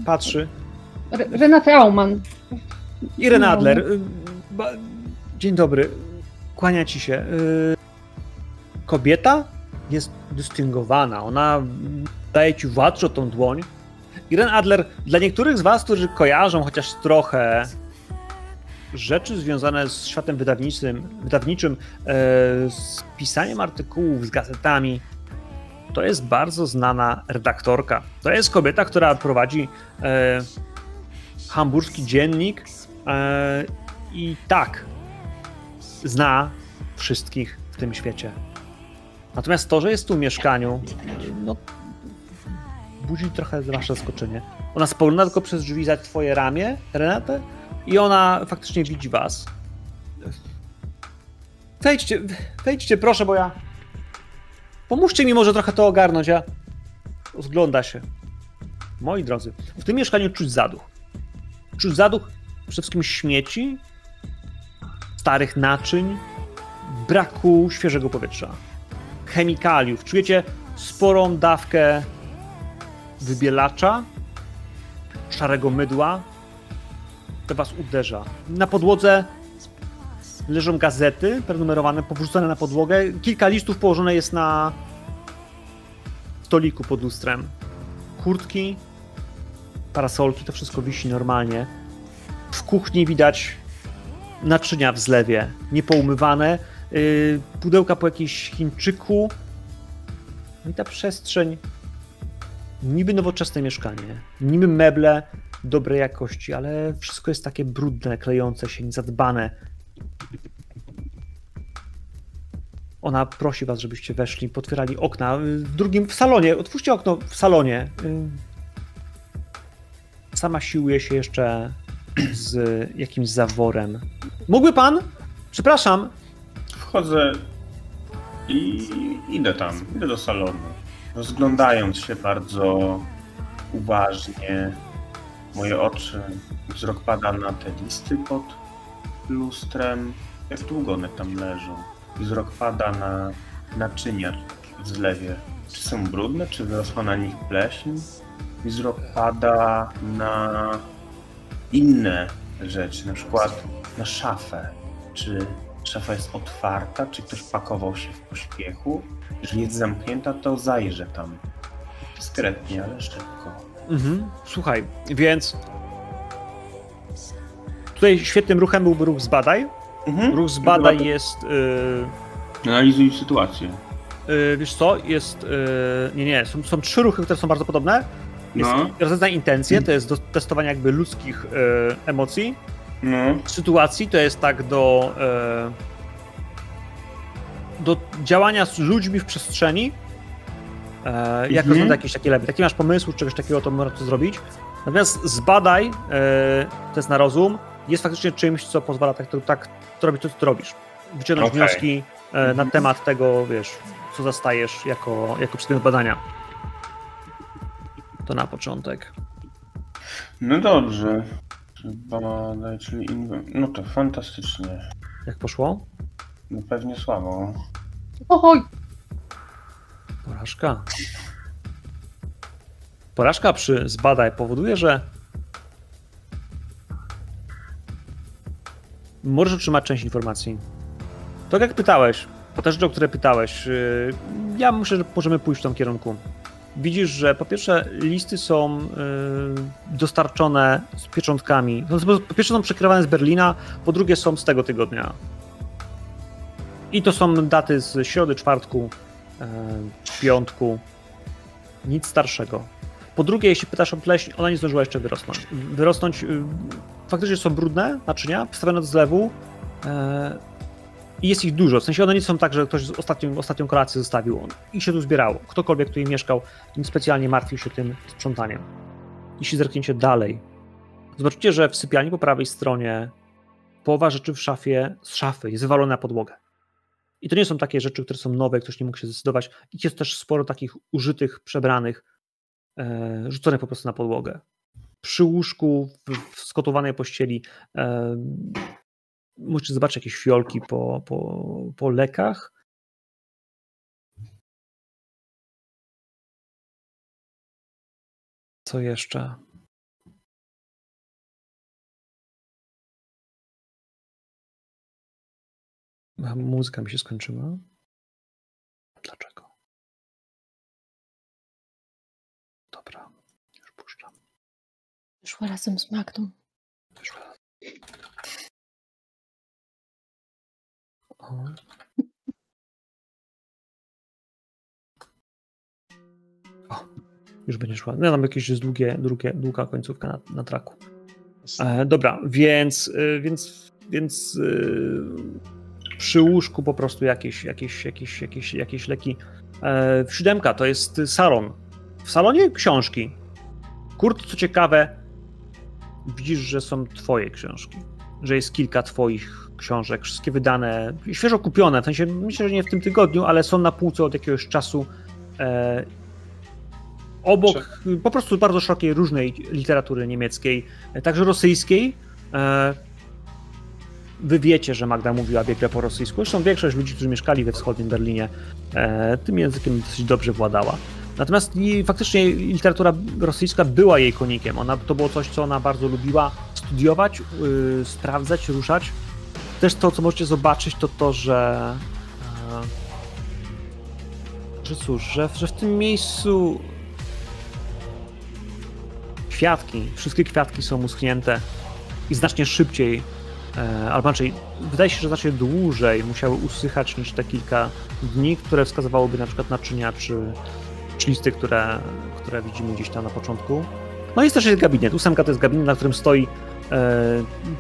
Patrzy. Renate Aumann. I Renata Adler. Dzień dobry. Kłania ci się. Kobieta jest dystyngowana. Ona daje ci władczo tą dłoń. Irene Adler, dla niektórych z was, którzy kojarzą chociaż trochę rzeczy związane z światem wydawniczym, z pisaniem artykułów, z gazetami, to jest bardzo znana redaktorka. To jest kobieta, która prowadzi hamburski dziennik i tak zna wszystkich w tym świecie. Natomiast to, że jest tu w mieszkaniu, no, budzi trochę wasze zaskoczenie. Ona spogląda tylko przez drzwi za twoje ramię, Renatę, i ona faktycznie widzi was. Wejdźcie, proszę, bo ja... Pomóżcie mi może trochę to ogarnąć, ja... Rozgląda się. Moi drodzy, w tym mieszkaniu czuć zaduch. Czuć zaduch przede wszystkim śmieci, starych naczyń, braku świeżego powietrza, chemikaliów. Czujecie sporą dawkę wybielacza, szarego mydła, to was uderza. Na podłodze leżą gazety prenumerowane, powrzucone na podłogę. Kilka listów położone jest na stoliku pod lustrem. Kurtki, parasolki, to wszystko wisi normalnie. W kuchni widać naczynia w zlewie, niepoumywane, pudełka po jakimś Chińczyku. No i ta przestrzeń. Niby nowoczesne mieszkanie, niby meble dobrej jakości, ale wszystko jest takie brudne, klejące się, niezadbane. Ona prosi was, żebyście weszli, potwierali okna. W salonie, otwórzcie okno w salonie. Sama siłuje się jeszcze z jakimś zaworem. Mógłby pan? Przepraszam. Wchodzę i idę tam, idę do salonu. Rozglądając się bardzo uważnie, moje oczy, wzrok pada na te listy pod lustrem. Jak długo one tam leżą? Wzrok pada na naczynia w zlewie. Czy są brudne? Czy wyrosła na nich pleśń? Wzrok pada na inne rzeczy, na przykład na szafę. Czy szafa jest otwarta? Czy ktoś pakował się w pośpiechu? Jeżeli jest zamknięta, to zajrzę tam. Dyskretnie, ale szybko. Mhm. Słuchaj, więc tutaj świetnym ruchem byłby ruch zbadaj. Mhm. Ruch zbadaj jest... Analizuj sytuację. Wiesz co, jest... są trzy ruchy, które są bardzo podobne. Jest rozeznaj intencje, to jest do testowania jakby ludzkich emocji. Sytuacji to jest tak do działania z ludźmi w przestrzeni. Jak rozgląda jakiś taki element. Taki masz pomysł, czegoś takiego, to można to zrobić. Natomiast zbadaj, to jest na rozum, jest faktycznie czymś, co pozwala tak robić to, co robisz. Wyciągnąć wnioski na temat tego, wiesz, co zastajesz jako przedmiot badania. To na początek. No dobrze. Badaj, czyli... No to fantastycznie. Jak poszło? No pewnie słabo. Ohoj! Porażka. Porażka przy zbadaj powoduje, że możesz otrzymać część informacji. Tak jak pytałeś, o te rzeczy, o które pytałeś, ja myślę, że możemy pójść w tym kierunku. Widzisz, że po pierwsze listy są dostarczone z pieczątkami. Po pierwsze są przekrywane z Berlina, po drugie są z tego tygodnia. I to są daty z środy, czwartku, piątku, nic starszego. Po drugie, jeśli pytasz o pleśń, ona nie zdążyła jeszcze wyrosnąć. Faktycznie są brudne naczynia, postawione do zlewu i jest ich dużo. W sensie one nie są tak, że ktoś z ostatnią kolację zostawił. I się tu zbierało. Ktokolwiek tutaj mieszkał, nie specjalnie martwił się tym sprzątaniem. Jeśli zerkniecie dalej, zobaczycie, że w sypialni po prawej stronie połowa rzeczy w szafie z szafy jest wywalona na podłogę. I to nie są takie rzeczy, które są nowe, ktoś nie mógł się zdecydować. I jest też sporo takich użytych, przebranych, rzuconych po prostu na podłogę. Przy łóżku, w skotowanej pościeli możecie zobaczyć jakieś fiolki po lekach. Co jeszcze? Muzyka mi się skończyła. Dlaczego? Dobra, już puszczam. Wyszła razem z Magdą. O. O, już będzie szła. No, tam jakieś jest długa końcówka na traku. Dobra, więc przy łóżku po prostu jakieś leki. Siódemka to jest salon. W salonie książki. Kurt, co ciekawe, widzisz, że są twoje książki. Że jest kilka twoich książek, wszystkie wydane, świeżo kupione, w sensie myślę, że nie w tym tygodniu, ale są na półce od jakiegoś czasu. Obok po prostu bardzo szerokiej, różnej literatury niemieckiej, także rosyjskiej. Wy wiecie, że Magda mówiła biegle po rosyjsku. Zresztą większość ludzi, którzy mieszkali we wschodnim Berlinie, tym językiem dosyć dobrze władała. Natomiast faktycznie literatura rosyjska była jej konikiem. To było coś, co ona bardzo lubiła studiować, sprawdzać, ruszać. Też to, co możecie zobaczyć, to to, że w tym miejscu wszystkie kwiatki są uschnięte i znacznie szybciej, albo raczej wydaje się, że znacznie dłużej musiały usychać niż te kilka dni, które wskazywałoby na przykład naczynia czy listy, które widzimy gdzieś tam na początku. No jest też jest gabinet. Ósemka to jest gabinet, na którym stoi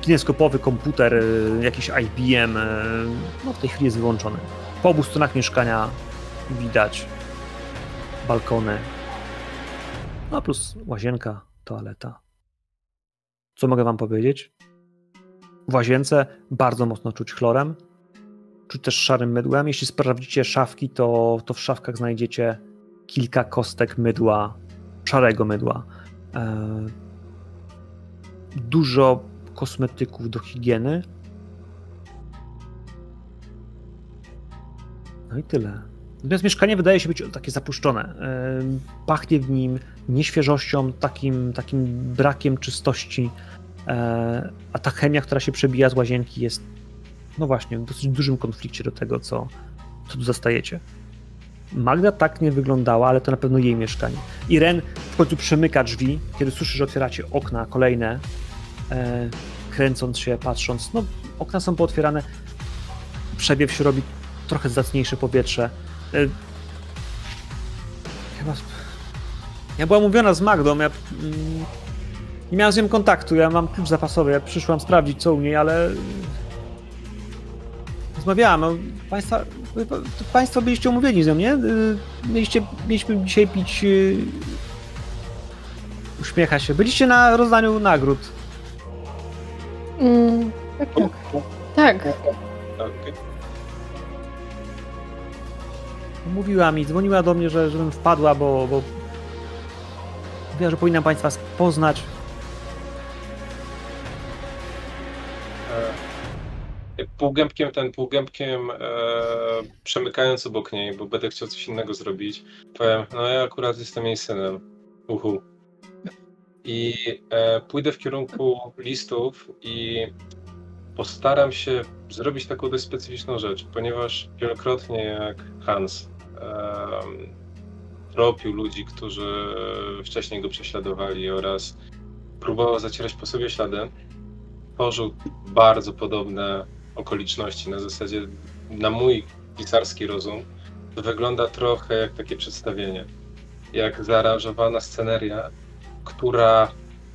kineskopowy komputer, jakiś IBM. No w tej chwili jest wyłączony. Po obu stronach mieszkania widać balkony. No plus łazienka, toaleta. Co mogę wam powiedzieć? W łazience bardzo mocno czuć chlorem. Czuć też szarym mydłem. Jeśli sprawdzicie szafki, to w szafkach znajdziecie kilka kostek mydła, szarego mydła. Dużo kosmetyków do higieny. No i tyle. Natomiast mieszkanie wydaje się być takie zapuszczone. Pachnie w nim nieświeżością, takim brakiem czystości. A ta chemia, która się przebija z łazienki, jest no właśnie w dosyć dużym konflikcie do tego, co tu zastajecie. Magda tak nie wyglądała, ale to na pewno jej mieszkanie. Irene w końcu przemyka drzwi, kiedy słyszy, że otwieracie okna kolejne, kręcąc się, patrząc. No, okna są pootwierane, przewiew się robi, trochę zacniejsze powietrze. Chyba... Ja byłam umówiona z Magdą, ja nie miałam z nią kontaktu, ja mam klucz zapasowy, ja przyszłam sprawdzić co u niej, ale... Rozmawiałam, Państwo byliście umówieni ze mnie, mieliśmy dzisiaj pić... Uśmiecha się. Byliście na rozdaniu nagród. Tak. Mówiła mi, dzwoniła do mnie, żebym wpadła, bo mówiła, że powinnam Państwa poznać. Półgębkiem przemykając obok niej, bo będę chciał coś innego zrobić, powiem, no ja akurat jestem jej synem. Uhu. I pójdę w kierunku listów i postaram się zrobić taką dość specyficzną rzecz, ponieważ wielokrotnie jak Hans tropił ludzi, którzy wcześniej go prześladowali oraz próbował zacierać po sobie ślady, tworzył bardzo podobne okoliczności. Na zasadzie, na mój pisarski rozum, to wygląda trochę jak takie przedstawienie, jak zaaranżowana sceneria, która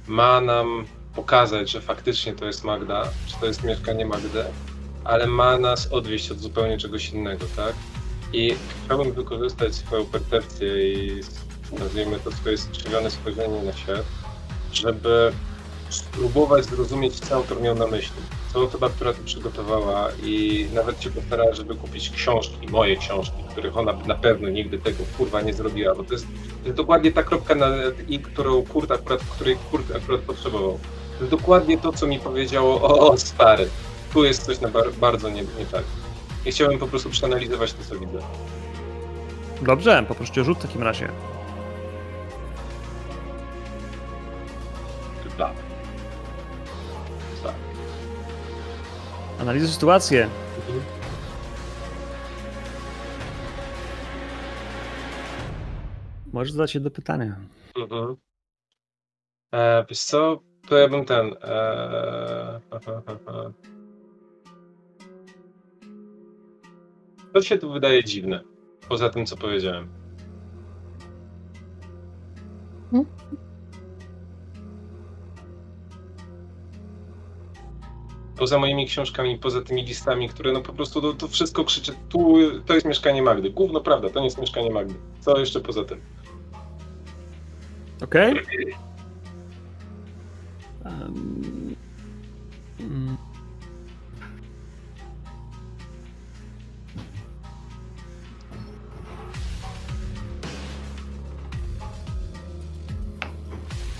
ma nam pokazać, że faktycznie to jest Magda, czy to jest mieszkanie Magdy, ale ma nas odwieść od zupełnie czegoś innego, tak? I chciałbym wykorzystać swoją percepcję i, nazwijmy to, swoje skrzywione spojrzenie na świat, żeby spróbować zrozumieć, co autor miał na myśli. To osoba, która to przygotowała i nawet się postarała, żeby kupić książki, moje książki, których ona na pewno nigdy tego kurwa nie zrobiła, bo to jest dokładnie ta kropka na i, którą Kurt akurat potrzebował. To jest dokładnie to, co mi powiedziało, o stary, tu jest coś na bardzo nie tak. I chciałem po prostu przeanalizować to, co widzę. Dobrze, poproszę o rzut w takim razie. Tak. Analizuj sytuację. Możesz zadać się do pytania. Wiesz co? To ja bym ten... To się tu wydaje dziwne. Poza tym, co powiedziałem. Poza moimi książkami, poza tymi listami, które no po prostu to wszystko krzyczy, tu to jest mieszkanie Magdy. Gówno prawda, to nie jest mieszkanie Magdy. Co jeszcze poza tym? Okej. Okay.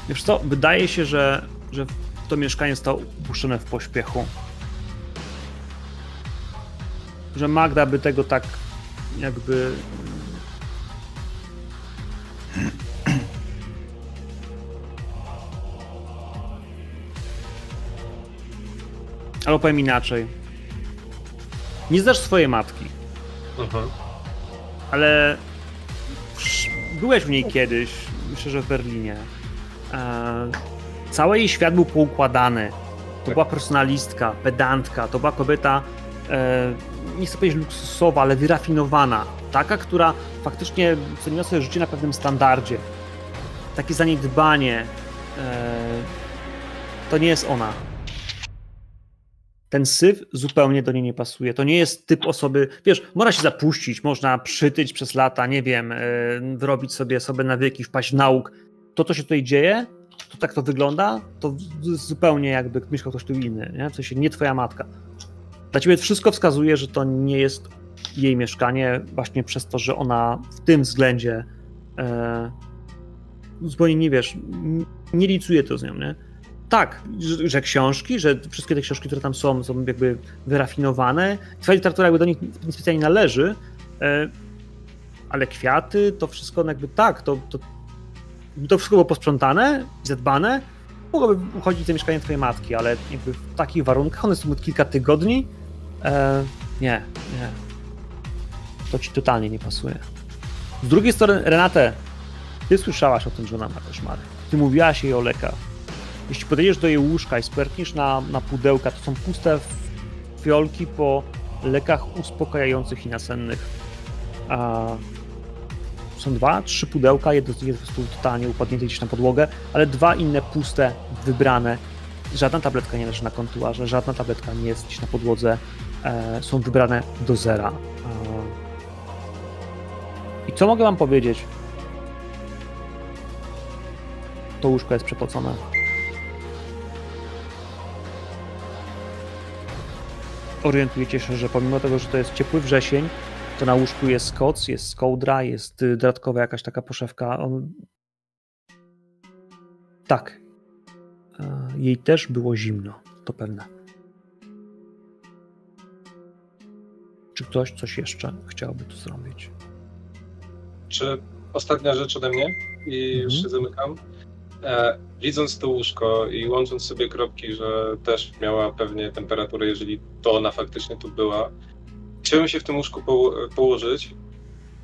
Wiesz co, wydaje się, że to mieszkanie zostało opuszczone w pośpiechu. Że Magda by tego tak jakby... Albo powiem inaczej. Nie znasz swojej matki. Mhm. Ale byłeś w niej kiedyś, myślę, że w Berlinie. Cały jej świat był poukładany. To była personalistka, pedantka, to była kobieta, nie chcę powiedzieć luksusowa, ale wyrafinowana. Taka, która faktycznie ceniła sobie życie na pewnym standardzie. Takie zaniedbanie, to nie jest ona. Ten syf zupełnie do niej nie pasuje. To nie jest typ osoby, wiesz, można się zapuścić, można przytyć przez lata, nie wiem, wyrobić sobie nawyki, wpaść w nauk. To, co się tutaj dzieje, to tak to wygląda, to zupełnie jakby mieszkał ktoś tu inny, nie? W sensie nie twoja matka. Dla ciebie wszystko wskazuje, że to nie jest jej mieszkanie, właśnie przez to, że ona w tym względzie zupełnie nie wiesz, nie licuje to z nią, nie? Tak, że książki, że wszystkie te książki, które tam są jakby wyrafinowane. Twoja literatura jakby do nich specjalnie należy, ale kwiaty, to wszystko jakby tak, to wszystko było posprzątane, zadbane. Mogłoby uchodzić za mieszkanie twojej matki, ale jakby w takich warunkach, one są od kilka tygodni. Nie. To ci totalnie nie pasuje. Z drugiej strony, Renate, ty słyszałaś o tym, że ona ma koszmary. Ty mówiłaś jej o lekach. Jeśli podejdziesz do jej łóżka i sperkniesz na pudełka, to są puste fiolki po lekach uspokajających i nasennych. Są 2-3 pudełka, jedno jest po prostu totalnie upadnięte gdzieś na podłogę, ale 2 inne puste, wybrane. Żadna tabletka nie leży na kontuarze, żadna tabletka nie jest gdzieś na podłodze. Są wybrane do zera. I co mogę wam powiedzieć? To łóżko jest przepocone. Orientujecie się, że pomimo tego, że to jest ciepły wrzesień, to na łóżku jest koc, jest kołdra, jest dodatkowa jakaś taka poszewka. Tak. Jej też było zimno, to pewne. Czy ktoś coś jeszcze chciałby tu zrobić? Czy ostatnia rzecz ode mnie i już się zamykam. Widząc to łóżko i łącząc sobie kropki, że też miała pewnie temperaturę, jeżeli to ona faktycznie tu była, chciałbym się w tym łóżku położyć,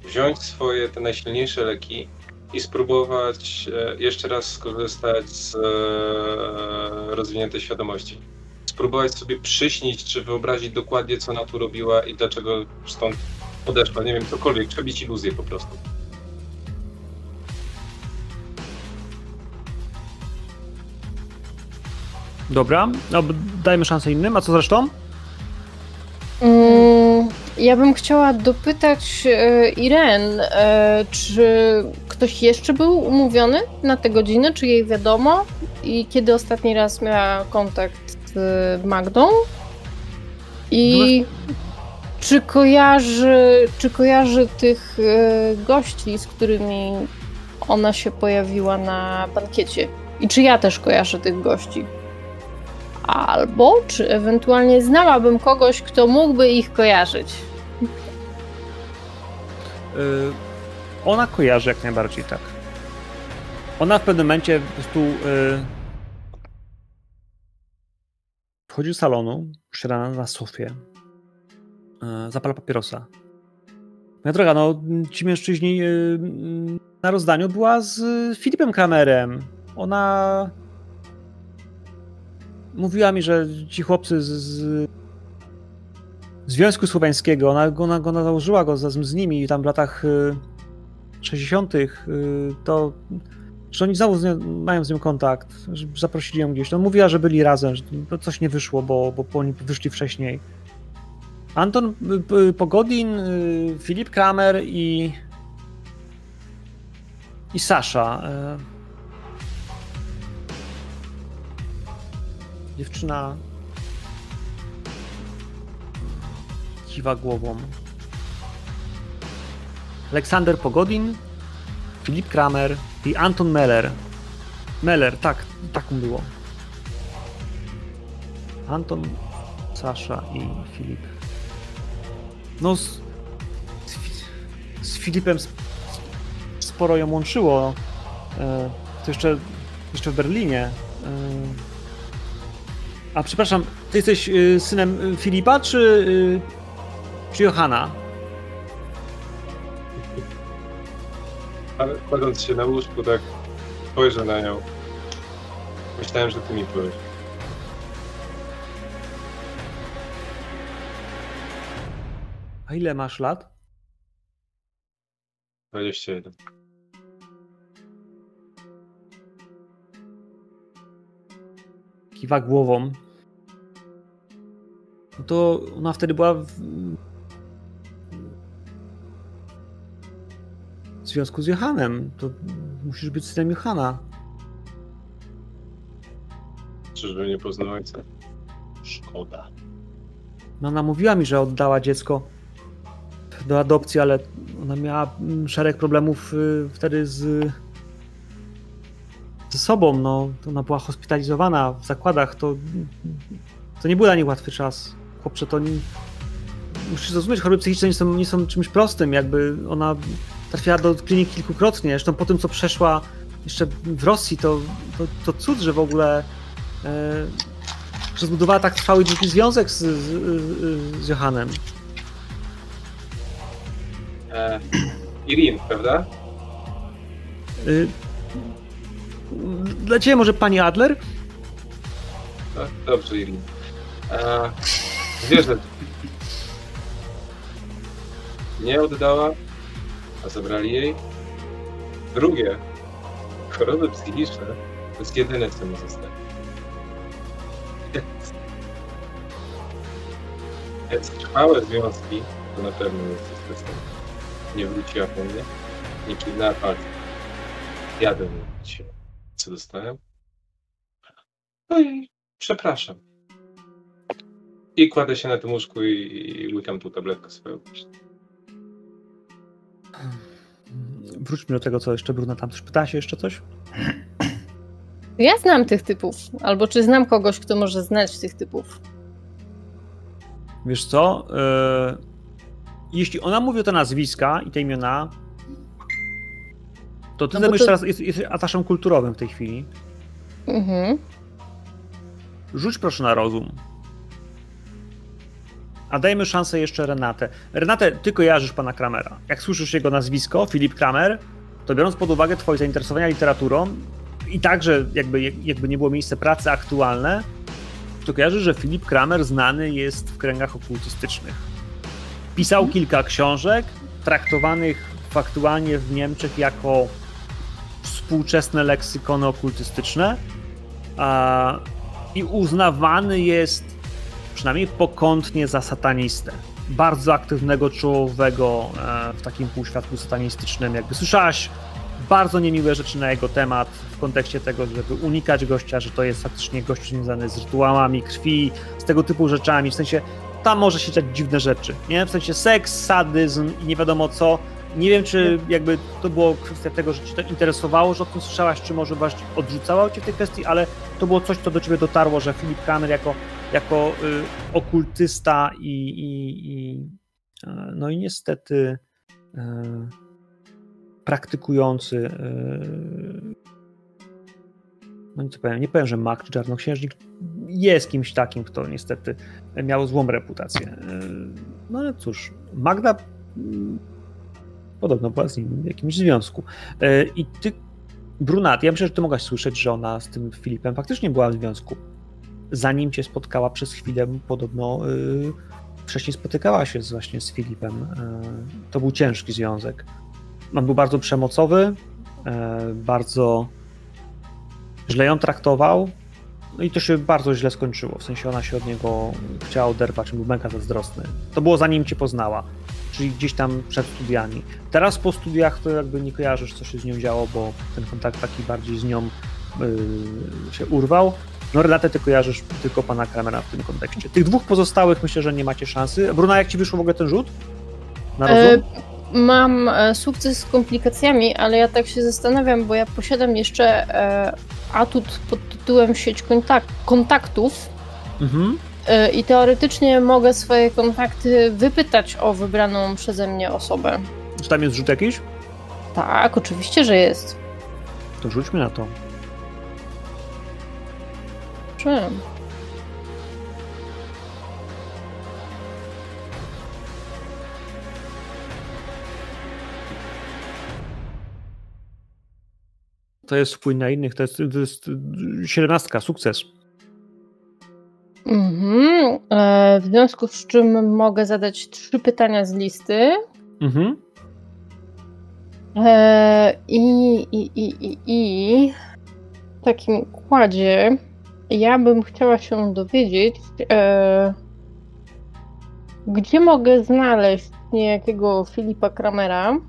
wziąć swoje te najsilniejsze leki i spróbować jeszcze raz skorzystać z rozwiniętej świadomości. Spróbować sobie przyśnić, czy wyobrazić dokładnie, co ona tu robiła i dlaczego stąd odeszła. Nie wiem, cokolwiek, przebić iluzję po prostu. Dobra, no, dajmy szansę innym, a co zresztą? Ja bym chciała dopytać Irene, czy ktoś jeszcze był umówiony na tę godzinę, czy jej wiadomo? I kiedy ostatni raz miała kontakt z Magdą? I czy kojarzy tych gości, z którymi ona się pojawiła na bankiecie? I czy ja też kojarzę tych gości? Albo czy ewentualnie znałabym kogoś, kto mógłby ich kojarzyć? Ona kojarzy jak najbardziej, tak. Ona w pewnym momencie po prostu wchodzi do salonu, siada na sofie, zapala papierosa. Moja droga, no ci mężczyźni na rozdaniu była z Filipem Kramerem. Ona... Mówiła mi, że ci chłopcy z Związku Słowiańskiego, ona założyła go z nimi tam w latach 60. To, że oni znowu mają z nią kontakt, że zaprosili ją gdzieś. No, mówiła, że byli razem, że coś nie wyszło, bo oni wyszli wcześniej. Anton Pogodin, Filip Kramer i Sasza. Dziewczyna kiwa głową. Aleksander Pogodin, Filip Kramer i Anton Meller. Meller, tak mu było. Anton, Sasza i Filip. No z Filipem sporo ją łączyło. To jeszcze w Berlinie. A przepraszam, ty jesteś synem Filipa, czy Johana? Ale kładąc się na łóżku, tak spojrzę na nią. Myślałem, że ty mi powiesz. A ile masz lat? 21. kiwa głową, no to ona wtedy była w związku z Johanem. To musisz być synem Johana. Czyżby nie poznał ojca? Szkoda. No ona mówiła mi, że oddała dziecko do adopcji, ale ona miała szereg problemów wtedy ze sobą, no. Ona była hospitalizowana w zakładach, to nie był dla niej łatwy czas. Chłopcze, to nie... Musisz zrozumieć, choroby psychiczne nie są czymś prostym, jakby ona trafiła do klinik kilkukrotnie. Zresztą po tym, co przeszła jeszcze w Rosji, to cud, że w ogóle że zbudowała tak trwały dziki związek z Johanem. Irin, prawda? Dla ciebie może pani Adler? Tak, dobrze, Irin. Zwierzę. Nie oddała, a zabrali jej. Drugie, choroby psychiczne to jest jedyne, co mi zostało. Więc trwałe związki to na pewno jest coś. Nie wróciła po mnie, nie kidnapała. Jadę się, co dostałem. No i przepraszam. I kładę się na tym łóżku i łykam tą tabletkę swoją. Wróćmy do tego, co jeszcze Bruna tam też pytała się jeszcze coś? Ja znam tych typów. Albo czy znam kogoś, kto może znać tych typów? Wiesz co? Jeśli ona mówi o te nazwiska i te imiona, to ty zajmujesz teraz, jesteś ataszem kulturowym w tej chwili. Mhm. Rzuć proszę na rozum. A dajmy szansę jeszcze Renatę. Renatę, ty kojarzysz pana Kramera. Jak słyszysz jego nazwisko, Filip Kramer, to biorąc pod uwagę twoje zainteresowania literaturą i także jakby nie było miejsce pracy aktualne, to kojarzysz, że Filip Kramer znany jest w kręgach okultystycznych. Pisał kilka książek traktowanych faktualnie w Niemczech jako współczesne leksykony okultystyczne i uznawany jest przynajmniej pokątnie za satanistę. Bardzo aktywnego, czołowego w takim półświatku satanistycznym. Jakby słyszałaś bardzo niemiłe rzeczy na jego temat w kontekście tego, żeby unikać gościa, że to jest faktycznie gość związany z rytuałami krwi, z tego typu rzeczami. W sensie tam może się dziać dziwne rzeczy, nie? W sensie seks, sadyzm i nie wiadomo co. Nie wiem, czy jakby to było kwestia tego, że cię to interesowało, że o tym słyszałaś, czy może właśnie odrzucało cię w tej kwestii, ale to było coś, co do ciebie dotarło, że Filip Kramer jako okultysta no i niestety praktykujący, no nic powiem, nie powiem, że mag czy czarnoksiężnik, jest kimś takim, kto niestety miał złą reputację. No ale cóż, Magda podobno była z nim w jakimś związku. I ty, Brunat, ja myślę, że ty mogłaś słyszeć, że ona z tym Filipem faktycznie była w związku. Zanim cię spotkała przez chwilę, podobno wcześniej spotykała się właśnie z Filipem. To był ciężki związek. On był bardzo przemocowy, bardzo źle ją traktował. No i to się bardzo źle skończyło. W sensie ona się od niego chciała oderwać, był mega zazdrosny. To było zanim cię poznała, czyli gdzieś tam przed studiami. Teraz po studiach to jakby nie kojarzysz, co się z nią działo, bo ten kontakt taki bardziej z nią się urwał. No Renatę ty kojarzysz tylko pana Kramera w tym kontekście. Tych dwóch pozostałych myślę, że nie macie szansy. Bruna, jak ci wyszło w ogóle ten rzut? Na rozum? Mam sukces z komplikacjami, ale ja tak się zastanawiam, bo ja posiadam jeszcze atut pod tytułem sieć kontaktów. Mhm. I teoretycznie mogę swoje kontakty wypytać o wybraną przeze mnie osobę. Czy tam jest rzut jakiś? Tak, oczywiście, że jest. To rzućmy na to. Czym? To jest wpływ na innych, to jest 17, sukces. Mhm. W związku z czym mogę zadać 3 pytania z listy. Mhm. W takim układzie Ja bym chciała się dowiedzieć, gdzie mogę znaleźć niejakiego Filipa Kramera.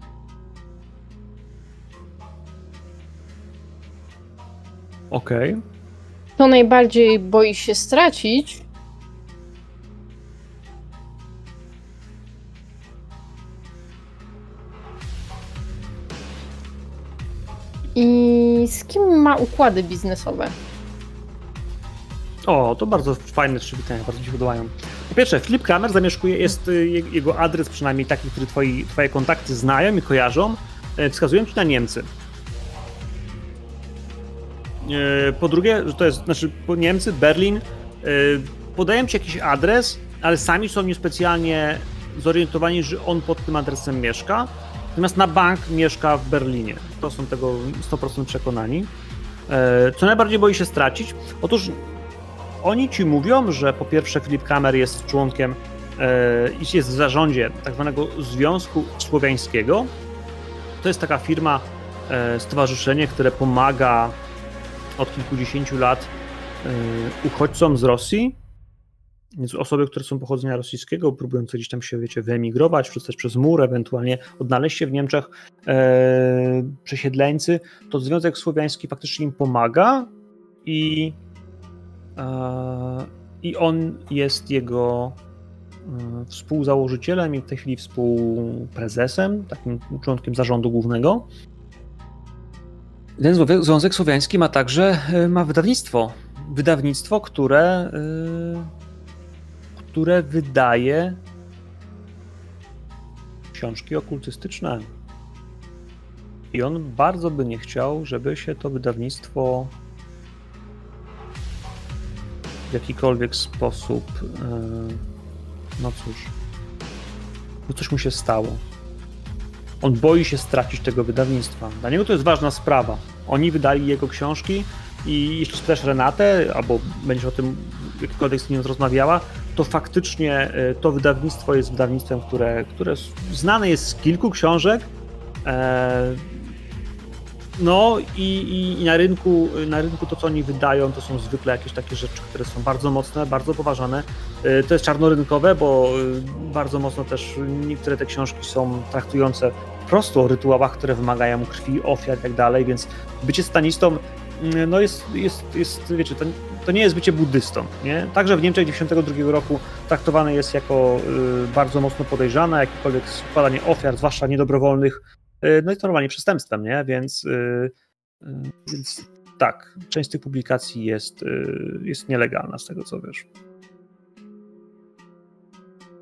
Okej. Okay. Kto najbardziej boi się stracić? I z kim ma układy biznesowe? O, to bardzo fajne trzy pytania, bardzo mi się podobają. Po pierwsze, Filip Kramer zamieszkuje, jest jego adres, przynajmniej taki, który twoje kontakty znają i kojarzą, wskazują ci na Niemcy. Po drugie, że to jest, znaczy Niemcy, Berlin, podają ci jakiś adres, ale sami są niespecjalnie zorientowani, że on pod tym adresem mieszka, natomiast na bank mieszka w Berlinie. To są tego 100% przekonani. Co najbardziej boi się stracić? Otóż oni ci mówią, że po pierwsze Filip Kramer jest członkiem, jest w zarządzie tak zwanego Związku Słowiańskiego. To jest taka firma, stowarzyszenie, które pomaga od kilkudziesięciu lat uchodźcom z Rosji, więc osoby, które są pochodzenia rosyjskiego, próbujące gdzieś tam się, wiecie, wyemigrować, przestać przez mur, ewentualnie odnaleźć się w Niemczech, przesiedleńcy, to Związek Słowiański faktycznie im pomaga i on jest jego współzałożycielem i w tej chwili współprezesem, takim członkiem zarządu głównego. Ten Związek Słowiański ma także wydawnictwo. Wydawnictwo, które wydaje książki okultystyczne. I on bardzo by nie chciał, żeby się to wydawnictwo w jakikolwiek sposób, no cóż, bo coś mu się stało. On boi się stracić tego wydawnictwa. Dla niego to jest ważna sprawa. Oni wydali jego książki i jeśli spytasz Renatę, albo będziesz o tym jakkolwiek z nim rozmawiała, to faktycznie to wydawnictwo jest wydawnictwem, które znane jest z kilku książek. No i na rynku to, co oni wydają, to są zwykle jakieś takie rzeczy, które są bardzo mocne, bardzo poważane. To jest czarnorynkowe, bo bardzo mocno też niektóre te książki są traktujące prosto o rytuałach, które wymagają krwi, ofiar i tak dalej, więc bycie stanistą, no jest wiecie, to nie jest bycie buddystą, nie? Także w Niemczech 1992 roku traktowane jest jako bardzo mocno podejrzane, jakiekolwiek składanie ofiar, zwłaszcza niedobrowolnych, no i to normalnie przestępstwem, nie? Więc tak, część z tych publikacji jest nielegalna, z tego co wiesz.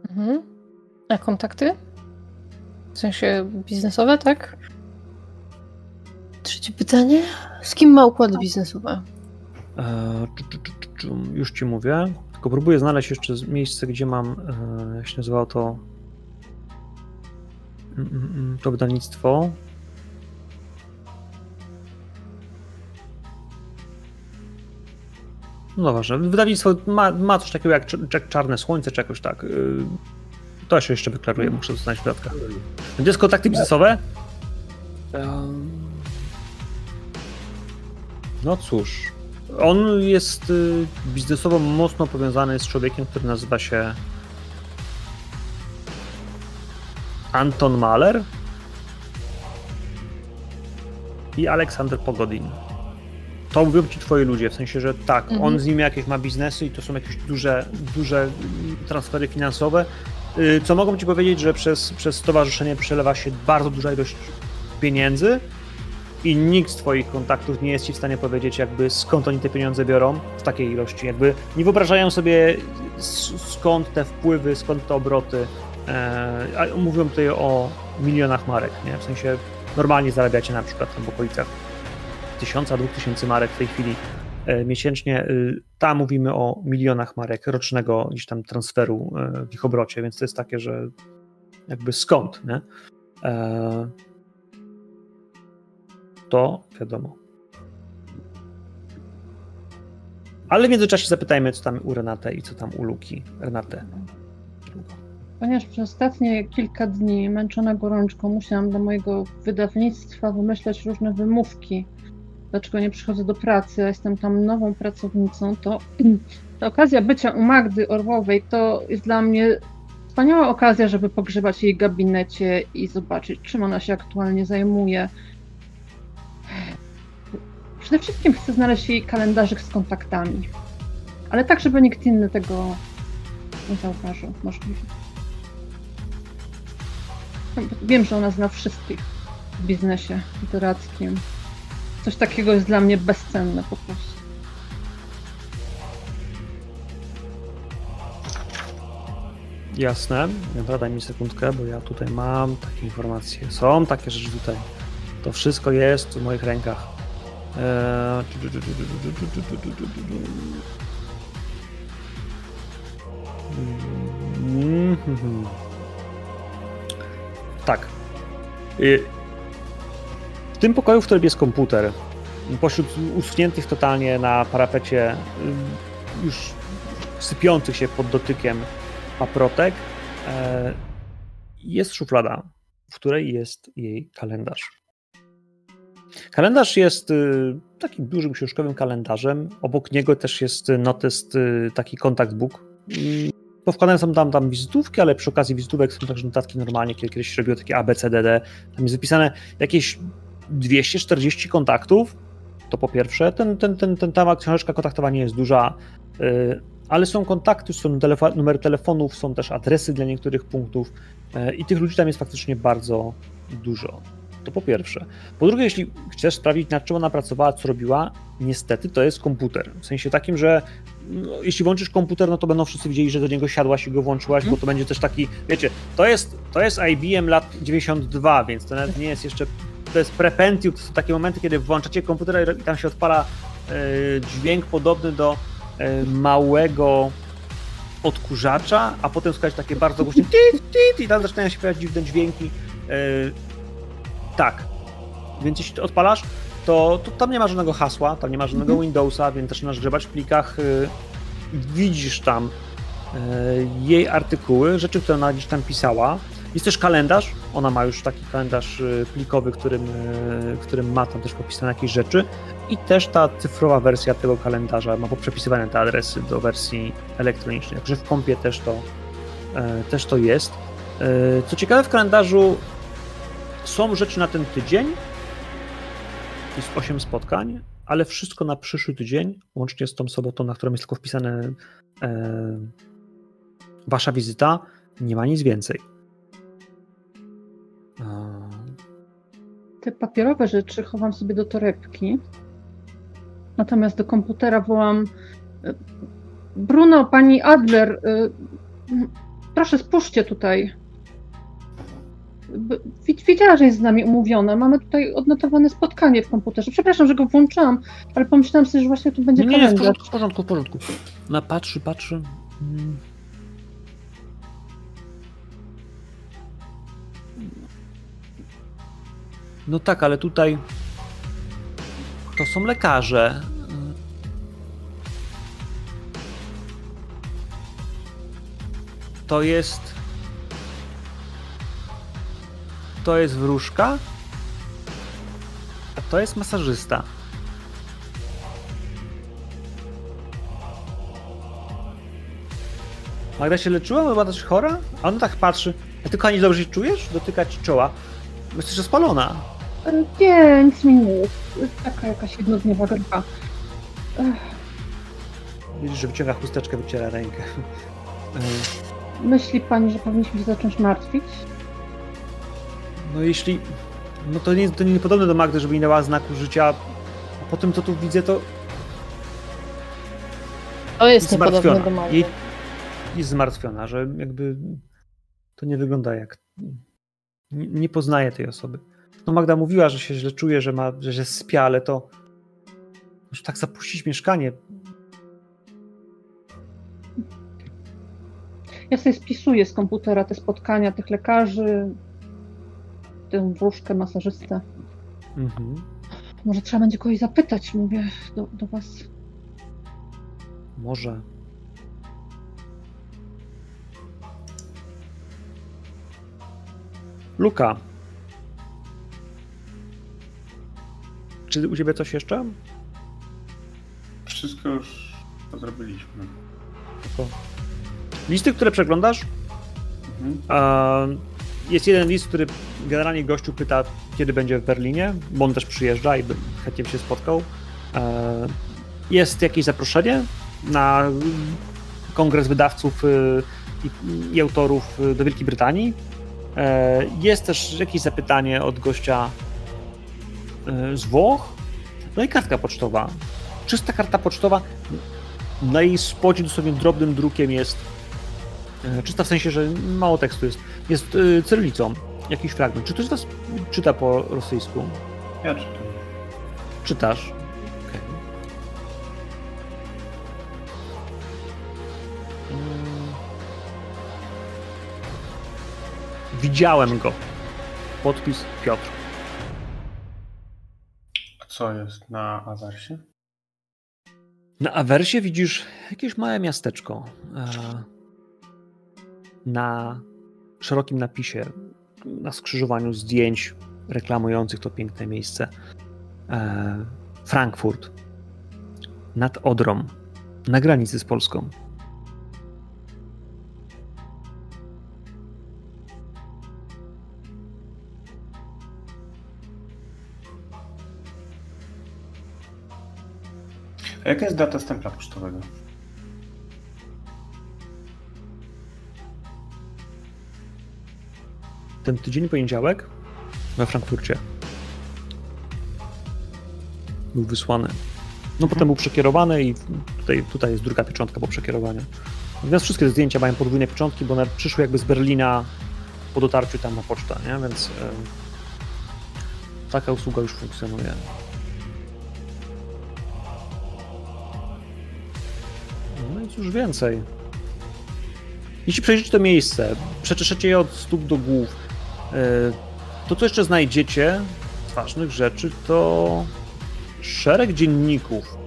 Mhm. A kontakty? W sensie biznesowe, tak? Trzecie pytanie. Z kim ma układy biznesowe? Już ci mówię. Tylko próbuję znaleźć jeszcze miejsce, gdzie mam, jak się nazywało to wydawnictwo. No ważne. Wydawnictwo ma coś takiego jak Czarne Słońce, czy jakoś tak. To się jeszcze wyklaruje, muszę to znaleźć w dodatkach. Gdzie jest kontakty biznesowe? No cóż. On jest biznesowo mocno powiązany z człowiekiem, który nazywa się Anton Mahler i Aleksander Pogodin. To mówią ci twoi ludzie, w sensie, że tak, on z nimi jakieś ma biznesy i to są jakieś duże transfery finansowe, co mogą ci powiedzieć, że przez stowarzyszenie przelewa się bardzo duża ilość pieniędzy i nikt z twoich kontaktów nie jest ci w stanie powiedzieć, jakby skąd oni te pieniądze biorą w takiej ilości, jakby nie wyobrażają sobie skąd te wpływy, skąd te obroty. Mówią tutaj o milionach marek, nie? W sensie normalnie zarabiacie na przykład tam w okolicach 1000-2000 marek w tej chwili miesięcznie. Tam mówimy o milionach marek rocznego gdzieś tam transferu w ich obrocie, więc to jest takie, że jakby skąd, nie? To wiadomo. Ale w międzyczasie zapytajmy, co tam u Renaty i co tam u Luki. Renatę. Ponieważ przez ostatnie kilka dni męczona gorączką musiałam do mojego wydawnictwa wymyślać różne wymówki dlaczego nie przychodzę do pracy, ja jestem tam nową pracownicą, to ta okazja bycia u Magdy Orłowej to jest dla mnie wspaniała okazja, żeby pogrzebać w jej gabinecie i zobaczyć, czym ona się aktualnie zajmuje. Przede wszystkim chcę znaleźć jej kalendarzyk z kontaktami, ale tak, żeby nikt inny tego nie zauważył, możliwe. Wiem, że ona zna wszystkich w biznesie literackim. Coś takiego jest dla mnie bezcenne po prostu. Jasne, daj mi sekundkę, bo ja tutaj mam takie informacje. Są takie rzeczy tutaj. To wszystko jest w moich rękach. Tak. W tym pokoju, w którym jest komputer, pośród usuniętych totalnie na parapecie, już sypiących się pod dotykiem paprotek, jest szuflada, w której jest jej kalendarz. Kalendarz jest takim dużym książkowym kalendarzem. Obok niego też jest notes, taki contact book. Powkładane są tam wizytówki, ale przy okazji wizytówek są także notatki normalnie, kiedy kiedyś się robiło takie ABCDD. Tam jest wypisane jakieś 240 kontaktów. To po pierwsze. Ta książeczka kontaktowa nie jest duża, ale są kontakty, są numery telefonów, są też adresy dla niektórych punktów i tych ludzi tam jest faktycznie bardzo dużo. To po pierwsze. Po drugie, jeśli chcesz sprawdzić, nad czym ona pracowała, co robiła, niestety to jest komputer. W sensie takim, że jeśli włączysz komputer, no to będą wszyscy widzieli, że do niego siadłaś i go włączyłaś, bo to będzie też taki, wiecie, to jest IBM lat 92, więc to nawet nie jest jeszcze, to jest pre-Pentium, to są takie momenty, kiedy włączacie komputer i tam się odpala dźwięk podobny do małego odkurzacza, a potem słuchajcie takie bardzo głośne i tam zaczynają się pojawiać dziwne dźwięki. Tak, więc jeśli odpalasz, to tam nie ma żadnego hasła, tam nie ma żadnego Windowsa, więc zaczynasz grzebać w plikach, widzisz tam jej artykuły, rzeczy, które ona gdzieś tam pisała. Jest też kalendarz, ona ma już taki kalendarz plikowy, którym ma tam też popisane jakieś rzeczy i też ta cyfrowa wersja tego kalendarza ma poprzepisywane te adresy do wersji elektronicznej, także w kompie też to jest. Co ciekawe, w kalendarzu są rzeczy na ten tydzień, jest 8 spotkań, ale wszystko na przyszły tydzień, łącznie z tą sobotą, na którą jest tylko wpisane wasza wizyta, nie ma nic więcej. Te papierowe rzeczy chowam sobie do torebki, natomiast do komputera wołam: Bruno, pani Adler, proszę spójrzcie tutaj. Wiedziała, że jest z nami umówiona. Mamy tutaj odnotowane spotkanie w komputerze. Przepraszam, że go włączyłam, ale pomyślałam sobie, że właśnie tu będzie kalendarz. Nie, w porządku. Ona patrzy. No tak, ale tutaj to są lekarze. To jest wróżka, a to jest masażysta. Magda się leczyła, była też chora, a ona tak patrzy. A ty, kochani, dobrze się czujesz? Dotyka ci czoła. Jesteś rozpalona. Nie, nic mi nie jest. Taka jakaś jednodniowa grba. Widzisz, że wyciąga chusteczkę, wyciera rękę. Myśli pani, że powinniśmy się zacząć martwić? No jeśli... No to nie podobne do Magdy, żeby nie dała znaku życia. A po tym, co tu widzę, to... To jest niepodobne do Magdy. Jest zmartwiona, że jakby... To nie wygląda jak... Nie poznaje tej osoby. No Magda mówiła, że się źle czuje, że spia, ale to... Może tak zapuścić mieszkanie. Ja sobie spisuję z komputera te spotkania tych lekarzy, tę wróżkę, masażystę. Może trzeba będzie kogoś zapytać, mówię do was. Może. Luka. Czy u ciebie coś jeszcze? Wszystko już zrobiliśmy. Tylko. Listy, które przeglądasz? Mhm. Jest jeden list, który generalnie gościu pyta, kiedy będzie w Berlinie, bo on też przyjeżdża i chętnie by się spotkał. Jest jakieś zaproszenie na kongres wydawców i autorów do Wielkiej Brytanii. Jest też jakieś zapytanie od gościa z Włoch. No i kartka pocztowa. Czysta karta pocztowa. Na jej spodzie dosłownie drobnym drukiem jest czysta, w sensie, że mało tekstu jest. Jest cyrylicą jakiś fragment. Czy ktoś z was czyta po rosyjsku? Ja czytam. Czytasz? Okej. Okay. Widziałem go. Podpis Piotr. A co jest na Awersie? Na Awersie widzisz jakieś małe miasteczko. Na szerokim napisie, na skrzyżowaniu zdjęć reklamujących to piękne miejsce. Frankfurt. Nad Odrą. Na granicy z Polską. A jaka jest data stempla pocztowego? Ten tydzień, poniedziałek, we Frankfurcie. Był wysłany. No potem był przekierowany i tutaj jest druga pieczątka po przekierowaniu. Natomiast wszystkie te zdjęcia mają podwójne pieczątki, bo one przyszły jakby z Berlina po dotarciu tam na pocztę, nie? Więc taka usługa już funkcjonuje. No i cóż więcej. Jeśli przejrzycie to miejsce, przeczeszecie je od stóp do głów. To, co jeszcze znajdziecie z ważnych rzeczy, to szereg dzienników.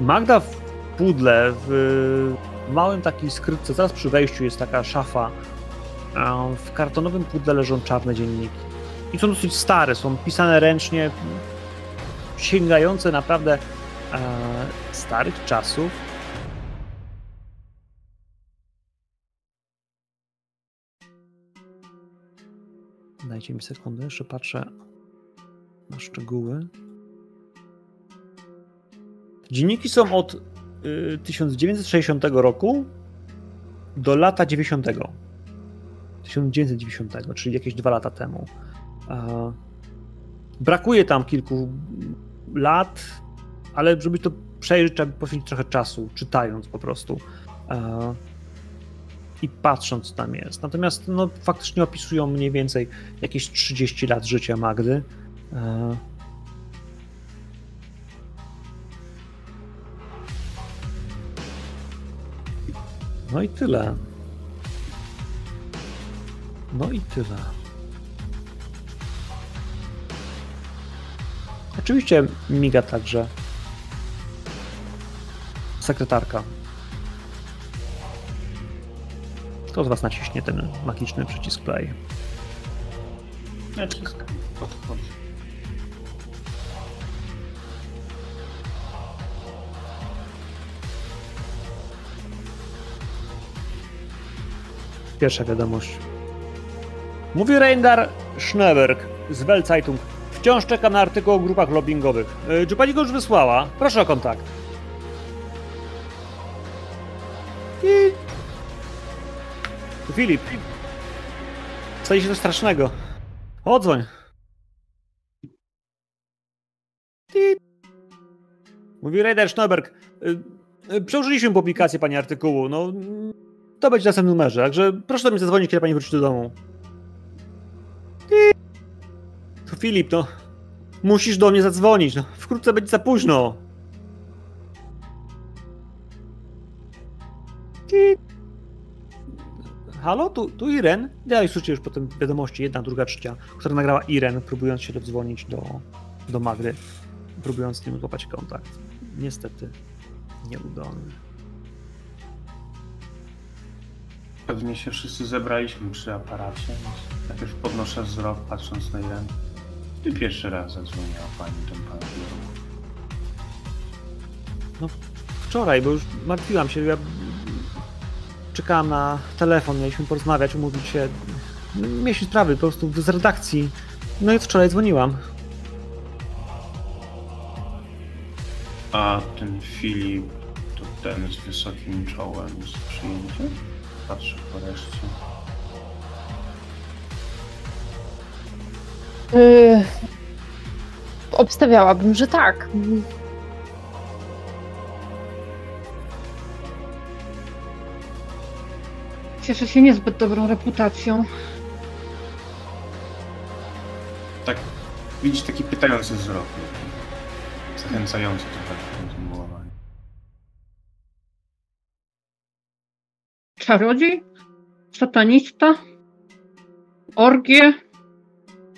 Magda w pudle, w małym takiej skrytce, zaraz przy wejściu jest taka szafa, a w kartonowym pudle leżą czarne dzienniki. I są dosyć stare, są pisane ręcznie, sięgające naprawdę starych czasów. Dajcie mi sekundę, jeszcze patrzę na szczegóły. Dzienniki są od 1960 roku do lata 90. 1990, czyli jakieś 2 lata temu. Brakuje tam kilku lat, ale żeby to przejrzeć, trzeba poświęcić trochę czasu, czytając po prostu. I patrząc, co tam jest. Natomiast no, faktycznie opisują mniej więcej jakieś 30 lat życia Magdy. No i tyle. Oczywiście miga także sekretarka. Kto z was naciśnie ten magiczny przycisk play? Naciskam. Podchodzę. Pierwsza wiadomość. Mówi Reindar Schneeberg z Weltzeitung. Wciąż czekam na artykuł o grupach lobbyingowych. Czy pani go już wysłała? Proszę o kontakt. I... Filip, staje się coś strasznego. Odzwoń. Mówi Raider Schneeberg. Przełożyliśmy publikację pani artykułu. No, to będzie w następnym numerze. Także proszę do mnie zadzwonić, kiedy pani wróci do domu. To Filip, no. Musisz do mnie zadzwonić. No, wkrótce będzie za późno. Halo, tu Iren. Ja słyszę już potem wiadomości, 1, 2, 3, która nagrała Iren, próbując się dodzwonić do Magdy, próbując z nim złapać kontakt. Niestety nieudolny. Pewnie się wszyscy zebraliśmy przy aparacie. Najpierw podnoszę wzrok, patrząc na Iren. Ty pierwszy raz zadzwoniła pani tą panią. No wczoraj, bo już martwiłam się. Ja czekałam na telefon, mieliśmy porozmawiać, umówić się. Mieliśmy sprawy po prostu z redakcji. No i wczoraj dzwoniłam. A ten Filip to ten z wysokim czołem z przyjęciem? Patrzę po reszcie. Obstawiałabym, że tak. Cieszę się niezbyt dobrą reputacją. Tak, widzisz taki pytający wzrok. Zachęcający trochę do kontynuowania. Czarodziej? Satanista? Orgie?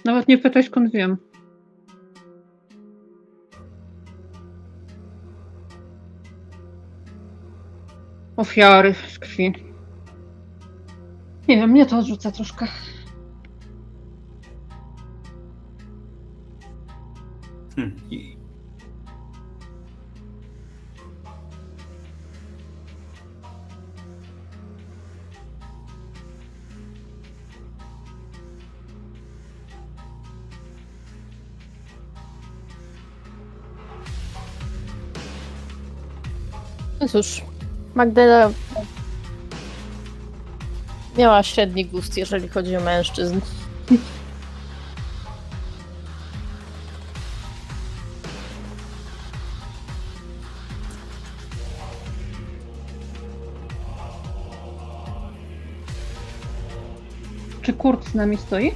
Nawet nie pytaj, skąd wiem. Ofiary z krwi. Nie wiem, mnie to odrzuca troszkę. No cóż, Magdalena miała średni gust, jeżeli chodzi o mężczyzn. Czy Kurt z nami stoi?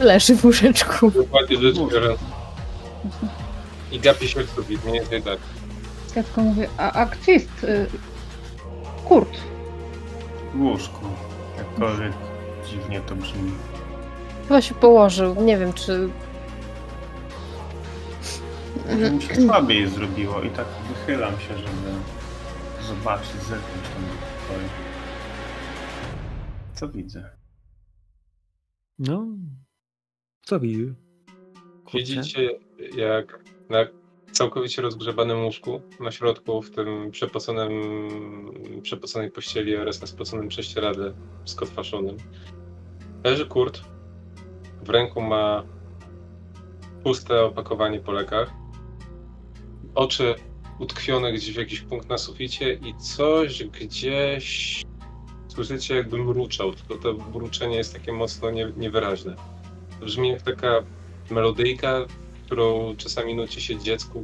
Leży w łóżeczku. Dokładnie rzecz biorąc. I gapi się w sobie, mniej więcej tak. Ja tylko mówię, a gdzie jest Kurt? W łóżku, jakkolwiek dziwnie to brzmi. Chyba się położył, nie wiem czy... Ja mi się słabiej zrobiło i tak wychylam się, żeby zobaczyć z zewnątrz ten pokój. Co widzę? No, co widzę? Widzicie, jak na całkowicie rozgrzebanym łóżku na środku, w tym przepoconej pościeli oraz na spoconym prześcieradle skotwaszonym, leży Kurt. W ręku ma puste opakowanie po lekach. Oczy utkwione gdzieś w jakiś punkt na suficie i coś gdzieś słyszycie, jakby mruczał, tylko to mruczenie jest takie mocno niewyraźne. To brzmi jak taka melodyjka, którą czasami nuci się dziecku,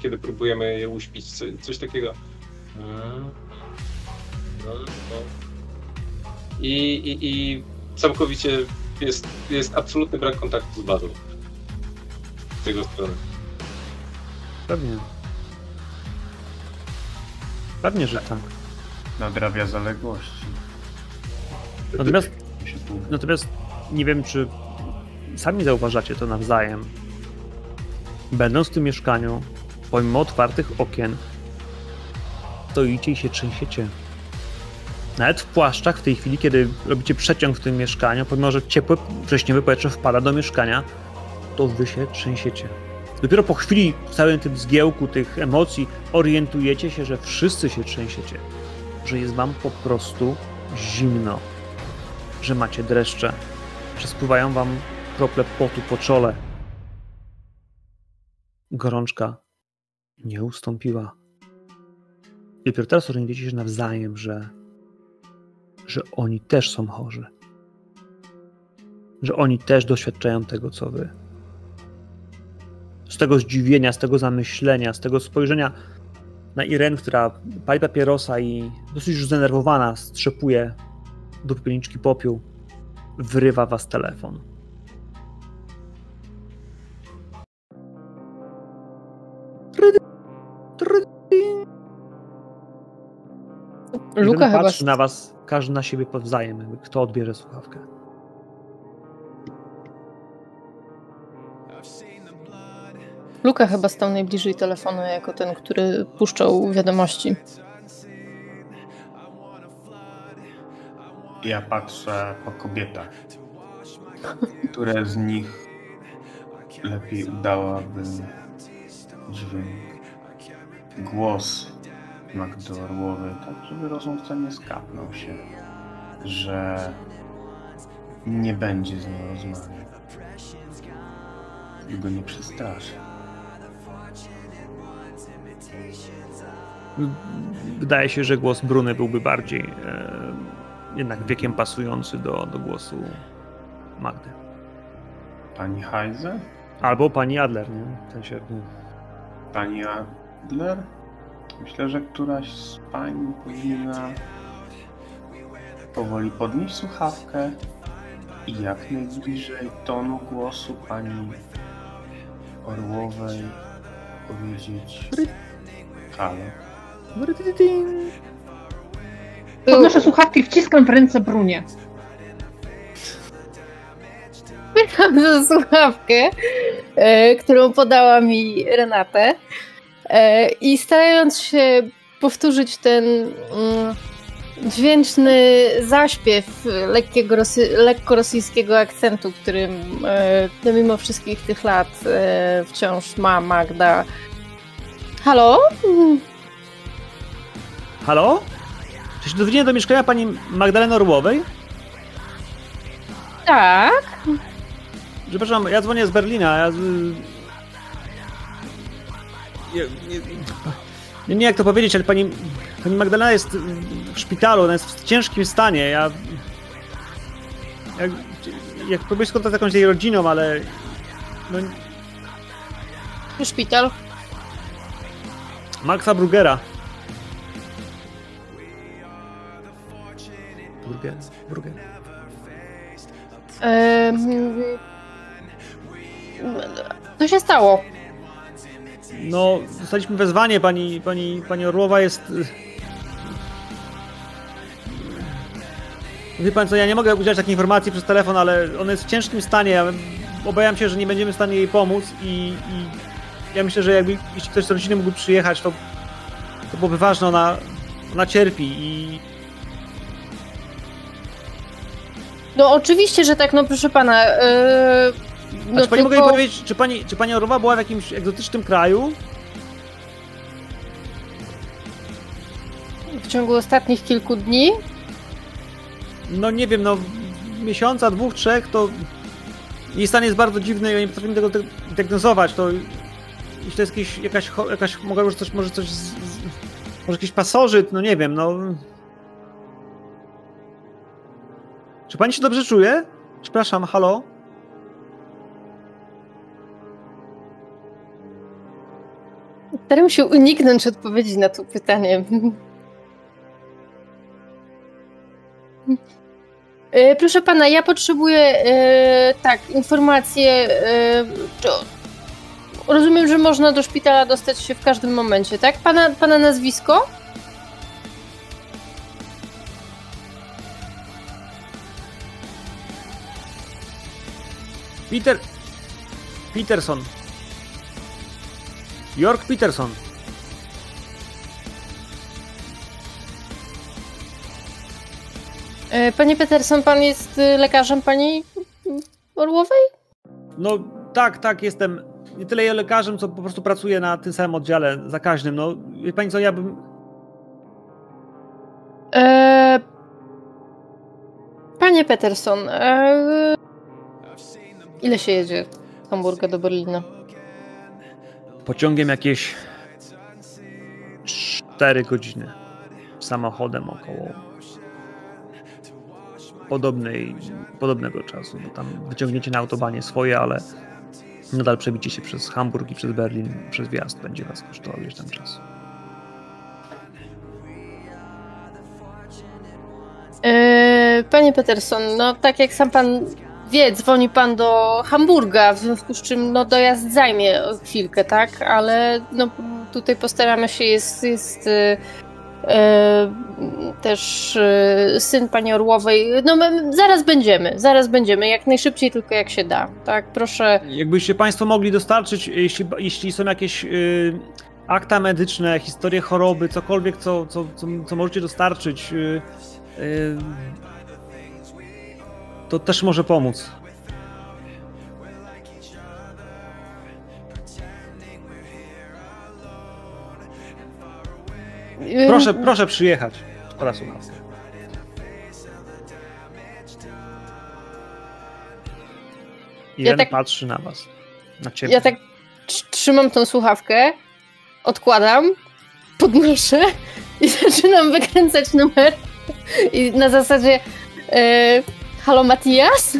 kiedy próbujemy je uśpić. Coś takiego. I całkowicie jest absolutny brak kontaktu z bazą. Z jego strony. Pewnie. Pewnie, że tak. Nadrabia zaległości. Natomiast nie wiem, czy sami zauważacie to nawzajem. Będąc w tym mieszkaniu, pomimo otwartych okien, stoicie i się trzęsiecie. Nawet w płaszczach w tej chwili, kiedy robicie przeciąg w tym mieszkaniu, pomimo że ciepłe wrześniowe powietrze wpada do mieszkania, to wy się trzęsiecie. Dopiero po chwili w całym tym zgiełku tych emocji orientujecie się, że wszyscy się trzęsiecie. Że jest wam po prostu zimno. Że macie dreszcze. Że spływają wam krople potu po czole. Gorączka nie ustąpiła. I dopiero teraz orientujecie się nawzajem, że oni też są chorzy. Że oni też doświadczają tego, co wy. Z tego zdziwienia, z tego zamyślenia, z tego spojrzenia na Irene, która pali papierosa i dosyć już zdenerwowana strzepuje do pielniczki popiół, wyrywa was telefon. Luka chyba patrzy na was, każdy na siebie nawzajem, kto odbierze słuchawkę. Luka chyba stał najbliżej telefonu jako ten, który puszczał wiadomości. Ja patrzę po kobietach. Które z nich lepiej udałabym dźwięk? Głos Magdorłowy, tak żeby rozmówca nie skapnął się, że nie będzie z nią rozmawiał. Go nie przestraszy. Wydaje się, że głos Bruny byłby bardziej jednak wiekiem pasujący do głosu Magdy. Pani Heise? Albo pani Adler, nie? W sensie... Pani Adler? Myślę, że któraś z pań powinna powoli podnieść słuchawkę i jak najbliżej tonu głosu pani Orłowej powiedzieć halo. Podnoszę słuchawki i wciskam w ręce Brunie. Pytam za słuchawkę, którą podała mi Renatę i starając się powtórzyć ten dźwięczny zaśpiew lekko rosyjskiego akcentu, którym mimo wszystkich tych lat wciąż ma Magda. Halo? Halo? Czy się dowiedziałem do mieszkania pani Magdaleny Orłowej? Tak. Przepraszam, ja dzwonię z Berlina. Nie wiem jak to powiedzieć, ale pani Magdalena jest w szpitalu, ona jest w ciężkim stanie. Jak próbuję skontaktować jakąś jej rodziną, ale... No... Szpital? Maxa Bruggera. Brugger. Co się stało? No, dostaliśmy wezwanie, pani Orłowa jest... Wie pan co, ja nie mogę udzielać takiej informacji przez telefon, ale ona jest w ciężkim stanie, ja obawiam się, że nie będziemy w stanie jej pomóc i ja myślę, że jakby jeśli ktoś z rodziny mógł przyjechać, to byłoby ważne, ona cierpi i... No oczywiście, że tak, no proszę pana, no czy pani tylko... mogę powiedzieć, czy pani Orłowa była w jakimś egzotycznym kraju? W ciągu ostatnich kilku dni? No nie wiem, no miesiąca, dwóch, trzech, to jej stan jest bardzo dziwny i nie potrafimy tego diagnozować, to jeśli to jest jakaś może jakiś pasożyt, no nie wiem, no... Czy pani się dobrze czuje? Przepraszam, halo? Staram się uniknąć odpowiedzi na to pytanie. Proszę pana, ja potrzebuję informację. Rozumiem, że można do szpitala dostać się w każdym momencie, tak? Pana nazwisko? Peterson. York Peterson. Panie Peterson, pan jest lekarzem pani Orłowej? No tak, jestem nie tyle lekarzem, co po prostu pracuję na tym samym oddziale zakaźnym. No, wie pani co, ja bym... Panie Peterson, ile się jedzie z Hamburga do Berlina? Pociągiem jakieś 4 godziny. Samochodem około podobnego czasu, bo tam wyciągniecie na autobanie swoje, ale nadal przebicie się przez Hamburg i przez Berlin, przez wjazd będzie was kosztował gdzieś tam czas. Panie Peterson, no tak jak sam pan wie, dzwoni pan do Hamburga, w związku z czym no, dojazd zajmie chwilkę, tak? Ale no, tutaj postaramy się, jest też syn pani Orłowej. No my zaraz będziemy, jak najszybciej tylko jak się da, tak? Proszę... Jakbyście państwo mogli dostarczyć, jeśli są jakieś akta medyczne, historie choroby, cokolwiek, co możecie dostarczyć, to też może pomóc. Proszę, proszę przyjechać po raz u nas. I Ren patrzy na was. Na ciebie. Ja tak trzymam tą słuchawkę, odkładam, podnoszę i zaczynam wykręcać numer. I na zasadzie halo Matias?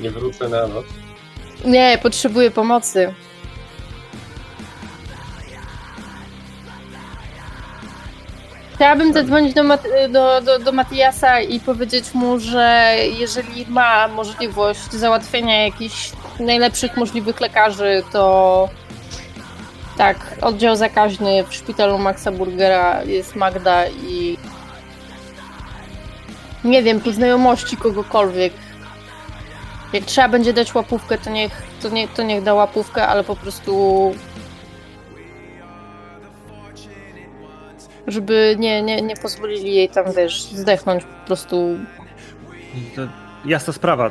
Nie wrócę na noc. Nie, potrzebuję pomocy. Chciałabym zadzwonić do Matiasa i powiedzieć mu, że jeżeli ma możliwość załatwienia jakichś najlepszych możliwych lekarzy, to tak, oddział zakaźny w szpitalu Maxa Burgera jest Magda i nie wiem, po znajomości kogokolwiek. Jak trzeba będzie dać łapówkę, to niech da łapówkę, ale po prostu żeby nie pozwolili jej tam, wiesz, zdechnąć po prostu. To jasna sprawa.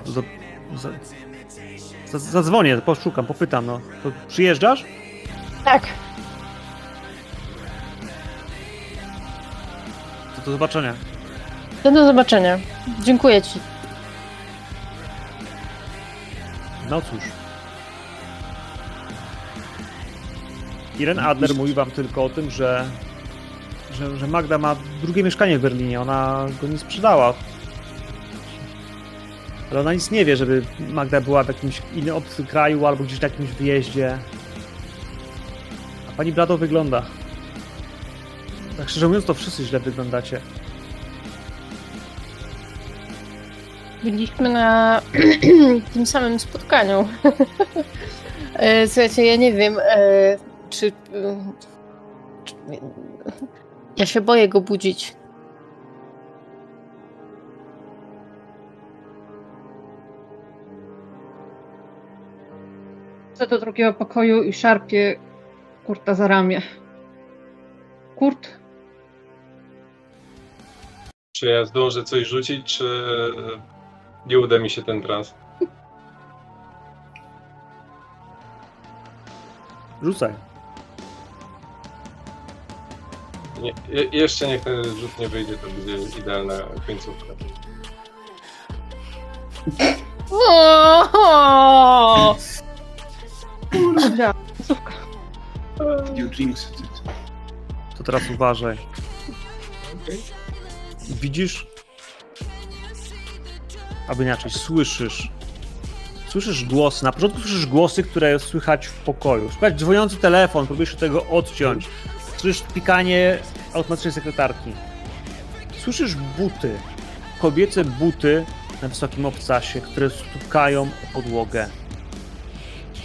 Zadzwonię, poszukam, popytam, no. To przyjeżdżasz? Tak. To do zobaczenia. To do zobaczenia. Dziękuję ci. No cóż. Irene Adler mówi wam tylko o tym, że Magda ma drugie mieszkanie w Berlinie. Ona go nie sprzedała. Ale ona nic nie wie, żeby Magda była w jakimś innym obcym kraju albo gdzieś na jakimś wyjeździe. A pani blado wygląda. Tak szczerze mówiąc, to wszyscy źle wyglądacie. Byliśmy na tym samym spotkaniu. Słuchajcie, ja nie wiem, czy... Ja się boję go budzić. Chcę do drugiego pokoju i szarpie Kurta za ramię. Kurt? Czy ja zdążę coś rzucić, czy nie uda mi się ten trans? Rzucaj. Nie, jeszcze niech ten rzut nie wyjdzie, to będzie idealna końcówka. Oooo! Kurwa, końcówka. To teraz uważaj. Okay. Widzisz? Aby inaczej, słyszysz. Słyszysz głosy, na początku słyszysz głosy, które słychać w pokoju. Słychać dzwoniący telefon, próbujesz się tego odciąć. Słyszysz pikanie automatycznej sekretarki. Słyszysz buty, kobiece buty na wysokim obcasie, które stukają o podłogę.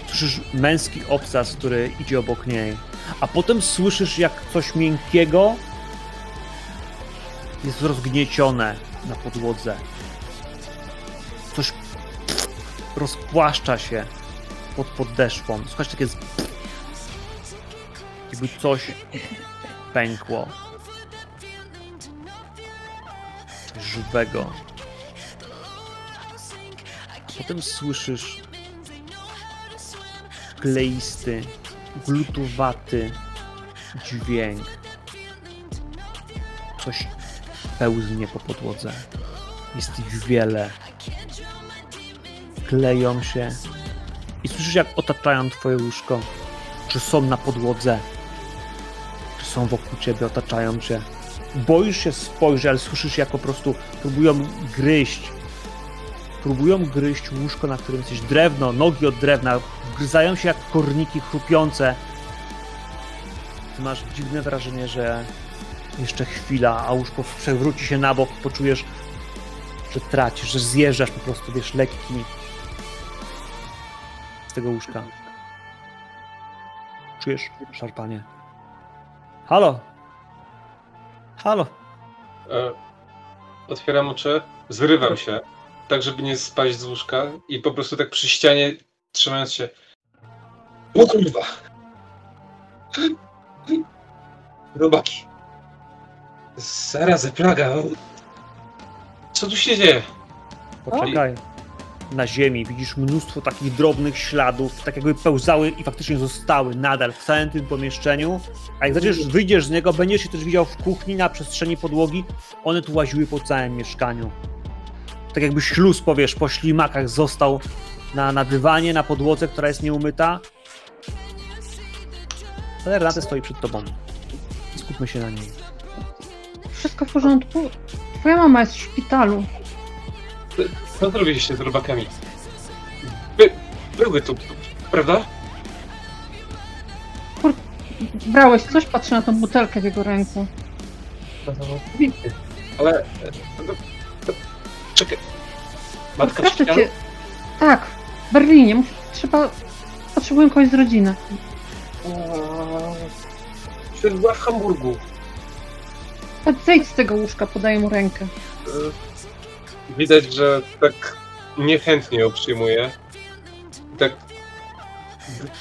Słyszysz męski obcas, który idzie obok niej. A potem słyszysz, jak coś miękkiego jest rozgniecione na podłodze. Coś rozpłaszcza się pod podeszwą. Słuchaj, takie z... Jakby coś pękło. Coś żywego. A potem słyszysz kleisty, glutowaty dźwięk. Coś pełznie po podłodze. Jest ich wiele. Kleją się. I słyszysz, jak otaczają twoje łóżko. Czy są na podłodze? Czy są wokół ciebie, otaczają cię? Boisz się spojrzeć, ale słyszysz, jak po prostu próbują gryźć. Próbują gryźć łóżko, na którym jesteś. Drewno, nogi od drewna. Gryzają się jak korniki chrupiące. Ty masz dziwne wrażenie, że jeszcze chwila, a łóżko przewróci się na bok. Poczujesz, że tracisz, że zjeżdżasz po prostu, wiesz, lekki z tego łóżka. Czujesz szarpanie. Halo! Halo! Otwieram oczy, zrywam się, tak żeby nie spaść z łóżka i po prostu tak przy ścianie, trzymając się. O kurwa! Robaki! Zarazę, plaga! Co tu się dzieje? Poczekaj. na ziemi. Widzisz mnóstwo takich drobnych śladów, tak jakby pełzały i faktycznie zostały nadal w całym tym pomieszczeniu. A jak zaczniesz, wyjdziesz z niego, będziesz się też widział w kuchni, na przestrzeni podłogi. One tu łaziły po całym mieszkaniu. Tak jakby śluz, powiesz, po ślimakach został na dywanie, na podłodze, która jest nieumyta. Ale Renate stoi przed tobą. Skupmy się na niej. Wszystko w porządku? Twoja mama jest w szpitalu. Co zrobiliście z robakami? Były tu, prawda? Brałeś coś? Patrzę na tą butelkę w jego ręku. Ale... Czekaj. Matka w szpitalu? Tak, w Berlinie. Potrzebuję kogoś z rodziny. Była w Hamburgu. Zejdź z tego łóżka, podaję mu rękę. Widać, że tak niechętnie ją przyjmuję. Tak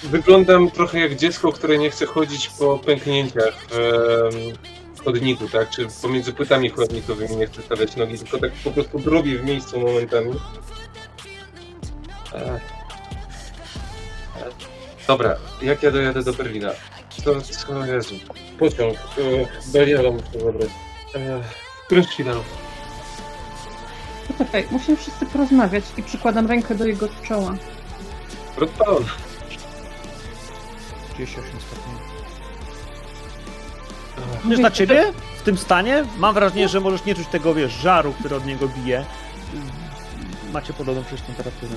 wyglądam trochę jak dziecko, które nie chce chodzić po pęknięciach w chodniku, tak? Czy pomiędzy płytami chodnikowymi nie chce stawiać nogi, tylko tak po prostu drobię w miejscu momentami. Dobra, jak ja dojadę do Berlina? To Jezu. Pociąg. Beliala muszę zabrać. W którym szpitalu? Poczekaj, musimy wszyscy porozmawiać i przykładam rękę do jego czoła. Rozpalony. 38 stopni. Wiesz, na ciebie? W tym stanie? Mam wrażenie, że możesz nie czuć tego, wiesz, żaru, który od niego bije. Macie podobną przecież temperaturę.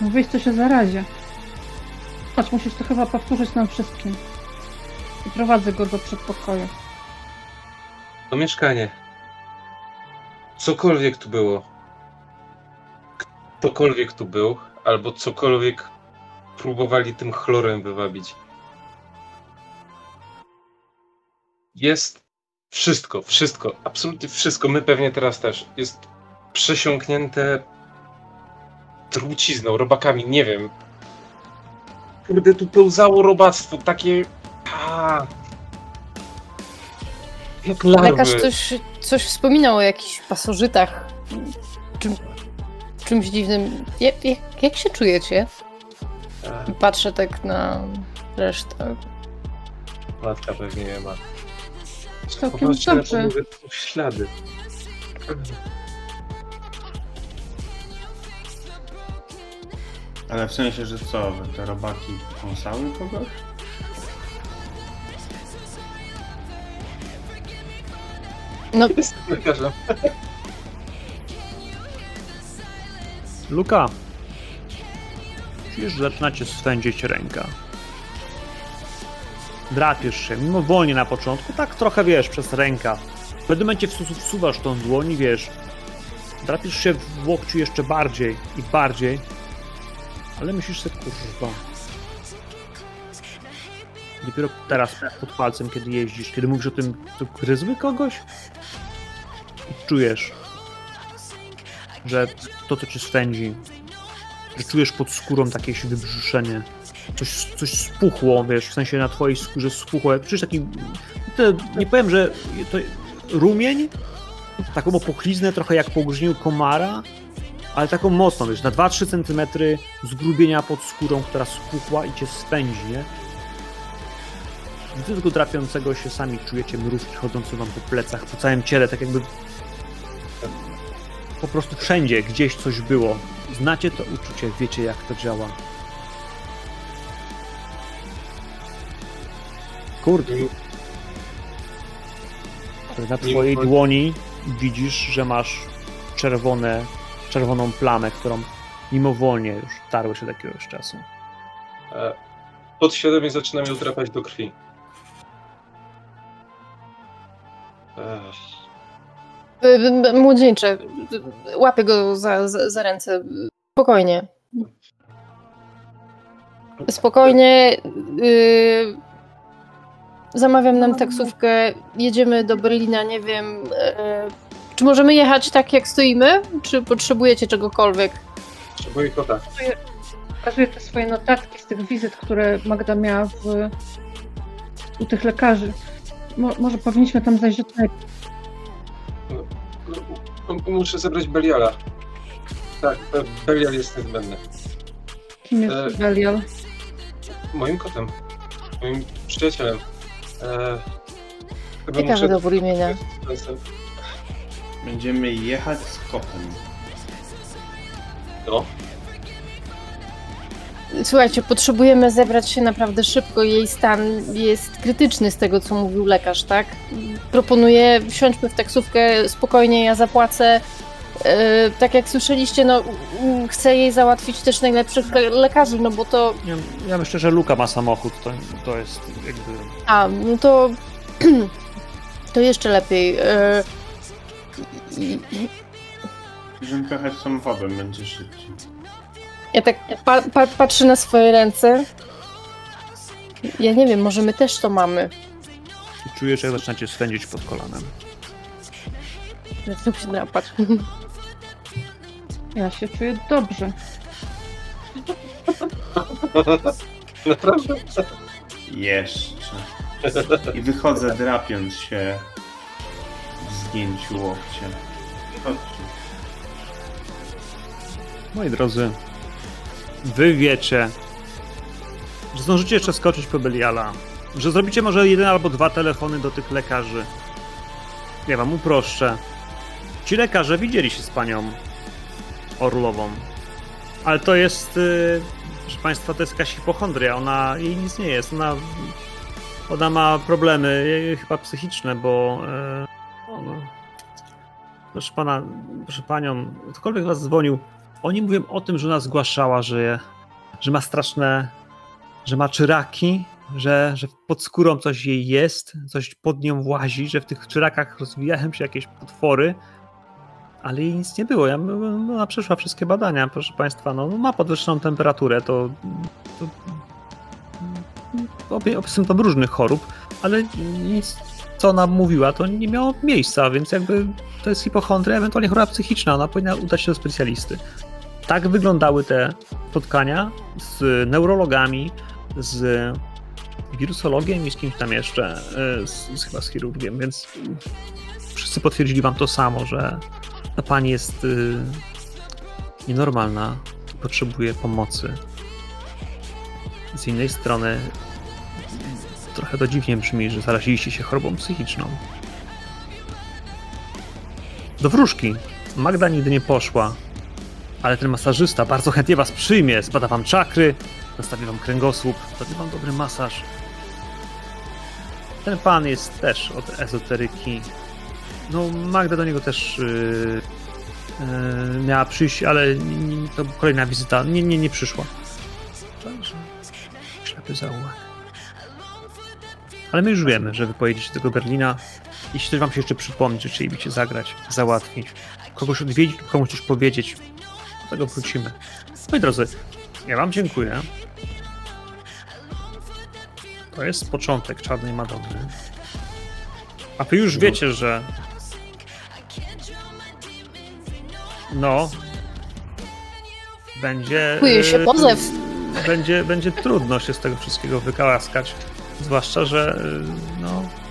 Mówisz, co się zarazie. Patrz, musisz to chyba powtórzyć nam wszystkim. I prowadzę go do przedpokoju. To mieszkanie. Cokolwiek tu było. Ktokolwiek tu był, albo cokolwiek próbowali tym chlorem wywabić. Jest wszystko, absolutnie wszystko. My pewnie teraz też. Jest przesiąknięte trucizną, robakami, nie wiem. Kurde, tu pełzało robactwo, takie... Jak larwy. Lekarz coś wspominał o jakichś pasożytach, czymś dziwnym. Jak się czujecie? Patrzę tak na resztę. Matka pewnie nie ma. Całkiem dobrze. Ślady. Ale w sensie, że co? Że te robaki kąsały kogoś? No... Luka, już zaczynacie swędzić ręka. Drapiesz się, mimo wolnie na początku, tak trochę, wiesz, przez ręka. W pewnym momencie wsuwasz tą dłoń i, wiesz, drapiesz się w łokciu jeszcze bardziej i bardziej. Ale myślisz sobie, kurwa. Dopiero teraz pod palcem, kiedy jeździsz, kiedy mówisz o tym, to gryzły kogoś? I czujesz, że to, co cię swędzi, że czujesz pod skórą jakieś wybrzuszenie. Coś spuchło, wiesz, w sensie na twojej skórze spuchło. Czujesz taki, nie powiem, że to rumień, taką opuchliznę, trochę jak po ugryzieniu komara, ale taką mocną, wiesz, na 2-3 cm zgrubienia pod skórą, która spuchła i cię swędzi, nie? I tylko drapiącego się sami czujecie mrówki chodzące wam po plecach, po całym ciele, tak jakby po prostu wszędzie gdzieś coś było. Znacie to uczucie, wiecie jak to działa. Kurde. Na twojej dłoni widzisz, że masz czerwoną plamę, którą mimowolnie już tarły się od jakiegoś czasu. Podświadomie zaczynam ją drapać do krwi. Młodzieńcze, łapię go za ręce. Spokojnie. Spokojnie. Zamawiam nam taksówkę. Jedziemy do Berlina, nie wiem. Czy możemy jechać tak, jak stoimy? Czy potrzebujecie czegokolwiek? Potrzebuję kota. Pokazuję te swoje notatki z tych wizyt, które Magda miała u tych lekarzy. Może powinniśmy tam zajść do tego. Muszę zebrać Beliala. Tak, Belial jest niezbędny. Kim jest Belial? Moim kotem. Moim przyjacielem. Ciekawe dobór imienia. Będziemy jechać z kotem. No. Słuchajcie, potrzebujemy zebrać się naprawdę szybko. Jej stan jest krytyczny z tego, co mówił lekarz, tak? Proponuję, wsiądźmy w taksówkę, spokojnie, ja zapłacę. Tak jak słyszeliście, no chcę jej załatwić też najlepszych lekarzy, no bo to... Ja myślę, że Luka ma samochód, to jest jakby... A, no to... to jeszcze lepiej. Będziemy jechać samochodem, będzie szybciej. Ja tak patrzę na swoje ręce. Ja nie wiem, może my też to mamy. Czujesz, jak zaczynacie swędzić pod kolanem. Ja się napadł. Ja się czuję dobrze. Naprawdę? Jeszcze. I wychodzę, drapiąc się w zgięciu łokcia. Moi drodzy, wy wiecie, że zdążycie jeszcze skoczyć po Beliala, że zrobicie może jeden albo dwa telefony do tych lekarzy. Ja wam uproszczę. Ci lekarze widzieli się z panią Orlową, ale to jest, proszę państwa, to jest jakaś hipochondria, ona, jej nic nie jest, ona ma problemy chyba psychiczne, bo ona, proszę pana, proszę panią, ktokolwiek was dzwonił, oni mówią o tym, że ona zgłaszała, że ma straszne, że ma czyraki, że pod skórą coś jej jest, coś pod nią włazi, że w tych czyrakach rozwijają się jakieś potwory, ale jej nic nie było. Ona przeszła wszystkie badania, proszę państwa, no ma podwyższoną temperaturę, to symptom różnych chorób, ale nic, co ona mówiła, to nie miało miejsca, więc jakby to jest hipochondria, ewentualnie choroba psychiczna, ona powinna udać się do specjalisty. Tak wyglądały te spotkania z neurologami, z wirusologiem i z kimś tam jeszcze, chyba z chirurgiem, więc wszyscy potwierdzili wam to samo, że ta pani jest nienormalna i potrzebuje pomocy. Z innej strony trochę to dziwnie brzmi, że zaraziliście się chorobą psychiczną. Do wróżki Magda nigdy nie poszła, ale ten masażysta bardzo chętnie was przyjmie, zbada wam czakry, nastawi wam kręgosłup, zrobi wam dobry masaż. Ten pan jest też od ezoteryki. No Magda do niego też miała przyjść, ale to kolejna wizyta. Nie przyszła. Także ślepy zaułek. Ale my już wiemy, że wy pojedziecie do tego Berlina. Jeśli coś wam się jeszcze przypomni, że chcielibyście zagrać, załatwić, kogoś odwiedzić, komuś coś powiedzieć, do tego wrócimy. Moi drodzy, ja wam dziękuję. To jest początek Czarnej Madony. A wy już wiecie, że... No... Będzie... Kuje się pozew. Będzie trudno się z tego wszystkiego wykałaskać. Zwłaszcza, że... No...